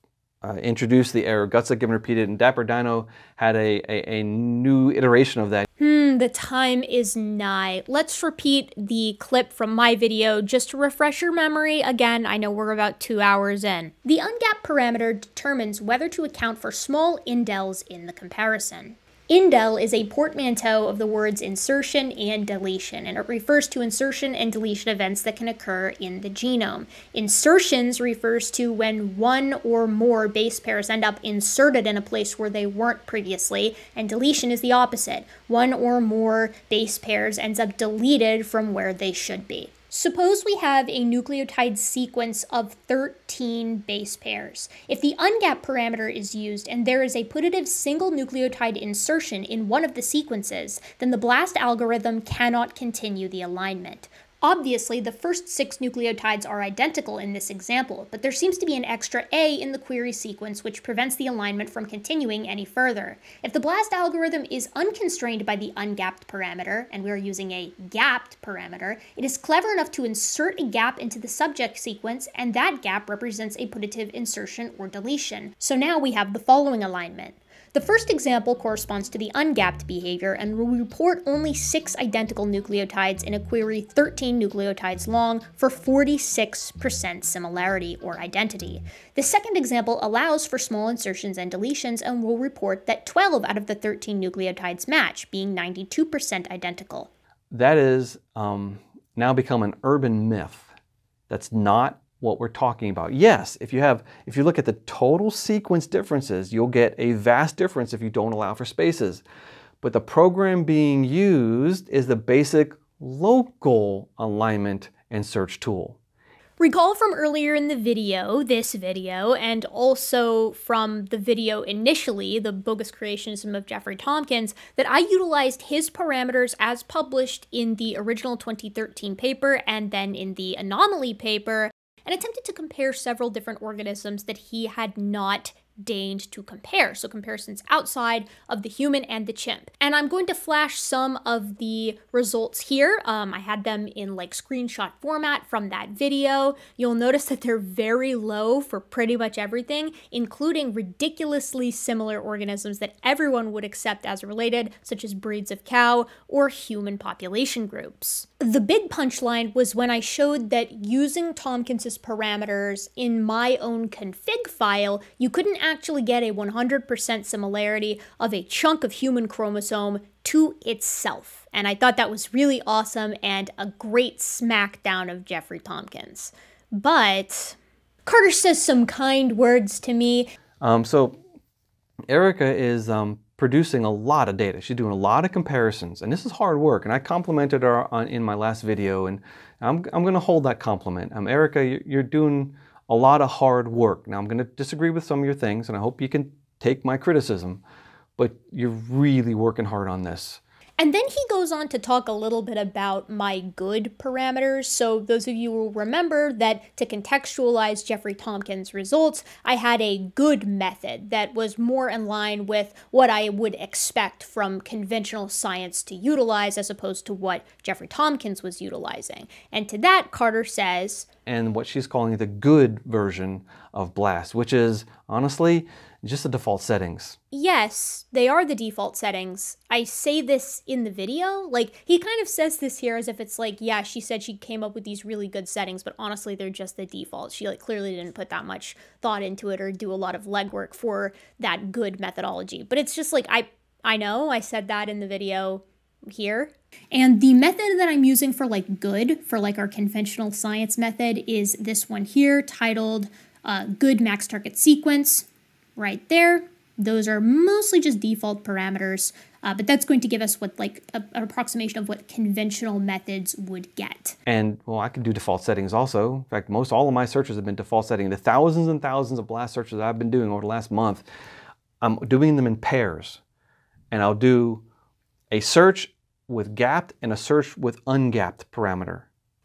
Uh, introduced the error. Gutsick Gibbon repeated it, and Dapper Dino had a, a, a new iteration of that. Hmm, the time is nigh. Let's repeat the clip from my video just to refresh your memory. Again, I know we're about two hours in. The ungapped parameter determines whether to account for small indels in the comparison. Indel is a portmanteau of the words insertion and deletion, and it refers to insertion and deletion events that can occur in the genome. Insertions refers to when one or more base pairs end up inserted in a place where they weren't previously, and deletion is the opposite. One or more base pairs ends up deleted from where they should be. Suppose we have a nucleotide sequence of thirteen base pairs. If the ungapped parameter is used and there is a putative single nucleotide insertion in one of the sequences, then the BLAST algorithm cannot continue the alignment. Obviously, the first six nucleotides are identical in this example, but there seems to be an extra A in the query sequence which prevents the alignment from continuing any further. If the BLAST algorithm is unconstrained by the ungapped parameter, and we are using a gapped parameter, it is clever enough to insert a gap into the subject sequence, and that gap represents a putative insertion or deletion. So now we have the following alignment. The first example corresponds to the ungapped behavior and will report only six identical nucleotides in a query thirteen nucleotides long for forty-six percent similarity or identity. The second example allows for small insertions and deletions and will report that twelve out of the thirteen nucleotides match, being ninety-two percent identical. That is um, now become an urban myth. That's not what we're talking about. Yes, if you have, if you look at the total sequence differences, you'll get a vast difference if you don't allow for spaces. But the program being used is the basic local alignment and search tool. Recall from earlier in the video, this video, and also from the video initially, the bogus creationism of Jeffrey Tomkins, that I utilized his parameters as published in the original twenty thirteen paper and then in the anomaly paper, and attempted to compare several different organisms that he had not deigned to compare. So comparisons outside of the human and the chimp. And I'm going to flash some of the results here. Um, I had them in like screenshot format from that video. You'll notice that they're very low for pretty much everything, including ridiculously similar organisms that everyone would accept as related, such as breeds of cow or human population groups. The big punchline was when I showed that using Tomkins's parameters in my own config file, you couldn't actually get a one hundred percent similarity of a chunk of human chromosome to itself. And I thought that was really awesome and a great smackdown of Jeffrey Tomkins. But Carter says some kind words to me. Um, so Erica is um, producing a lot of data. She's doing a lot of comparisons, and this is hard work. And I complimented her on, in my last video, and I'm, I'm going to hold that compliment. Um, Erica, you're doing a lot of hard work. Now, I'm going to disagree with some of your things, and I hope you can take my criticism, but you're really working hard on this. And then he goes on to talk a little bit about my good parameters. So those of you will remember that to contextualize Jeffrey Tomkins' results, I had a good method that was more in line with what I would expect from conventional science to utilize as opposed to what Jeffrey Tomkins was utilizing. And to that, Carter says, and what she's calling the good version of BLAST, which is, honestly, just the default settings. Yes, they are the default settings. I say this in the video. Like, he kind of says this here as if it's like, yeah, she said she came up with these really good settings, but honestly, they're just the default. She like clearly didn't put that much thought into it or do a lot of legwork for that good methodology. But it's just like, I, I know I said that in the video here. And the method that I'm using for like good, for like our conventional science method, is this one here titled uh, good max target sequence. Right there. Those are mostly just default parameters, uh, but that's going to give us what like a, an approximation of what conventional methods would get. And well, I can do default settings also. In fact, most all of my searches have been default setting. The thousands and thousands of BLAST searches I've been doing over the last month, I'm doing them in pairs, and I'll do a search with gapped and a search with ungapped parameter.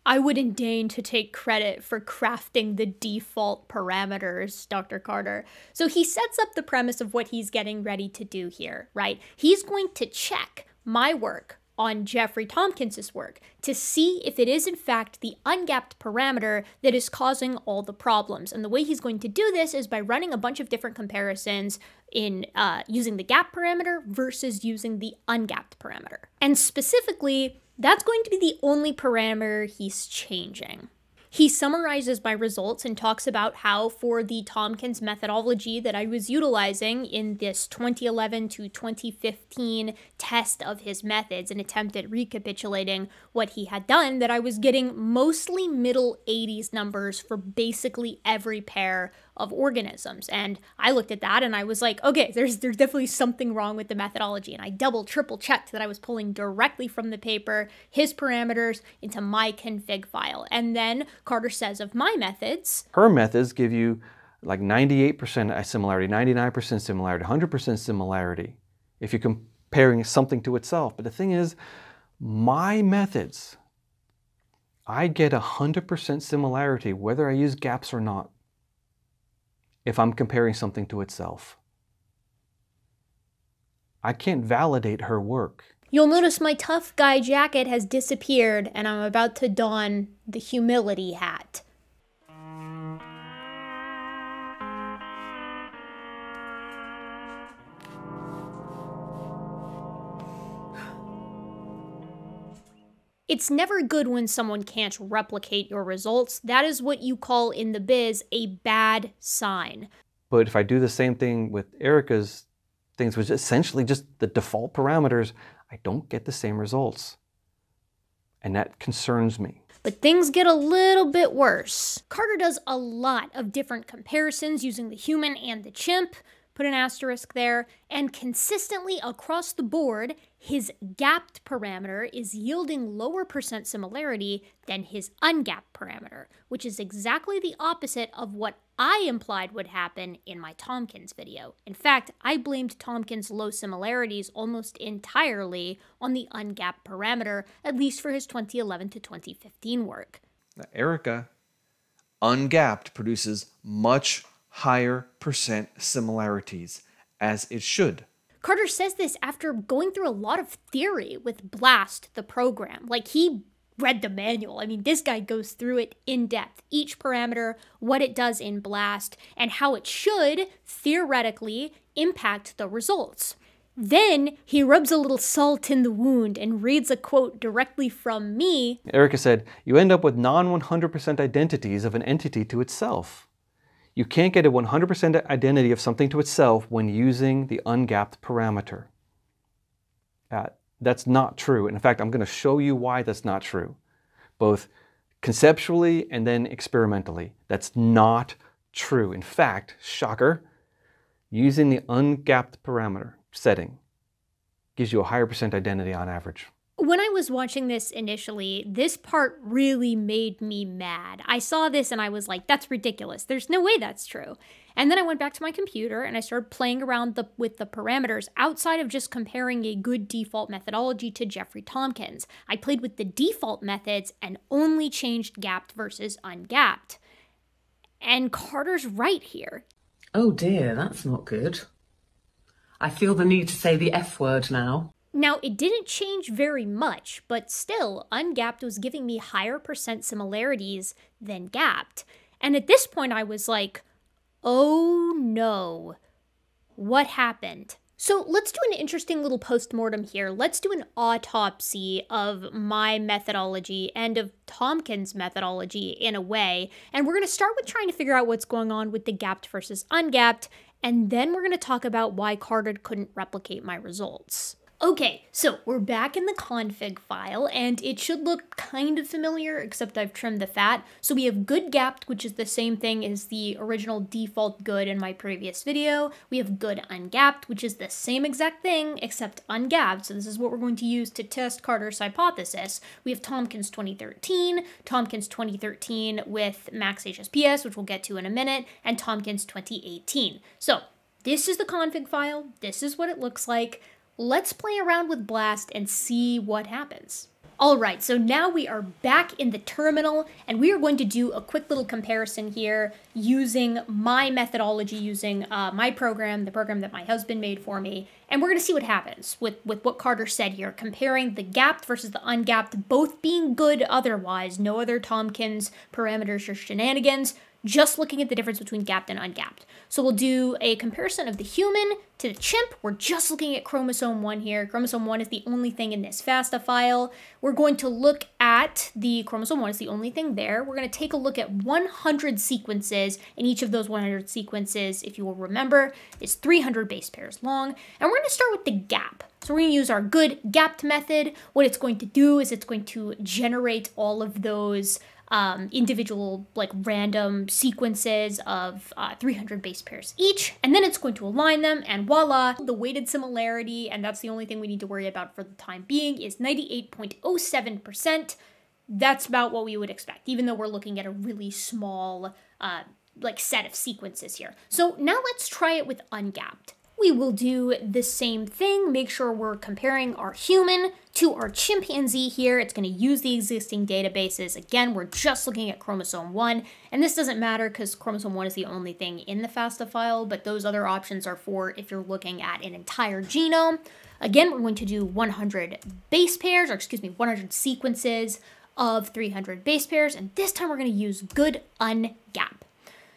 I wouldn't deign to take credit for crafting the default parameters, Doctor Carter. So he sets up the premise of what he's getting ready to do here, right? He's going to check my work on Jeffrey Tomkins's work to see if it is in fact the ungapped parameter that is causing all the problems. And the way he's going to do this is by running a bunch of different comparisons in uh, using the gap parameter versus using the ungapped parameter. And specifically, that's going to be the only parameter he's changing. He summarizes my results and talks about how for the Tomkins methodology that I was utilizing in this twenty eleven to twenty fifteen test of his methods, an attempt at recapitulating what he had done, that I was getting mostly middle eighties numbers for basically every pair of organisms. And I looked at that and I was like, okay, there's, there's definitely something wrong with the methodology. And I double, triple checked that I was pulling directly from the paper, his parameters, into my config file. And then Carter says of my methods, her methods give you like ninety-eight percent similarity, ninety-nine percent similarity, one hundred percent similarity if you're comparing something to itself. But the thing is, my methods, I get one hundred percent similarity whether I use gaps or not, if I'm comparing something to itself. I can't validate her work. You'll notice my tough guy jacket has disappeared and I'm about to don the humility hat. It's never good when someone can't replicate your results. That is what you call in the biz a bad sign. But if I do the same thing with Erica's things, which is essentially just the default parameters, I don't get the same results. And that concerns me. But things get a little bit worse. Carter does a lot of different comparisons using the human and the chimp, put an asterisk there, and consistently across the board, his gapped parameter is yielding lower percent similarity than his ungapped parameter, which is exactly the opposite of what I implied would happen in my Tomkins video. In fact, I blamed Tomkins' low similarities almost entirely on the ungapped parameter, at least for his twenty eleven to twenty fifteen work. Erica, ungapped, produces much higher percent similarities, as it should. Carter says this after going through a lot of theory with BLAST, the program. Like, he read the manual. I mean, this guy goes through it in depth, each parameter, what it does in BLAST, and how it should, theoretically, impact the results. Then he rubs a little salt in the wound and reads a quote directly from me. Erica said, "You end up with non one hundred percent identities of an entity to itself. You can't get a one hundred percent identity of something to itself when using the ungapped parameter." Uh, that's not true. And in fact, I'm going to show you why that's not true, both conceptually and then experimentally. That's not true. In fact, shocker, using the ungapped parameter setting gives you a higher percent identity on average. When I was watching this initially, this part really made me mad. I saw this and I was like, that's ridiculous. There's no way that's true. And then I went back to my computer and I started playing around the, with the parameters outside of just comparing a good default methodology to Jeffrey Tomkins. I played with the default methods and only changed gapped versus ungapped. And Carter's right here. Oh dear, that's not good. I feel the need to say the F word now. Now, it didn't change very much, but still, ungapped was giving me higher percent similarities than gapped. And at this point, I was like, oh no, what happened? So let's do an interesting little postmortem here. Let's do an autopsy of my methodology and of Tomkins' methodology in a way. And we're going to start with trying to figure out what's going on with the gapped versus ungapped, and then we're going to talk about why Carter couldn't replicate my results. Okay, so we're back in the config file, and it should look kind of familiar, except I've trimmed the fat. So we have good gapped, which is the same thing as the original default good in my previous video. We have good ungapped, which is the same exact thing, except ungapped. So this is what we're going to use to test Carter's hypothesis. We have Tomkins twenty thirteen, Tomkins twenty thirteen with Max H S P S, which we'll get to in a minute, and Tomkins twenty eighteen. So this is the config file. This is what it looks like. Let's play around with BLAST and see what happens. All right, so now we are back in the terminal, and we are going to do a quick little comparison here using my methodology, using uh, my program, the program that my husband made for me, and we're going to see what happens with, with what Carter said here, comparing the gapped versus the ungapped, both being good otherwise, no other Tomkins parameters or shenanigans, just looking at the difference between gapped and ungapped. So we'll do a comparison of the human to the chimp. We're just looking at chromosome one here. Chromosome one is the only thing in this FASTA file. We're going to look at the chromosome one is the only thing there. We're going to take a look at one hundred sequences, and each of those one hundred sequences, if you will remember, is three hundred base pairs long. And we're going to start with the gap. So we're going to use our good gapped method. What it's going to do is it's going to generate all of those Um, individual, like, random sequences of uh, three hundred base pairs each, and then it's going to align them, and voila, the weighted similarity, and that's the only thing we need to worry about for the time being, is ninety-eight point zero seven percent. That's about what we would expect, even though we're looking at a really small, uh, like, set of sequences here. So now let's try it with ungapped. We will do the same thing, make sure we're comparing our human to our chimpanzee here. It's going to use the existing databases. Again, we're just looking at chromosome one, and this doesn't matter because chromosome one is the only thing in the FASTA file, but those other options are for if you're looking at an entire genome. Again, we're going to do one hundred base pairs, or excuse me, one hundred sequences of three hundred base pairs, and this time we're going to use good ungap.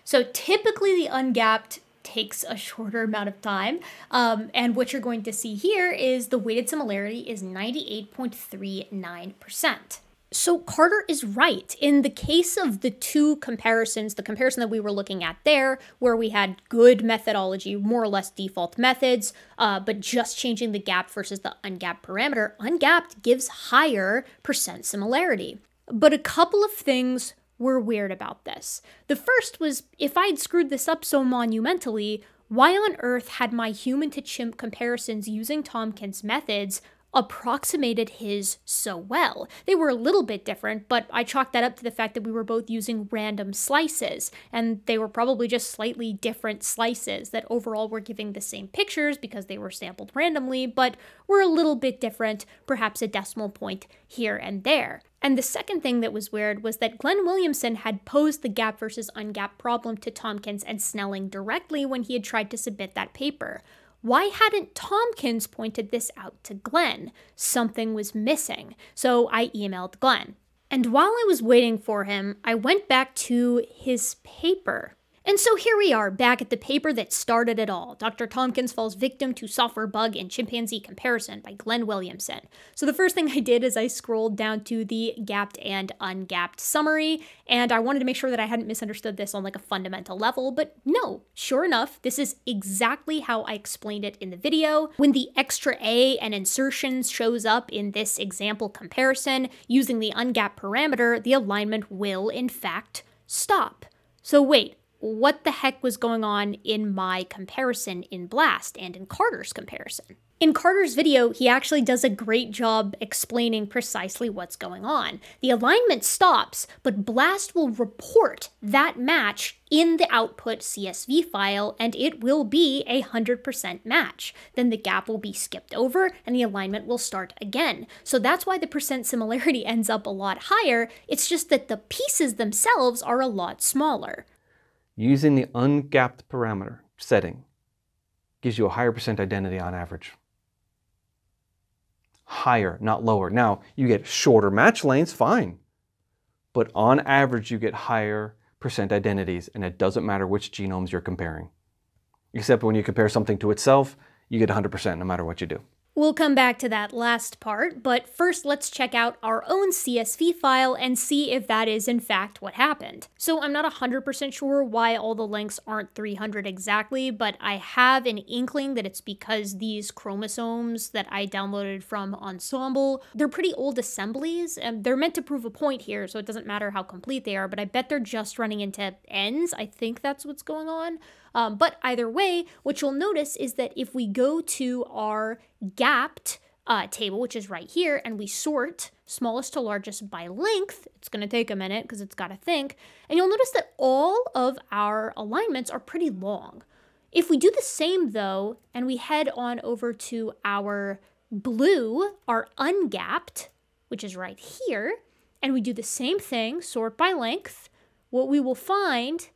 So typically the ungapped takes a shorter amount of time. Um, and what you're going to see here is the weighted similarity is ninety-eight point three nine percent. So Carter is right. In the case of the two comparisons, the comparison that we were looking at there, where we had good methodology, more or less default methods, uh, but just changing the gapped versus the ungapped parameter, ungapped gives higher percent similarity. But a couple of things were weird about this. The first was, if I'd screwed this up so monumentally, why on earth had my human to chimp comparisons using Tomkins' methods approximated his so well. They were a little bit different, but I chalked that up to the fact that we were both using random slices, and they were probably just slightly different slices that overall were giving the same pictures because they were sampled randomly, but were a little bit different, perhaps a decimal point here and there. And the second thing that was weird was that Glenn Williamson had posed the gap versus ungapped problem to Tomkins and Snelling directly when he had tried to submit that paper. Why hadn't Tomkins pointed this out to Glenn? Something was missing, so I emailed Glenn. And while I was waiting for him, I went back to his paper. And so here we are, back at the paper that started it all. Doctor Tomkins falls victim to software bug and chimpanzee comparison by Glenn Williamson. So the first thing I did is I scrolled down to the gapped and ungapped summary, and I wanted to make sure that I hadn't misunderstood this on like a fundamental level, but no, sure enough, this is exactly how I explained it in the video. When the extra A and insertions shows up in this example comparison, using the ungapped parameter, the alignment will, in fact, stop. So wait. What the heck was going on in my comparison in BLAST and in Carter's comparison? In Carter's video, he actually does a great job explaining precisely what's going on. The alignment stops, but BLAST will report that match in the output C S V file, and it will be a one hundred percent match. Then the gap will be skipped over, and the alignment will start again. So that's why the percent similarity ends up a lot higher. It's just that the pieces themselves are a lot smaller. Using the ungapped parameter setting gives you a higher percent identity on average. Higher, not lower. Now, you get shorter match lanes, fine. But on average, you get higher percent identities, and it doesn't matter which genomes you're comparing. Except when you compare something to itself, you get one hundred percent no matter what you do. We'll come back to that last part, but first let's check out our own C S V file and see if that is in fact what happened. So I'm not one hundred percent sure why all the links aren't three hundred exactly, but I have an inkling that it's because these chromosomes that I downloaded from Ensemble, they're pretty old assemblies, and they're meant to prove a point here, so it doesn't matter how complete they are, but I bet they're just running into ends. I think that's what's going on. Um, but either way, what you'll notice is that if we go to our gapped uh, table, which is right here, and we sort smallest to largest by length, it's going to take a minute because it's got to think, and you'll notice that all of our alignments are pretty long. If we do the same, though, and we head on over to our blue, our ungapped, which is right here, and we do the same thing, sort by length, what we will find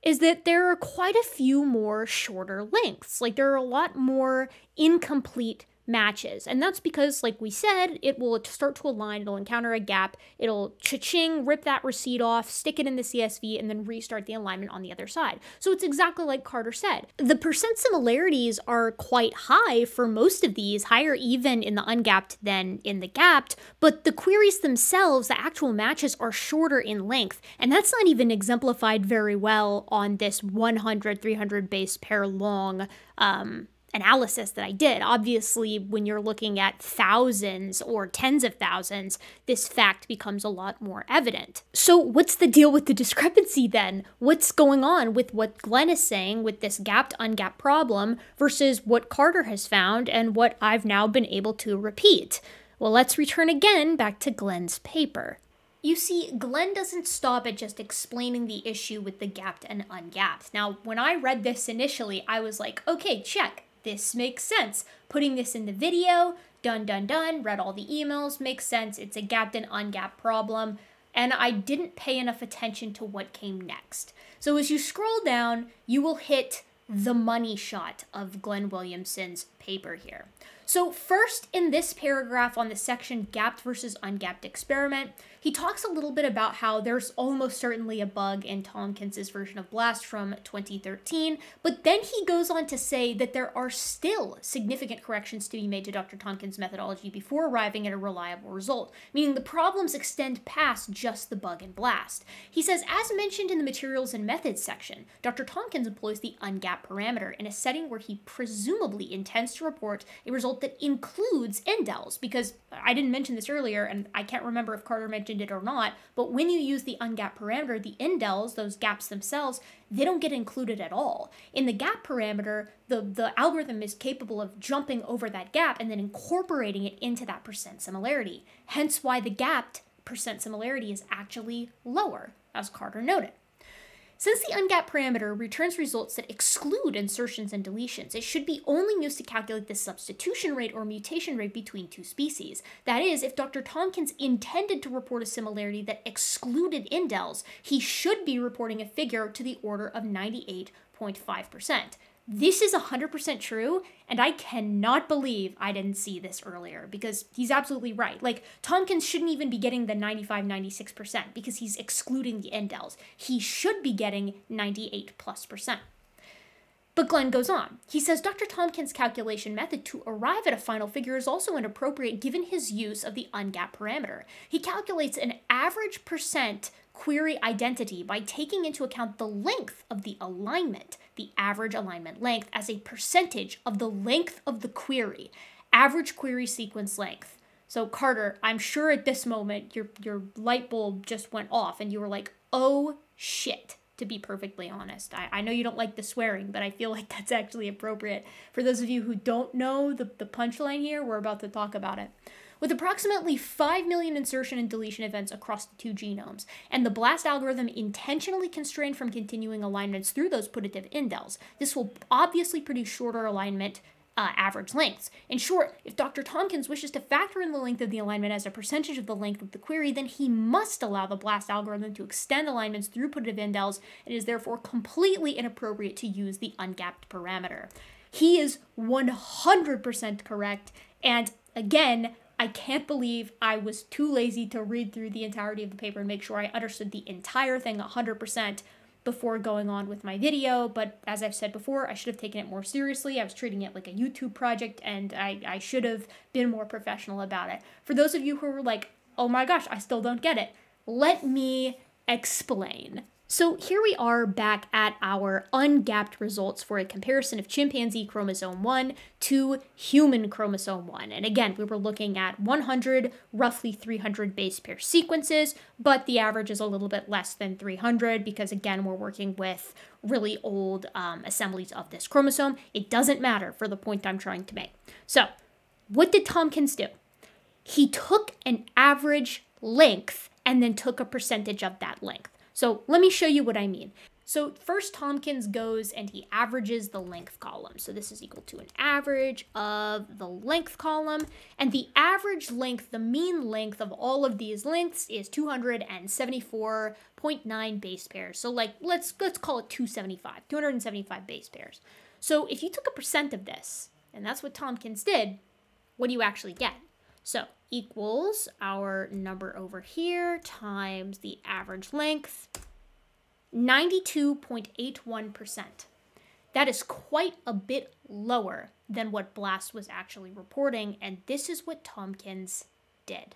is that there are quite a few more shorter lengths. Like, there are a lot more incomplete matches. And that's because, like we said, it will start to align, it'll encounter a gap, it'll cha-ching, rip that receipt off, stick it in the C S V, and then restart the alignment on the other side. So it's exactly like Carter said. The percent similarities are quite high for most of these, higher even in the ungapped than in the gapped, but the queries themselves, the actual matches, are shorter in length, and that's not even exemplified very well on this one hundred, three hundred base pair long, um, analysis that I did. Obviously, when you're looking at thousands or tens of thousands, this fact becomes a lot more evident. So what's the deal with the discrepancy then? What's going on with what Glenn is saying with this gapped ungapped problem versus what Carter has found and what I've now been able to repeat? Well, let's return again back to Glenn's paper. You see, Glenn doesn't stop at just explaining the issue with the gapped and ungapped. Now, when I read this initially, I was like, okay, check. This makes sense. Putting this in the video, done, done, done, read all the emails, makes sense. It's a gapped and ungapped problem. And I didn't pay enough attention to what came next. So as you scroll down, you will hit the money shot of Glenn Williamson's paper here. So first, in this paragraph on the section gapped versus ungapped experiment, he talks a little bit about how there's almost certainly a bug in Tomkins's version of BLAST from twenty thirteen, but then he goes on to say that there are still significant corrections to be made to Doctor Tomkins' methodology before arriving at a reliable result, meaning the problems extend past just the bug in BLAST. He says, as mentioned in the materials and methods section, Doctor Tomkins employs the ungapped parameter in a setting where he presumably intends to report a result that includes indels, because I didn't mention this earlier, and I can't remember if Carter mentioned it or not, but when you use the ungapped parameter, the indels, those gaps themselves, they don't get included at all. In the gap parameter, the, the algorithm is capable of jumping over that gap and then incorporating it into that percent similarity, hence why the gapped percent similarity is actually lower, as Carter noted. Since the ungapped parameter returns results that exclude insertions and deletions, it should be only used to calculate the substitution rate or mutation rate between two species. That is, if Doctor Tomkins intended to report a similarity that excluded indels, he should be reporting a figure to the order of ninety-eight point five percent. This is one hundred percent true, and I cannot believe I didn't see this earlier, because he's absolutely right. Like, Tomkins shouldn't even be getting the ninety-five, ninety-six percent because he's excluding the indels. He should be getting ninety-eight plus percent. But Glenn goes on. He says Doctor Tomkins' calculation method to arrive at a final figure is also inappropriate given his use of the ungapped parameter. He calculates an average percent query identity by taking into account the length of the alignment, the average alignment length, as a percentage of the length of the query, average query sequence length. So Carter, I'm sure at this moment your, your light bulb just went off and you were like, oh shit, to be perfectly honest. I, I know you don't like the swearing, but I feel like that's actually appropriate. For those of you who don't know the, the punchline here, we're about to talk about it. With approximately five million insertion and deletion events across the two genomes, and the BLAST algorithm intentionally constrained from continuing alignments through those putative indels, this will obviously produce shorter alignment uh, average lengths. In short, if Doctor Tomkins wishes to factor in the length of the alignment as a percentage of the length of the query, then he must allow the BLAST algorithm to extend alignments through putative indels, and is therefore completely inappropriate to use the ungapped parameter. He is one hundred percent correct, and again, I can't believe I was too lazy to read through the entirety of the paper and make sure I understood the entire thing one hundred percent before going on with my video, but as I've said before, I should have taken it more seriously. I was treating it like a YouTube project, and I, I should have been more professional about it. For those of you who were like, oh my gosh, I still don't get it, let me explain. So here we are back at our ungapped results for a comparison of chimpanzee chromosome one to human chromosome one. And again, we were looking at one hundred, roughly three hundred base pair sequences, but the average is a little bit less than three hundred because again, we're working with really old um, assemblies of this chromosome. It doesn't matter for the point I'm trying to make. So what did Tomkins do? He took an average length and then took a percentage of that length. So let me show you what I mean. So first Tomkins goes and he averages the length column. So this is equal to an average of the length column. And the average length, the mean length of all of these lengths is two hundred seventy-four point nine base pairs. So like, let's, let's call it two hundred seventy-five, two hundred seventy-five base pairs. So if you took a percent of this, and that's what Tomkins did, what do you actually get? So equals our number over here times the average length, ninety-two point eight one percent. That is quite a bit lower than what BLAST was actually reporting, and this is what Tomkins did.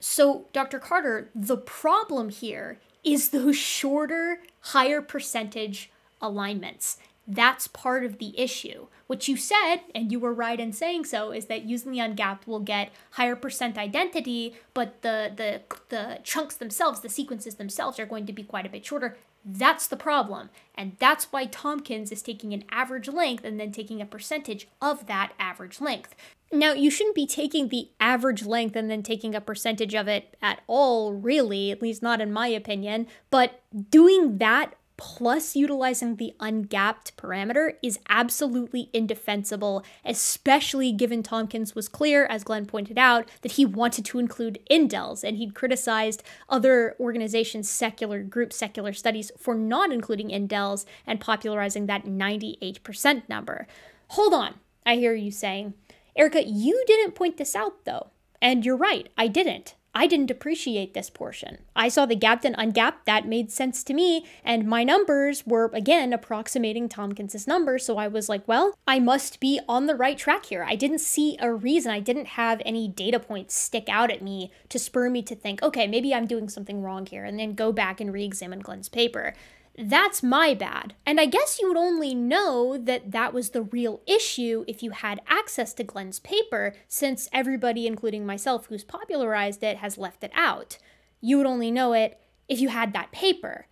So Doctor Carter, the problem here is those shorter, higher percentage alignments. That's part of the issue. What you said, and you were right in saying so, is that using the ungapped will get higher percent identity, but the, the, the chunks themselves, the sequences themselves, are going to be quite a bit shorter. That's the problem. And that's why Tomkins is taking an average length and then taking a percentage of that average length. Now, you shouldn't be taking the average length and then taking a percentage of it at all, really, at least not in my opinion, but doing that plus utilizing the ungapped parameter is absolutely indefensible, especially given Tomkins was clear, as Glenn pointed out, that he wanted to include indels, and he'd criticized other organizations, secular groups, secular studies, for not including indels and popularizing that ninety-eight percent number. Hold on, I hear you saying. Erica, you didn't point this out, though. And you're right, I didn't. I didn't appreciate this portion. I saw the gapped and ungapped, that made sense to me, and my numbers were, again, approximating Tomkins' numbers, so I was like, well, I must be on the right track here. I didn't see a reason, I didn't have any data points stick out at me to spur me to think, okay, maybe I'm doing something wrong here, and then go back and re-examine Glenn's paper. that's my bad. And I guess you would only know that that was the real issue if you had access to Glenn's paper, since everybody, including myself, who's popularized it, has left it out. You would only know it if you had that paper.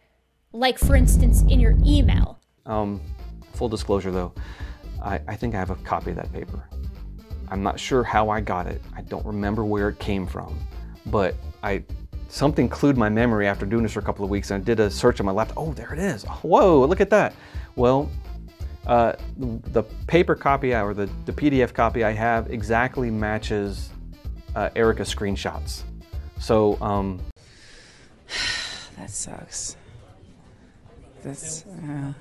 Like, for instance, in your email. Um, full disclosure though, I, I think I have a copy of that paper. I'm not sure how I got it. I don't remember where it came from, but I, something clued my memory after doing this for a couple of weeks, and I did a search on my laptop. Oh, there it is. Whoa, look at that. Well, uh, the paper copy or the, the P D F copy I have exactly matches uh, Erica's screenshots. So, um... that sucks. That's, uh,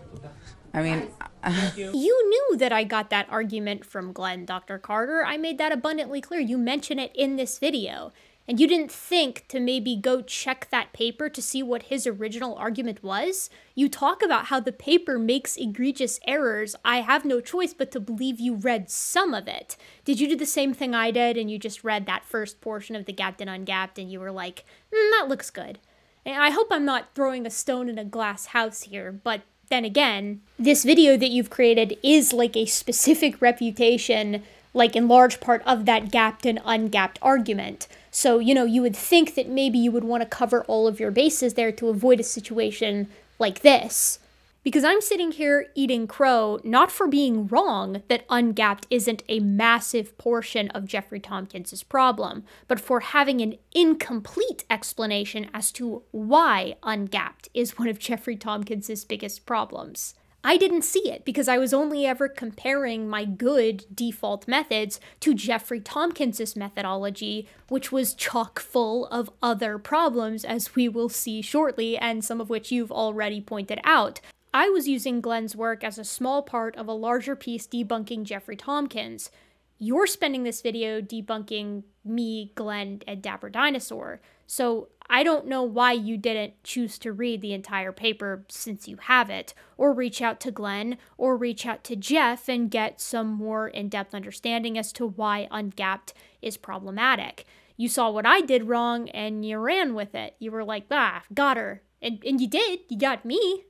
I mean... Uh, you knew that I got that argument from Glenn, Doctor Carter. I made that abundantly clear. You mention it in this video. And you didn't think to maybe go check that paper to see what his original argument was? You talk about how the paper makes egregious errors. I have no choice but to believe you read some of it. Did you do the same thing I did, and you just read that first portion of the Gapped and Ungapped, and you were like, mm, that looks good? And I hope I'm not throwing a stone in a glass house here, but then again, this video that you've created is like a specific refutation, like in large part of that gapped and ungapped argument. So, you know, you would think that maybe you would want to cover all of your bases there to avoid a situation like this. Because I'm sitting here eating crow, not for being wrong that ungapped isn't a massive portion of Jeffrey Tomkins' problem, but for having an incomplete explanation as to why ungapped is one of Jeffrey Tomkins' biggest problems. I didn't see it because I was only ever comparing my good default methods to Jeffrey Tomkins' methodology, which was chock full of other problems, as we will see shortly, and some of which you've already pointed out. I was using Glenn's work as a small part of a larger piece debunking Jeffrey Tomkins. You're spending this video debunking me, Glenn, and Dapper Dinosaur, so I don't know why you didn't choose to read the entire paper since you have it, or reach out to Glenn, or reach out to Jeff and get some more in-depth understanding as to why ungapped is problematic. You saw what I did wrong and you ran with it. You were like, ah, got her. And, and you did, you got me,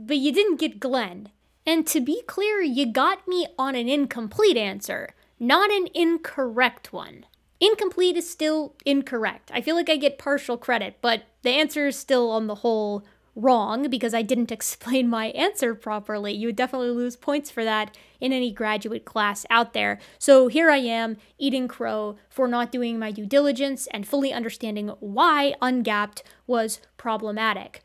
but you didn't get Glenn. And to be clear, you got me on an incomplete answer, not an incorrect one. Incomplete is still incorrect. I feel like I get partial credit, but the answer is still on the whole wrong because I didn't explain my answer properly. You would definitely lose points for that in any graduate class out there. So here I am eating crow for not doing my due diligence and fully understanding why ungapped was problematic.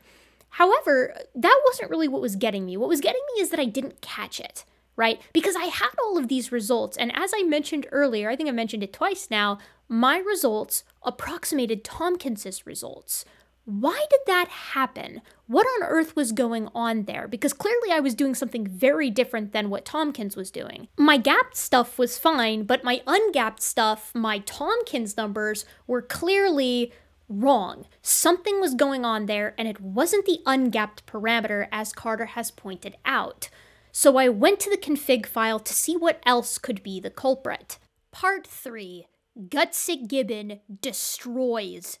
However, that wasn't really what was getting me. What was getting me is that I didn't catch it. Right? Because I had all of these results, and as I mentioned earlier, I think I mentioned it twice now, my results approximated Tomkins's results. Why did that happen? What on earth was going on there? Because clearly I was doing something very different than what Tomkins was doing. My gapped stuff was fine, but my ungapped stuff, my Tomkins numbers, were clearly wrong. Something was going on there, and it wasn't the ungapped parameter, as Carter has pointed out. So I went to the config file to see what else could be the culprit. Part three, Gutsick Gibbon destroys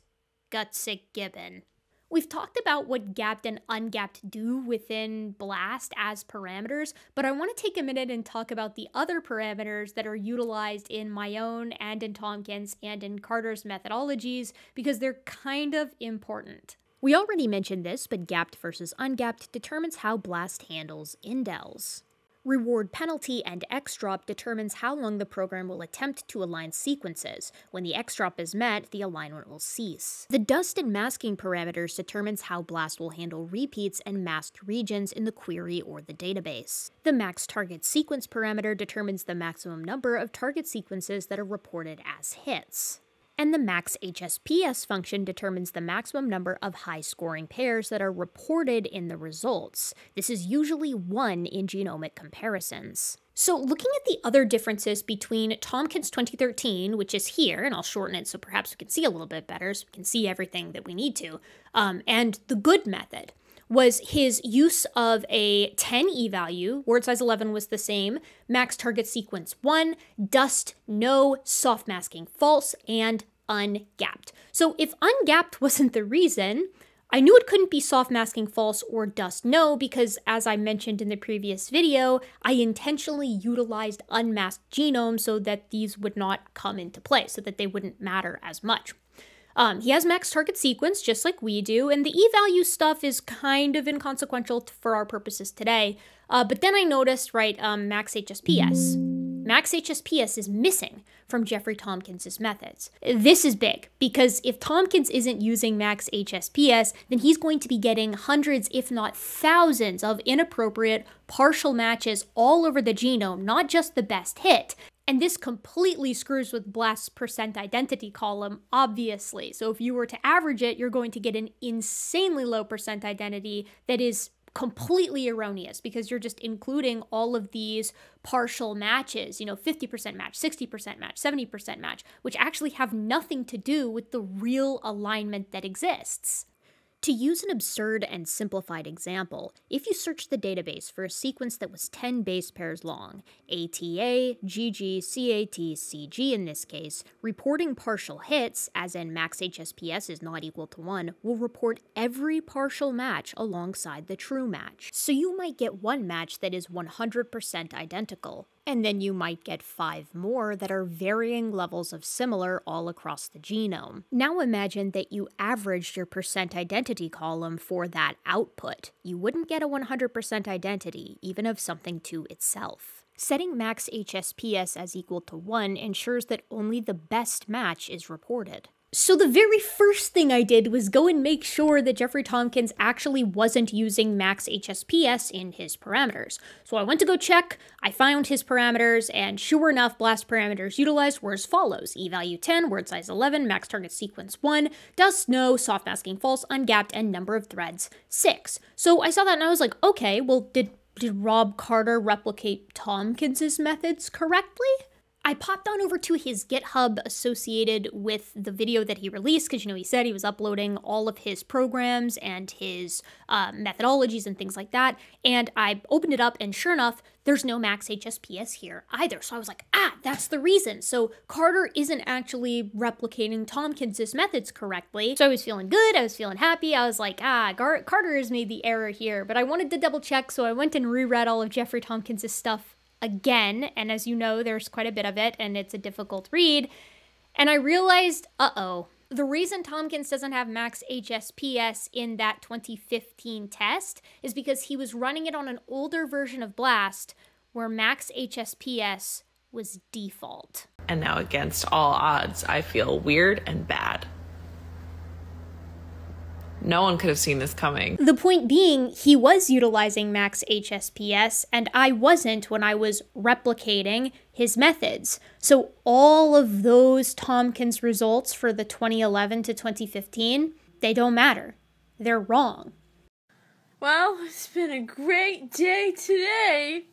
Gutsick Gibbon. We've talked about what gapped and ungapped do within BLAST as parameters, but I want to take a minute and talk about the other parameters that are utilized in my own and in Tomkins and in Carter's methodologies, because they're kind of important. We already mentioned this, but gapped versus ungapped determines how BLAST handles indels. Reward penalty and xDrop determines how long the program will attempt to align sequences. When the xDrop is met, the alignment will cease. The dust and masking parameters determines how BLAST will handle repeats and masked regions in the query or the database. The max target sequence parameter determines the maximum number of target sequences that are reported as hits. And the max H S P S function determines the maximum number of high-scoring pairs that are reported in the results. This is usually one in genomic comparisons. So looking at the other differences between Tomkins twenty thirteen, which is here, and I'll shorten it so perhaps we can see a little bit better so we can see everything that we need to, um, and the good method, was his use of a ten E value, word size eleven was the same, max target sequence one, dust, no, soft masking false, and ungapped. So if ungapped wasn't the reason, I knew it couldn't be soft masking false or does no because, as I mentioned in the previous video, I intentionally utilized unmasked genomes so that these would not come into play, so that they wouldn't matter as much. Um, he has max target sequence, just like we do, and the e-value stuff is kind of inconsequential for our purposes today. Uh, but then I noticed, right, um, max H S P S. Max H S P S is missing from Jeffrey Tomkins' methods. This is big, because if Tomkins isn't using max H S P S, then he's going to be getting hundreds, if not thousands, of inappropriate partial matches all over the genome, not just the best hit. And this completely screws with BLAST's percent identity column, obviously. So if you were to average it, you're going to get an insanely low percent identity that is completely erroneous because you're just including all of these partial matches, you know, fifty percent match, sixty percent match, seventy percent match, which actually have nothing to do with the real alignment that exists. To use an absurd and simplified example, if you search the database for a sequence that was ten base pairs long, A T A, G G, C A T, C G in this case, reporting partial hits, as in max H S P S is not equal to one, will report every partial match alongside the true match. So you might get one match that is one hundred percent identical, and then you might get five more that are varying levels of similar all across the genome. Now imagine that you averaged your percent identity column for that output. You wouldn't get a one hundred percent identity, even of something to itself. Setting max H S P S as equal to one ensures that only the best match is reported. So the very first thing I did was go and make sure that Jeffrey Tomkins actually wasn't using max H S P S in his parameters. So I went to go check, I found his parameters, and sure enough, BLAST parameters utilized were as follows: e-value ten, word size eleven, max target sequence one, does no, soft masking false, ungapped, and number of threads six. So I saw that and I was like, okay, well, did, did Rob Carter replicate Tomkins' methods correctly? I popped on over to his GitHub associated with the video that he released, because, you know, he said he was uploading all of his programs and his uh, methodologies and things like that, and I opened it up, and sure enough, there's no max H S P S here either. So I was like, ah, that's the reason. So Carter isn't actually replicating Tomkins' methods correctly. So I was feeling good, I was feeling happy. I was like, ah, Gar Carter has made the error here, but I wanted to double check, so I went and reread all of Jeffrey Tomkins' stuff again, and as you know, there's quite a bit of it, and it's a difficult read, and I realized, uh-oh, the reason Tomkins doesn't have max H S P S in that twenty fifteen test is because he was running it on an older version of BLAST where max H S P S was default. And now, against all odds, I feel weird and bad. No one could have seen this coming. The point being, he was utilizing max H S P S, and I wasn't when I was replicating his methods. So all of those Tomkins results for the twenty eleven to twenty fifteen, they don't matter. They're wrong. Well, it's been a great day today.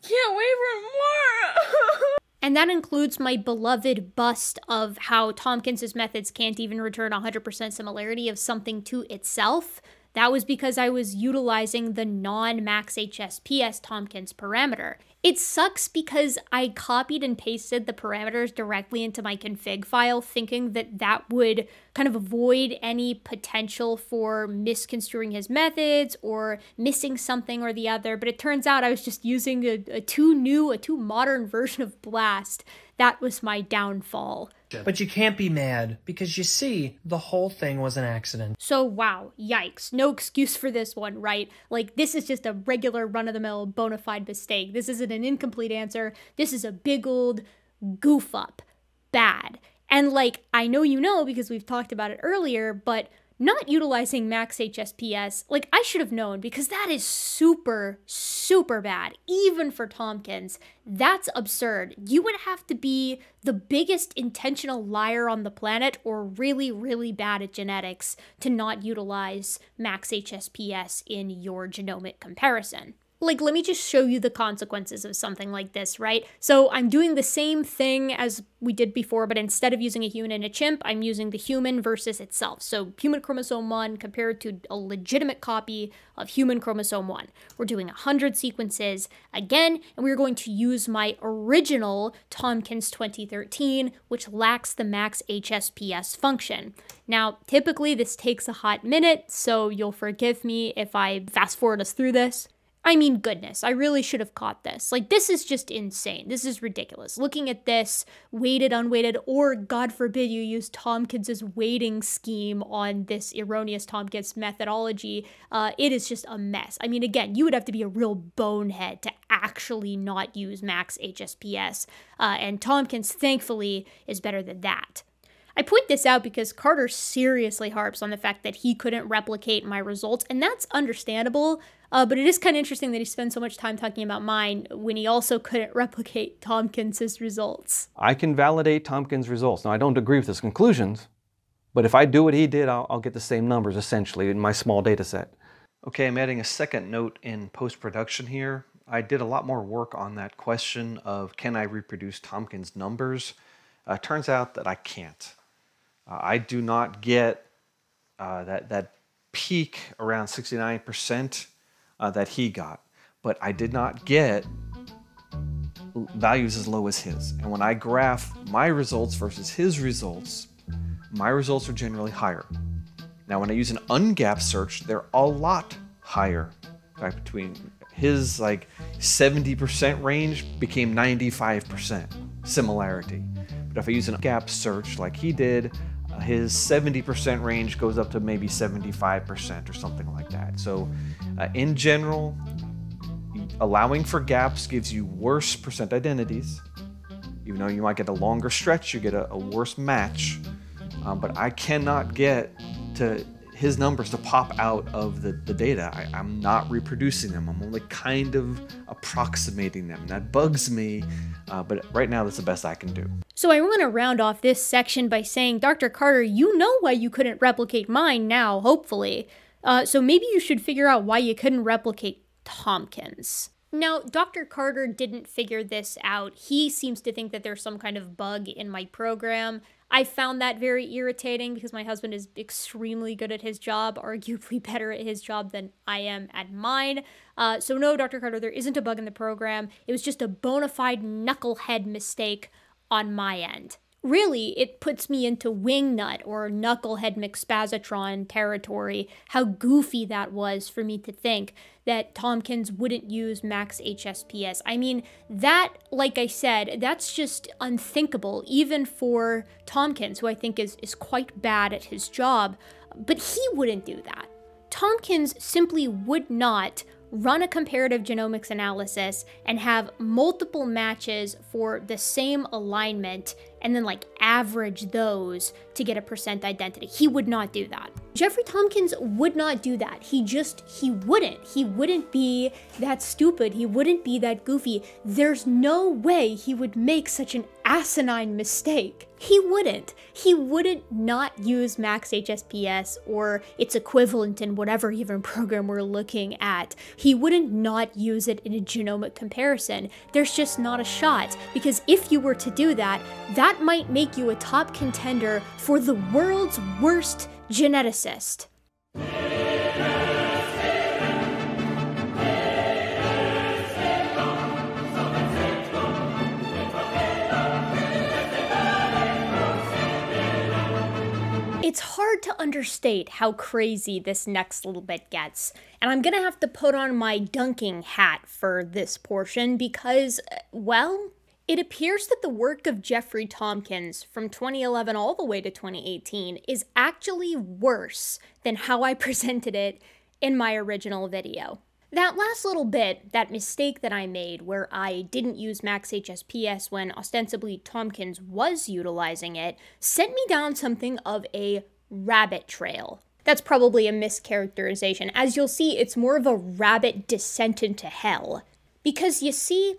Can't wait for more! And that includes my beloved bust of how Tomkins' methods can't even return one hundred percent similarity of something to itself. That was because I was utilizing the non-max H S P S Tomkins parameter. It sucks because I copied and pasted the parameters directly into my config file, thinking that that would kind of avoid any potential for misconstruing his methods or missing something or the other. But it turns out I was just using a, a too new, a too modern version of BLAST. That was my downfall. But you can't be mad, because you see, the whole thing was an accident. So wow, yikes, no excuse for this one, right? Like, this is just a regular run-of-the-mill bona fide mistake. This isn't an incomplete answer. This is a big old goof up. Bad. And like, I know you know because we've talked about it earlier, but not utilizing max H S P S, like, I should have known, because that is super, super bad, even for Tomkins. That's absurd. You would have to be the biggest intentional liar on the planet or really, really bad at genetics to not utilize max H S P S in your genomic comparison. like, let me just show you the consequences of something like this, right? So I'm doing the same thing as we did before, but instead of using a human and a chimp, I'm using the human versus itself. So human chromosome one compared to a legitimate copy of human chromosome one. We're doing one hundred sequences again, and we're going to use my original Tomkins twenty thirteen, which lacks the max H S P S function. Now, typically this takes a hot minute, so you'll forgive me if I fast forward us through this. I mean, goodness, I really should have caught this. Like, this is just insane. This is ridiculous. Looking at this, weighted, unweighted, or God forbid you use Tomkins's weighting scheme on this erroneous Tomkins methodology, uh, it is just a mess. I mean, again, you would have to be a real bonehead to actually not use max H S P S, uh, and Tomkins, thankfully, is better than that. I point this out because Carter seriously harps on the fact that he couldn't replicate my results, and that's understandable, uh, but it is kind of interesting that he spends so much time talking about mine when he also couldn't replicate Tomkins's results. I can validate Tomkins' results. Now, I don't agree with his conclusions, but if I do what he did, I'll, I'll get the same numbers, essentially, in my small data set. Okay, I'm adding a second note in post-production here. I did a lot more work on that question of, can I reproduce Tomkins' numbers? Uh, turns out that I can't. I do not get uh, that, that peak around sixty-nine percent uh, that he got, but I did not get values as low as his. And when I graph my results versus his results, my results are generally higher. Now, when I use an ungapped search, they're a lot higher. In fact, between his like seventy percent range became ninety-five percent similarity. But if I use an ungapped search like he did, his seventy percent range goes up to maybe seventy-five percent or something like that. So uh, in general, allowing for gaps gives you worse percent identities. Even though you might get a longer stretch, you get a, a worse match. Um, but I cannot get to his numbers to pop out of the, the data. I, I'm not reproducing them. I'm only kind of approximating them. That bugs me, uh, but right now that's the best I can do. So I want to round off this section by saying, Doctor Carter, you know why you couldn't replicate mine now, hopefully. Uh, so maybe you should figure out why you couldn't replicate Tomkins. Now, Doctor Carter didn't figure this out. He seems to think that there's some kind of bug in my program. I found that very irritating because my husband is extremely good at his job, arguably better at his job than I am at mine. Uh, so no, Doctor Carter, there isn't a bug in the program. It was just a bona fide knucklehead mistake on my end. Really, it puts me into wingnut or knucklehead McSpazatron territory. How goofy that was for me to think that Tomkins wouldn't use max H S P S. I mean, that, like I said, that's just unthinkable, even for Tomkins, who I think is, is quite bad at his job, but he wouldn't do that. Tomkins simply would not run a comparative genomics analysis and have multiple matches for the same alignment and then like average those to get a percent identity. He would not do that. Jeffrey Tomkins would not do that. He just, he wouldn't. He wouldn't be that stupid. He wouldn't be that goofy. There's no way he would make such an asinine mistake. He wouldn't. He wouldn't not use max H S P S or its equivalent in whatever even program we're looking at. He wouldn't not use it in a genomic comparison. There's just not a shot, because if you were to do that, that That might make you a top contender for the world's worst geneticist. It's hard to understate how crazy this next little bit gets. And I'm gonna have to put on my dunking hat for this portion because, well, it appears that the work of Jeffrey Tomkins from twenty eleven all the way to twenty eighteen is actually worse than how I presented it in my original video. That last little bit, that mistake that I made where I didn't use max H S P S when ostensibly Tomkins was utilizing it, sent me down something of a rabbit trail. That's probably a mischaracterization. As you'll see, it's more of a rabbit descent into hell. Because you see,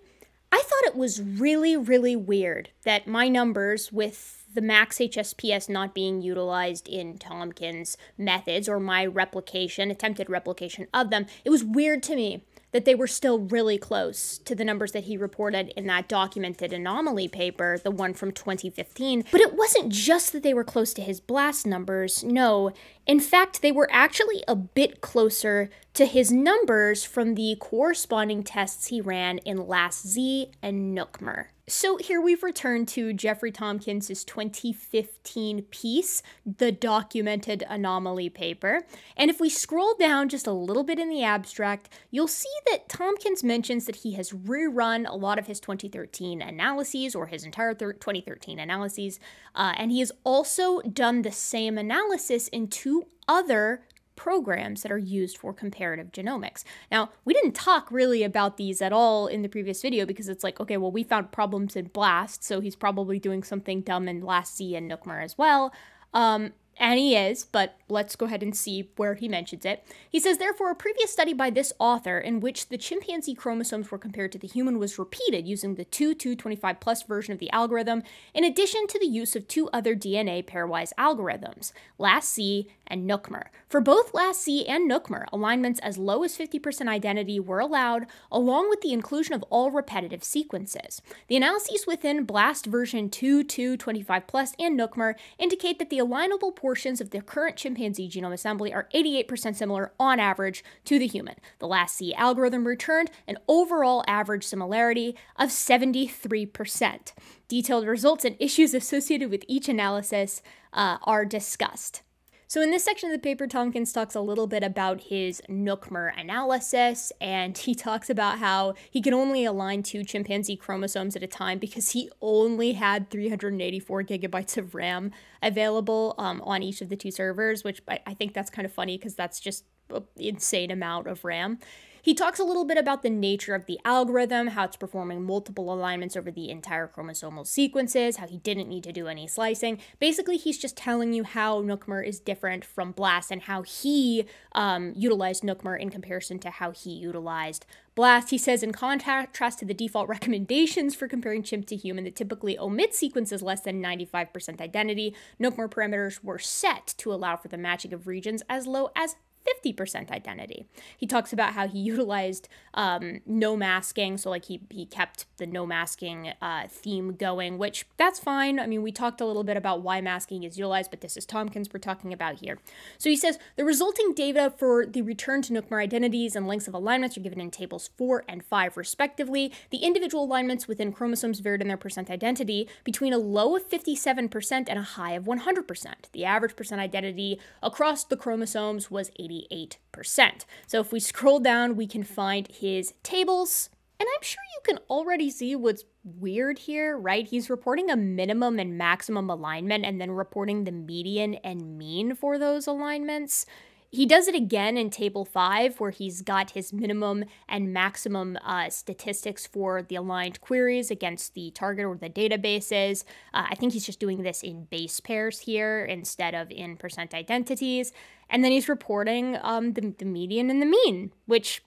I thought it was really, really weird that my numbers with the max H S P S not being utilized in Tomkins' methods or my replication, attempted replication of them, it was weird to me that they were still really close to the numbers that he reported in that documented anomaly paper, the one from twenty fifteen. But it wasn't just that they were close to his BLAST numbers, no. In fact, they were actually a bit closer to his numbers from the corresponding tests he ran in LASTZ and NUCMER. So here we've returned to Jeffrey Tomkins' twenty fifteen piece, The Documented Anomaly Paper. And if we scroll down just a little bit in the abstract, you'll see that Tomkins mentions that he has rerun a lot of his twenty thirteen analyses, or his entire twenty thirteen analyses, uh, and he has also done the same analysis in two other programs that are used for comparative genomics. Now, we didn't talk really about these at all in the previous video because it's like, okay, well, we found problems in BLAST, so he's probably doing something dumb in LASTZ and NUCMER as well. Um, And he is, but let's go ahead and see where he mentions it. He says, therefore, a previous study by this author in which the chimpanzee chromosomes were compared to the human was repeated using the two two twenty-five plus version of the algorithm, in addition to the use of two other D N A pairwise algorithms, LASTZ and NUCMER. For both LASTZ and NUCMER, alignments as low as fifty percent identity were allowed, along with the inclusion of all repetitive sequences. The analyses within BLAST version two two twenty-five plus and NUCMER indicate that the alignable portions of the current chimpanzee genome assembly are eighty-eight percent similar on average to the human. The LASTZ algorithm returned an overall average similarity of seventy-three percent. Detailed results and issues associated with each analysis uh, are discussed. So in this section of the paper, Tomkins talks a little bit about his NUCMER analysis, and he talks about how he can only align two chimpanzee chromosomes at a time because he only had three hundred eighty-four gigabytes of RAM available um, on each of the two servers, which I, I think that's kind of funny because that's just an insane amount of RAM. He talks a little bit about the nature of the algorithm, how it's performing multiple alignments over the entire chromosomal sequences, how he didn't need to do any slicing. Basically, he's just telling you how NUCMER is different from BLAST and how he um, utilized NUCMER in comparison to how he utilized BLAST. He says, in contrast to the default recommendations for comparing chimp to human that typically omit sequences less than ninety-five percent identity, NUCMER parameters were set to allow for the matching of regions as low as fifty percent identity. He talks about how he utilized um, no masking, so like he, he kept the no masking uh, theme going, which that's fine. I mean, we talked a little bit about why masking is utilized, but this is Tomkins we're talking about here. So he says, the resulting data for the return to NUCMER identities and lengths of alignments are given in tables four and five respectively. The individual alignments within chromosomes varied in their percent identity between a low of fifty-seven percent and a high of one hundred percent. The average percent identity across the chromosomes was eighty-eight percent. So if we scroll down, we can find his tables, and I'm sure you can already see what's weird here, right? He's reporting a minimum and maximum alignment and then reporting the median and mean for those alignments. He does it again in table five, where he's got his minimum and maximum uh, statistics for the aligned queries against the target or the databases. Uh, I think he's just doing this in base pairs here instead of in percent identities. And then he's reporting um, the, the median and the mean, which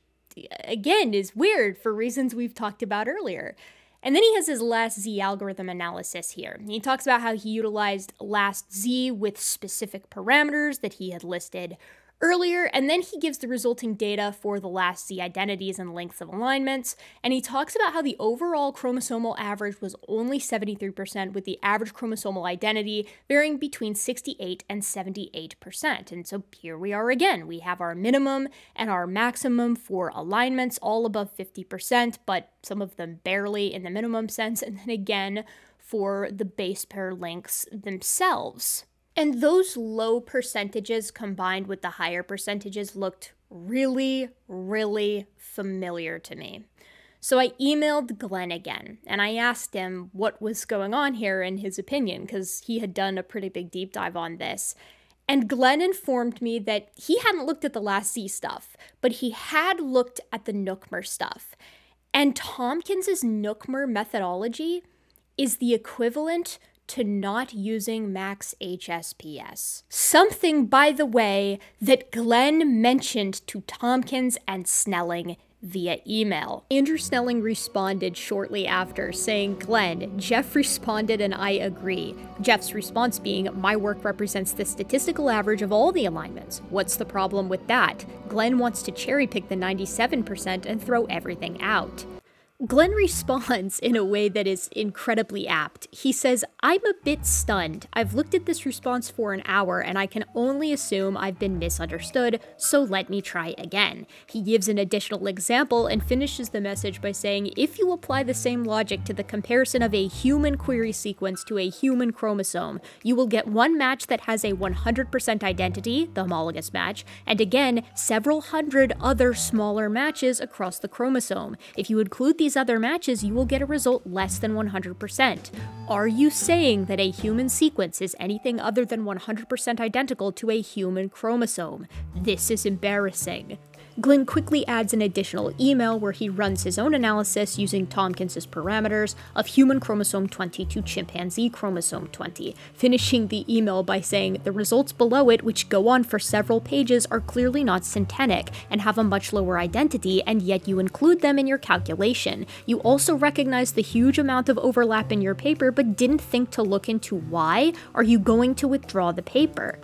again is weird for reasons we've talked about earlier. And then he has his LASTZ algorithm analysis here. He talks about how he utilized LASTZ with specific parameters that he had listed earlier, and then he gives the resulting data for the LASTZ identities and lengths of alignments, and he talks about how the overall chromosomal average was only seventy-three percent, with the average chromosomal identity varying between sixty-eight and seventy-eight percent. And so here we are again. We have our minimum and our maximum for alignments, all above fifty percent, but some of them barely in the minimum sense, and then again for the base pair lengths themselves. And those low percentages combined with the higher percentages looked really, really familiar to me. So I emailed Glenn again, and I asked him what was going on here in his opinion, because he had done a pretty big deep dive on this. And Glenn informed me that he hadn't looked at the LASTZ stuff, but he had looked at the NUCMER stuff. And Tomkins' NUCMER methodology is the equivalent to not using max H S P S. Something, by the way, that Glenn mentioned to Tomkins and Snelling via email. Andrew Snelling responded shortly after, saying, "Glenn, Jeff responded and I agree. Jeff's response being, my work represents the statistical average of all the alignments. What's the problem with that? Glenn wants to cherry pick the ninety-seven percent and throw everything out." Glenn responds in a way that is incredibly apt. He says, "I'm a bit stunned. I've looked at this response for an hour and I can only assume I've been misunderstood, so let me try again." He gives an additional example and finishes the message by saying, "If you apply the same logic to the comparison of a human query sequence to a human chromosome, you will get one match that has a one hundred percent identity, the homologous match, and again, several hundred other smaller matches across the chromosome. If you include the these other matches, you will get a result less than one hundred percent. Are you saying that a human sequence is anything other than one hundred percent identical to a human chromosome? This is embarrassing." Glenn quickly adds an additional email where he runs his own analysis using Tomkins's parameters of human chromosome twenty to chimpanzee chromosome twenty, finishing the email by saying, "The results below it, which go on for several pages, are clearly not syntenic and have a much lower identity, and yet you include them in your calculation. You also recognize the huge amount of overlap in your paper, but didn't think to look into why. Are you going to withdraw the paper?"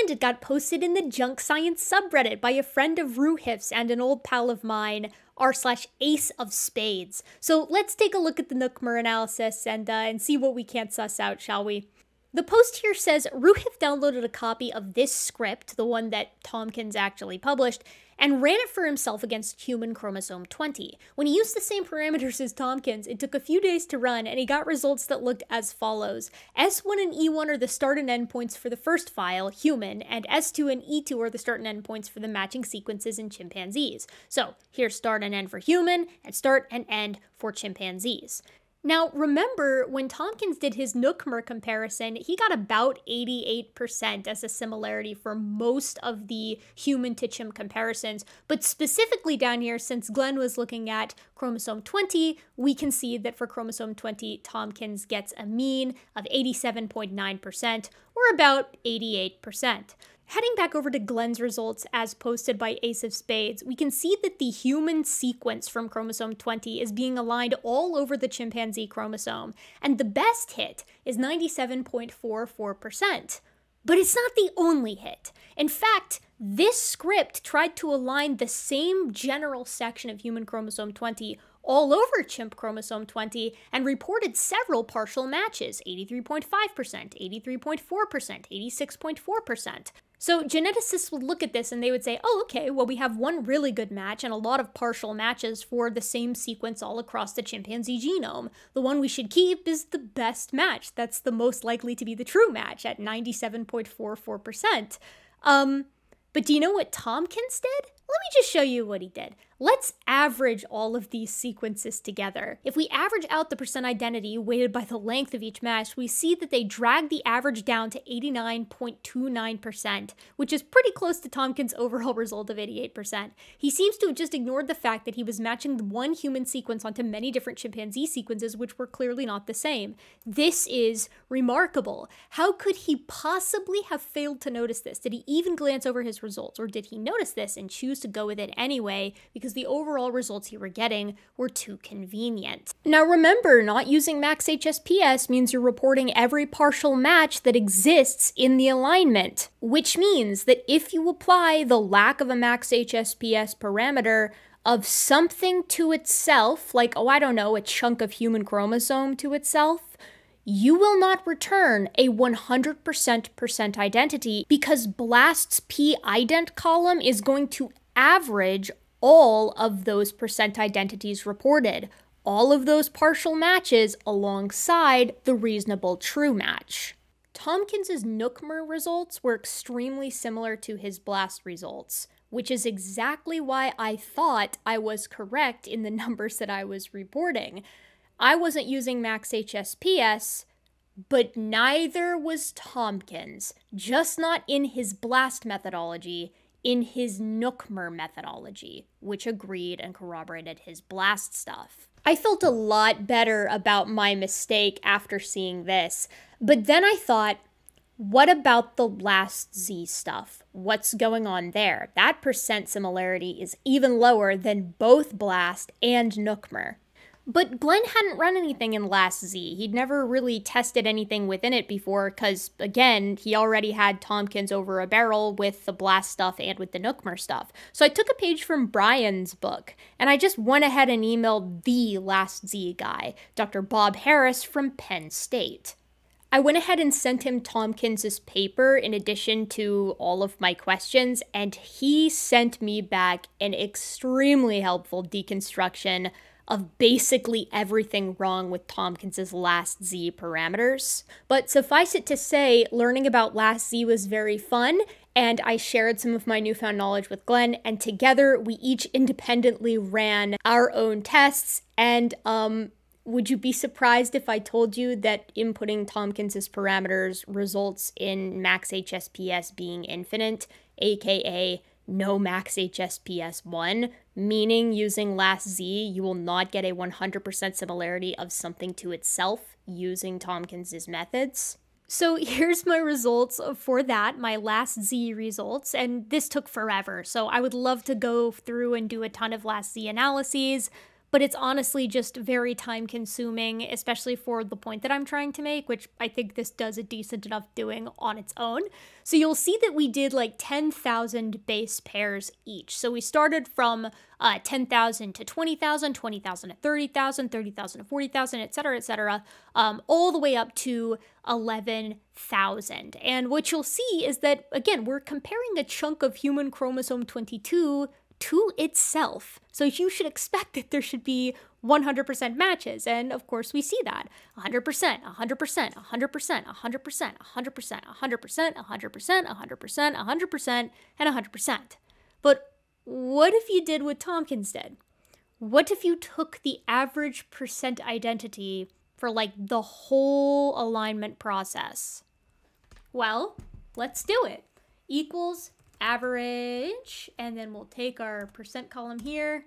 And it got posted in the Junk Science subreddit by a friend of Ruhif's and an old pal of mine, r slash Ace of Spades. So let's take a look at the NUCMER analysis and, uh, and see what we can't suss out, shall we? The post here says, "Ruhif downloaded a copy of this script," the one that Tomkins actually published, "and ran it for himself against human chromosome twenty. When he used the same parameters as Tomkins, it took a few days to run, and he got results that looked as follows. S one and E one are the start and end points for the first file, human, and S two and E two are the start and end points for the matching sequences in chimpanzees. So here's start and end for human, and start and end for chimpanzees." Now, remember, when Tomkins did his NUCMER comparison, he got about eighty-eight percent as a similarity for most of the human to chimp comparisons, but specifically down here, since Glenn was looking at chromosome twenty, we can see that for chromosome twenty, Tomkins gets a mean of eighty-seven point nine percent, or about eighty-eight percent. Heading back over to Glenn's results as posted by Ace of Spades, we can see that the human sequence from chromosome twenty is being aligned all over the chimpanzee chromosome, and the best hit is ninety-seven point four four percent. But it's not the only hit. In fact, this script tried to align the same general section of human chromosome twenty all over chimp chromosome twenty and reported several partial matches, eighty-three point five percent, eighty-three point four percent, eighty-six point four percent. So geneticists would look at this and they would say, oh, okay, well, we have one really good match and a lot of partial matches for the same sequence all across the chimpanzee genome. The one we should keep is the best match. That's the most likely to be the true match at ninety-seven point four four percent. Um, but do you know what Tomkins did? Let me just show you what he did. Let's average all of these sequences together. If we average out the percent identity weighted by the length of each match, we see that they drag the average down to eighty-nine point two nine percent, which is pretty close to Tomkins' overall result of eighty-eight percent. He seems to have just ignored the fact that he was matching one human sequence onto many different chimpanzee sequences, which were clearly not the same. This is remarkable. How could he possibly have failed to notice this? Did he even glance over his results, or did he notice this and choose to go with it anyway because the overall results you were getting were too convenient? Now remember, not using max H S P S means you're reporting every partial match that exists in the alignment, which means that if you apply the lack of a max H S P S parameter of something to itself, like, oh, I don't know, a chunk of human chromosome to itself, you will not return a one hundred percent identity because BLAST's p-ident column is going to average all of those percent identities reported, all of those partial matches alongside the reasonable true match. Tomkins's NUCMER results were extremely similar to his BLAST results, which is exactly why I thought I was correct in the numbers that I was reporting. I wasn't using max H S P S, but neither was Tomkins, just not in his BLAST methodology, in his NUCMER methodology, which agreed and corroborated his BLAST stuff. I felt a lot better about my mistake after seeing this, but then I thought, What about the LASTZ stuff? What's going on there? That percent similarity is even lower than both BLAST and NUCMER. But Glenn hadn't run anything in LASTZ. He'd never really tested anything within it before because, again, he already had Tomkins over a barrel with the BLAST stuff and with the NUCMER stuff. So I took a page from Brian's book, and I just went ahead and emailed the LASTZ guy, Doctor Bob Harris from Penn State. I went ahead and sent him Tomkins' paper in addition to all of my questions, and he sent me back an extremely helpful deconstruction of basically everything wrong with Tomkins' LASTZ parameters. But suffice it to say, learning about LASTZ was very fun, and I shared some of my newfound knowledge with Glenn, and together we each independently ran our own tests, and um, would you be surprised if I told you that inputting Tomkins' parameters results in max H S P S being infinite, aka no max H S P S one, meaning using LASTZ, you will not get a one hundred percent similarity of something to itself using Tomkins' methods. So here's my results for that, my LASTZ results, and this took forever, so I would love to go through and do a ton of LASTZ analyses, but it's honestly just very time-consuming, especially for the point that I'm trying to make, which I think this does a decent enough doing on its own. So you'll see that we did like ten thousand base pairs each. So we started from uh, ten thousand to twenty thousand, twenty thousand to thirty thousand, thirty thousand to forty thousand, et cetera, et cetera, um, all the way up to eleven thousand. And what you'll see is that, again, we're comparing a chunk of human chromosome twenty-two to itself. So you should expect that there should be one hundred percent matches. And of course, we see that one hundred percent, one hundred percent, one hundred percent, one hundred percent, one hundred percent, one hundred percent, one hundred percent, one hundred percent, one hundred percent, and one hundred percent. But what if you did what Tomkins did? What if you took the average percent identity for like the whole alignment process? Well, let's do it. Equals average, and then we'll take our percent column here,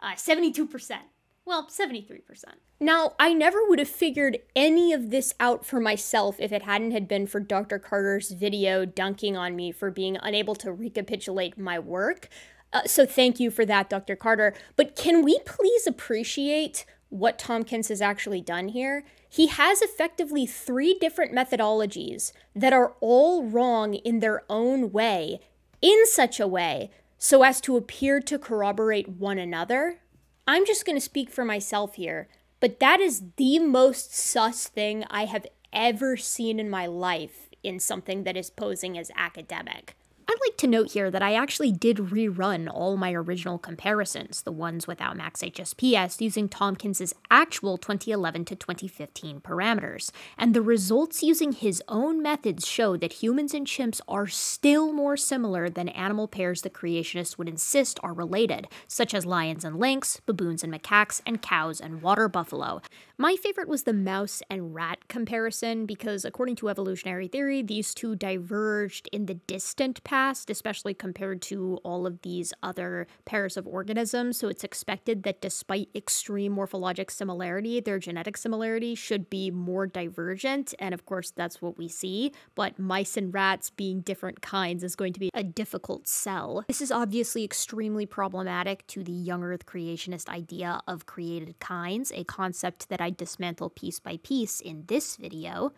uh, seventy-two percent. Well, seventy-three percent. Now, I never would have figured any of this out for myself if it hadn't had been for Doctor Carter's video dunking on me for being unable to recapitulate my work. Uh, so thank you for that, Doctor Carter. But can we please appreciate what Tomkins has actually done here? He has effectively three different methodologies that are all wrong in their own way, in such a way so as to appear to corroborate one another. I'm just going to speak for myself here, but that is the most sus thing I have ever seen in my life in something that is posing as academic. I'd like to note here that I actually did rerun all my original comparisons, the ones without max H S P S, using Tomkins' actual twenty eleven to twenty fifteen parameters, and the results using his own methods show that humans and chimps are still more similar than animal pairs that creationists would insist are related, such as lions and lynx, baboons and macaques, and cows and water buffalo. My favorite was the mouse and rat comparison because, according to evolutionary theory, these two diverged in the distant past. Past, especially compared to all of these other pairs of organisms, so it's expected that despite extreme morphologic similarity, their genetic similarity should be more divergent, and of course that's what we see, but mice and rats being different kinds is going to be a difficult sell. This is obviously extremely problematic to the young earth creationist idea of created kinds, a concept that I dismantle piece by piece in this video.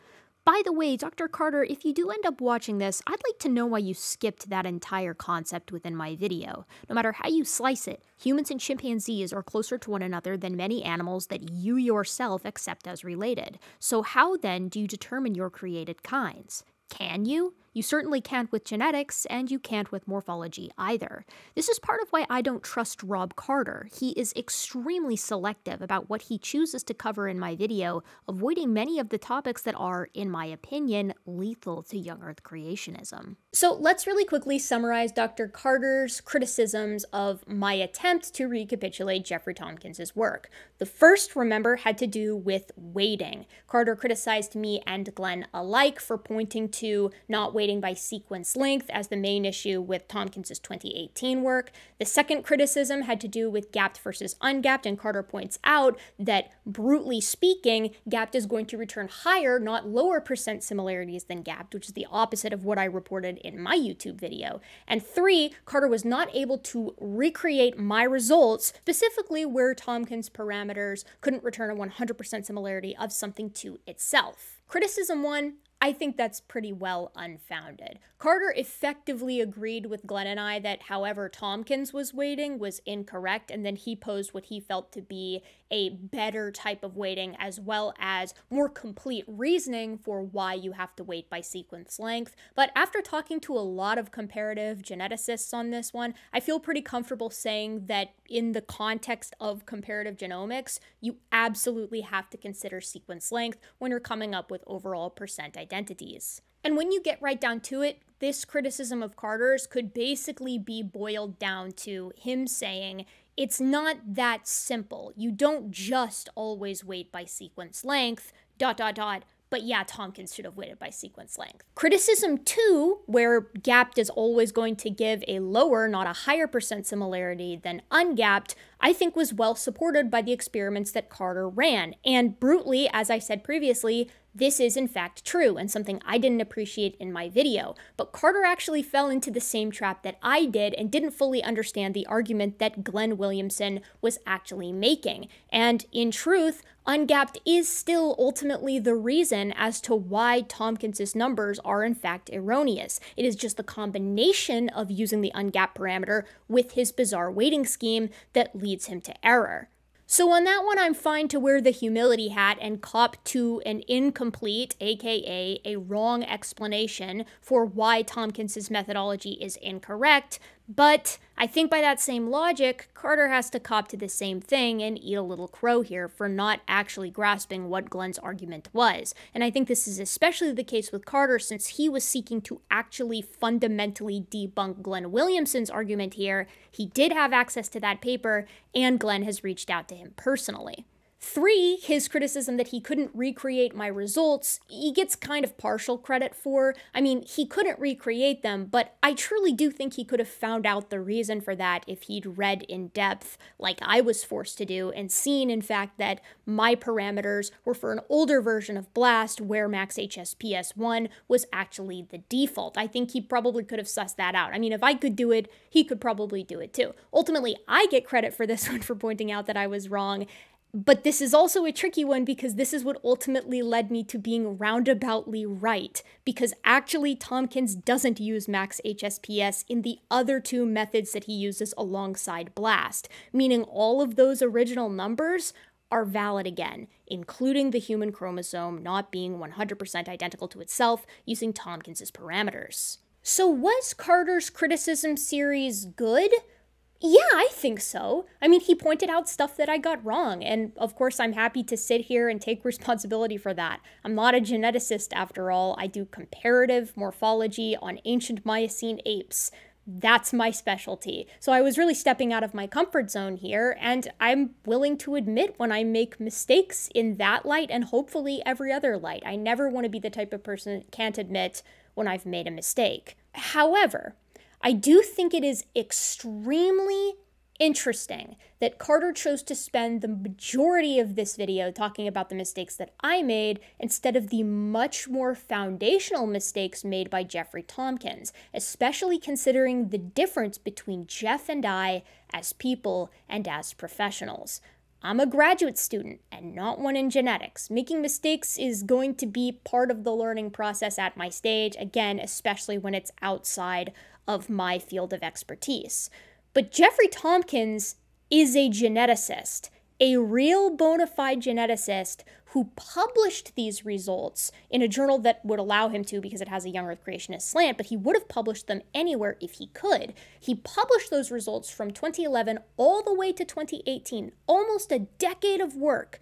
By the way, Doctor Carter, if you do end up watching this, I'd like to know why you skipped that entire concept within my video. No matter how you slice it, humans and chimpanzees are closer to one another than many animals that you yourself accept as related. So how then do you determine your created kinds? Can you? You certainly can't with genetics, and you can't with morphology either. This is part of why I don't trust Rob Carter. He is extremely selective about what he chooses to cover in my video, avoiding many of the topics that are, in my opinion, lethal to young earth creationism. So let's really quickly summarize Doctor Carter's criticisms of my attempt to recapitulate Jeffrey Tomkins' work. The first, remember, had to do with weighting. Carter criticized me and Glenn alike for pointing to not weighting evaluating by sequence length as the main issue with Tomkins's twenty eighteen work. The second criticism had to do with gapped versus ungapped, and Carter points out that, brutally speaking, gapped is going to return higher, not lower percent similarities than gapped, which is the opposite of what I reported in my YouTube video. And three, Carter was not able to recreate my results, specifically where Tomkins parameters couldn't return a one hundred percent similarity of something to itself. Criticism one, I think that's pretty well unfounded. Carter effectively agreed with Glenn and I that however Tomkins was weighting was incorrect, and then he posed what he felt to be a better type of weighting as well as more complete reasoning for why you have to weight by sequence length. But after talking to a lot of comparative geneticists on this one, I feel pretty comfortable saying that in the context of comparative genomics, you absolutely have to consider sequence length when you're coming up with overall percent identities. And when you get right down to it, this criticism of Carter's could basically be boiled down to him saying, it's not that simple. You don't just always weight by sequence length, dot, dot, dot. But yeah, Tomkins should have weighted by sequence length. Criticism two, where gapped is always going to give a lower, not a higher percent similarity than ungapped, I think was well supported by the experiments that Carter ran. And brutally, as I said previously, this is in fact true and something I didn't appreciate in my video, but Carter actually fell into the same trap that I did and didn't fully understand the argument that Glenn Williamson was actually making. And in truth, ungapped is still ultimately the reason as to why Tomkins's numbers are in fact erroneous. It is just the combination of using the ungapped parameter with his bizarre weighting scheme that leads him to error. So on that one, I'm fine to wear the humility hat and cop to an incomplete, aka a wrong explanation for why Tomkins's methodology is incorrect, but I think by that same logic, Carter has to cop to the same thing and eat a little crow here for not actually grasping what Glenn's argument was. And I think this is especially the case with Carter since he was seeking to actually fundamentally debunk Glenn Williamson's argument here. He did have access to that paper, and Glenn has reached out to him personally. Three, his criticism that he couldn't recreate my results, he gets kind of partial credit for. I mean, he couldn't recreate them, but I truly do think he could have found out the reason for that if he'd read in depth like I was forced to do and seen, in fact, that my parameters were for an older version of BLAST where max H S P S one was actually the default. I think he probably could have sussed that out. I mean, if I could do it, he could probably do it too. Ultimately, I get credit for this one for pointing out that I was wrong. But this is also a tricky one because this is what ultimately led me to being roundaboutly right, because actually Tomkins doesn't use max H S P S in the other two methods that he uses alongside BLAST, meaning all of those original numbers are valid again, including the human chromosome not being one hundred percent identical to itself using Tomkins's parameters. So was Carter's criticism series good? Yeah, I think so. I mean, he pointed out stuff that I got wrong, and of course I'm happy to sit here and take responsibility for that. I'm not a geneticist after all. I do comparative morphology on ancient Miocene apes. That's my specialty. So I was really stepping out of my comfort zone here, and I'm willing to admit when I make mistakes in that light and hopefully every other light. I never want to be the type of person that can't admit when I've made a mistake. However, I do think it is extremely interesting that Carter chose to spend the majority of this video talking about the mistakes that I made instead of the much more foundational mistakes made by Jeffrey Tomkins, especially considering the difference between Jeff and I as people and as professionals. I'm a graduate student and not one in genetics. Making mistakes is going to be part of the learning process at my stage, again, especially when it's outside of my field of expertise. But Jeffrey Tomkins is a geneticist, a real bona fide geneticist who published these results in a journal that would allow him to because it has a young earth creationist slant, but he would have published them anywhere if he could. He published those results from twenty eleven all the way to twenty eighteen, almost a decade of work.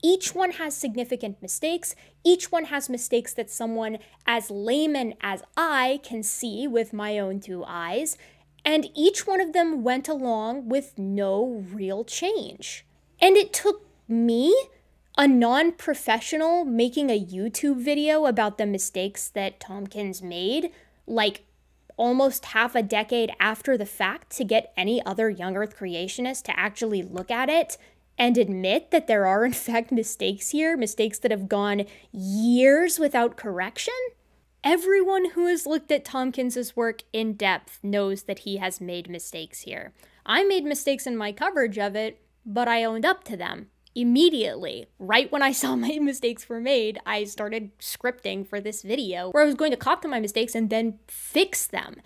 Each one has significant mistakes. Each one has mistakes that someone as layman as I can see with my own two eyes. And each one of them went along with no real change. And it took me, a non-professional, making a YouTube video about the mistakes that Tomkins made like almost half a decade after the fact to get any other young earth creationist to actually look at it and admit that there are in fact mistakes here, mistakes that have gone years without correction. Everyone who has looked at Tomkins's work in depth knows that he has made mistakes here. I made mistakes in my coverage of it, but I owned up to them immediately. Right when I saw my mistakes were made, I started scripting for this video where I was going to cop to my mistakes and then fix them.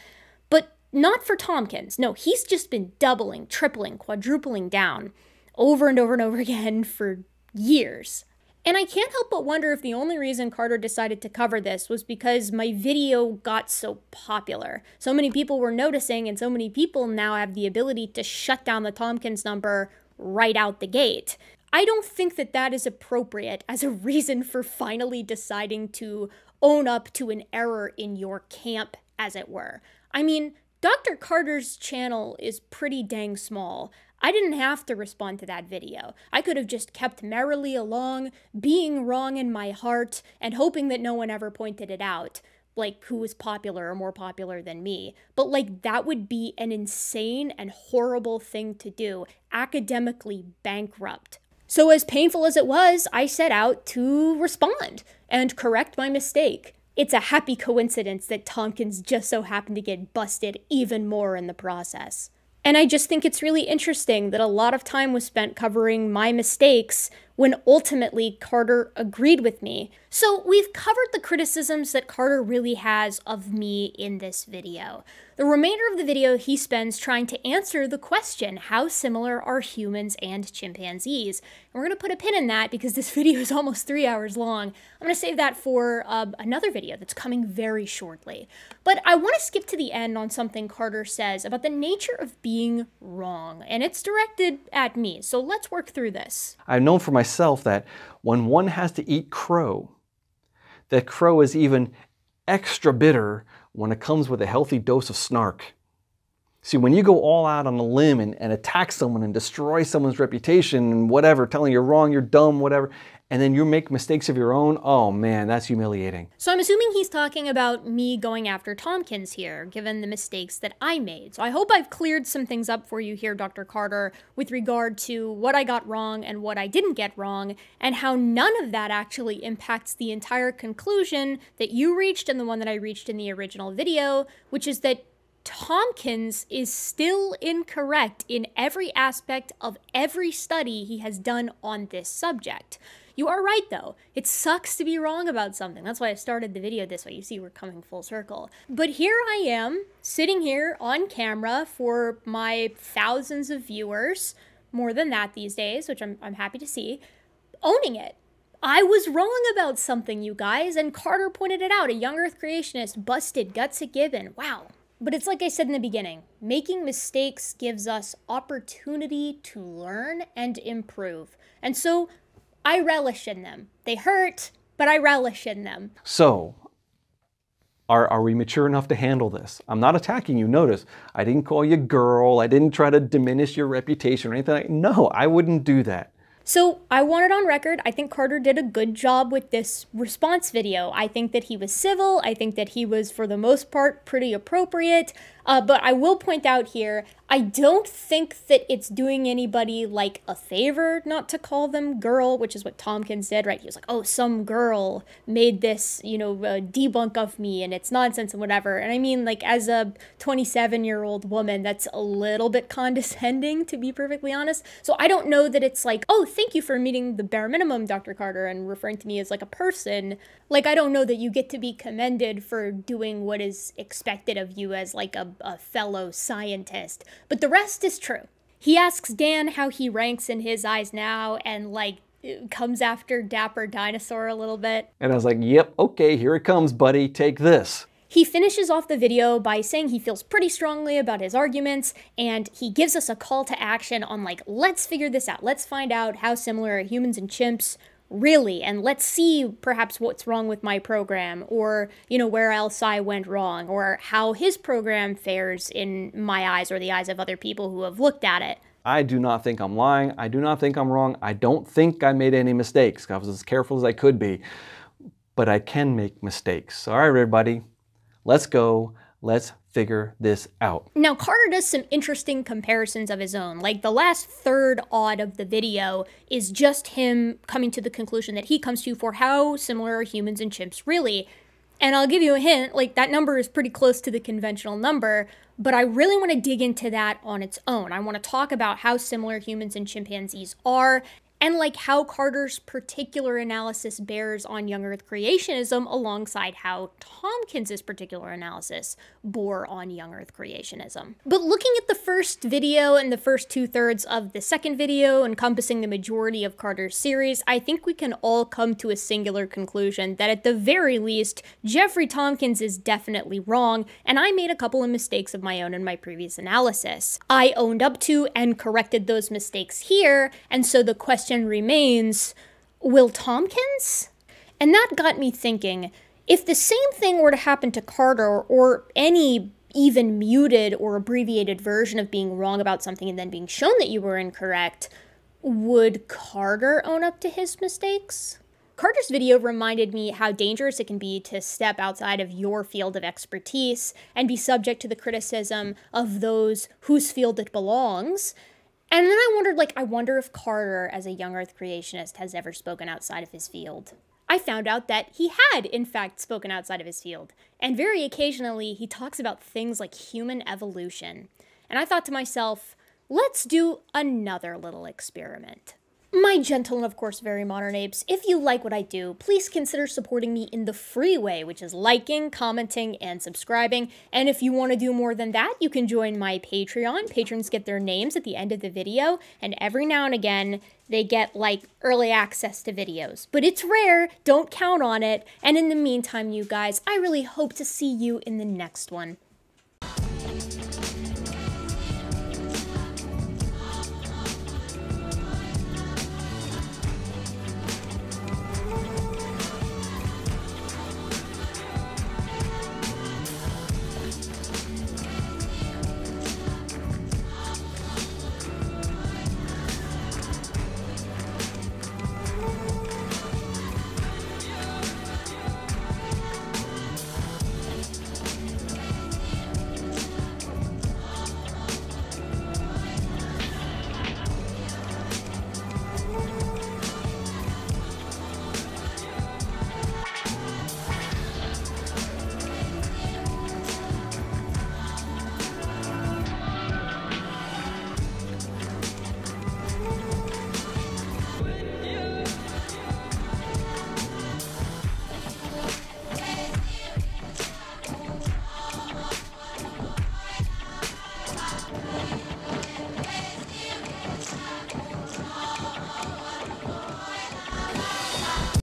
But not for Tomkins. No, he's just been doubling, tripling, quadrupling down over and over and over again for years. And I can't help but wonder if the only reason Carter decided to cover this was because my video got so popular. So many people were noticing, and so many people now have the ability to shut down the Tomkins number right out the gate. I don't think that that is appropriate as a reason for finally deciding to own up to an error in your camp, as it were. I mean, Doctor Carter's channel is pretty dang small. I didn't have to respond to that video. I could have just kept merrily along, being wrong in my heart, and hoping that no one ever pointed it out, like who was popular or more popular than me. But like, that would be an insane and horrible thing to do, academically bankrupt. So as painful as it was, I set out to respond and correct my mistake. It's a happy coincidence that Tomkins just so happened to get busted even more in the process. And I just think it's really interesting that a lot of time was spent covering my mistakes when ultimately Carter agreed with me. So we've covered the criticisms that Carter really has of me in this video. The remainder of the video he spends trying to answer the question, how similar are humans and chimpanzees? And we're gonna put a pin in that because this video is almost three hours long. I'm gonna save that for uh, another video that's coming very shortly. But I wanna skip to the end on something Carter says about the nature of being wrong, and it's directed at me. So let's work through this. I've known for myself that when one has to eat crow, that crow is even extra bitter when it comes with a healthy dose of snark. See, when you go all out on a limb and, and attack someone and destroy someone's reputation and whatever, telling you're wrong, you're dumb, whatever, and then you make mistakes of your own, oh man, that's humiliating. So I'm assuming he's talking about me going after Tomkins here, given the mistakes that I made. So I hope I've cleared some things up for you here, Doctor Carter, with regard to what I got wrong and what I didn't get wrong, and how none of that actually impacts the entire conclusion that you reached and the one that I reached in the original video, which is that Tomkins is still incorrect in every aspect of every study he has done on this subject. You are right, though. It sucks to be wrong about something. That's why I started the video this way. You see, we're coming full circle. But here I am, sitting here on camera for my thousands of viewers, more than that these days, which I'm, I'm happy to see, owning it. I was wrong about something, you guys, and Carter pointed it out. A young earth creationist busted Gutsick Gibbon. Wow. But it's like I said in the beginning, making mistakes gives us opportunity to learn and improve. And so I relish in them. They hurt, but I relish in them. So are, are we mature enough to handle this? I'm not attacking you. Notice I didn't call you girl. I didn't try to diminish your reputation or anything like that. No, I wouldn't do that. So I want it on record. I think Carter did a good job with this response video. I think that he was civil. I think that he was, for the most part, pretty appropriate. Uh, but I will point out here, I don't think that it's doing anybody like a favor not to call them girl, which is what Tomkins did, right? He was like, oh, some girl made this, you know, uh, debunk of me and it's nonsense and whatever. And I mean, like, as a twenty-seven year old woman, that's a little bit condescending, to be perfectly honest. So I don't know that it's like, oh, thank you for meeting the bare minimum, Doctor Carter, and referring to me as like a person. Like, I don't know that you get to be commended for doing what is expected of you as like a a fellow scientist, but the rest is true. He asks Dan how he ranks in his eyes now and like comes after Dapper Dinosaur a little bit. And I was like, yep, okay, here it comes, buddy, take this. He finishes off the video by saying he feels pretty strongly about his arguments, and he gives us a call to action on like, let's figure this out. Let's find out how similar are humans and chimps really, and let's see perhaps what's wrong with my program, or, you know, where else I went wrong, or how his program fares in my eyes or the eyes of other people who have looked at it. I do not think I'm lying. I do not think I'm wrong. I don't think I made any mistakes. I was as careful as I could be, but I can make mistakes. All right, everybody, Let's go. Let's figure this out. Now, Carter does some interesting comparisons of his own. Like, the last third odd of the video is just him coming to the conclusion that he comes to for how similar are humans and chimps really. And I'll give you a hint, like, that number is pretty close to the conventional number, but I really want to dig into that on its own. I want to talk about how similar humans and chimpanzees are, and like how Carter's particular analysis bears on young Earth creationism alongside how Tomkins's particular analysis bore on young Earth creationism. But looking at the first video and the first two thirds of the second video, encompassing the majority of Carter's series, I think we can all come to a singular conclusion that at the very least, Jeffrey Tomkins is definitely wrong, and I made a couple of mistakes of my own in my previous analysis. I owned up to and corrected those mistakes here, and so the question remains, will Tomkins? And that got me thinking, if the same thing were to happen to Carter, or any even muted or abbreviated version of being wrong about something and then being shown that you were incorrect, would Carter own up to his mistakes? Carter's video reminded me how dangerous it can be to step outside of your field of expertise and be subject to the criticism of those whose field it belongs. And then I wondered, like, I wonder if Carter, as a young Earth creationist, has ever spoken outside of his field. I found out that he had, in fact, spoken outside of his field. And very occasionally, he talks about things like human evolution. And I thought to myself, let's do another little experiment. My gentle and, of course, very modern apes, if you like what I do, please consider supporting me in the free way, which is liking, commenting, and subscribing. And if you want to do more than that, you can join my Patreon. Patrons get their names at the end of the video, and every now and again, they get, like, early access to videos. But it's rare, don't count on it. And in the meantime, you guys, I really hope to see you in the next one.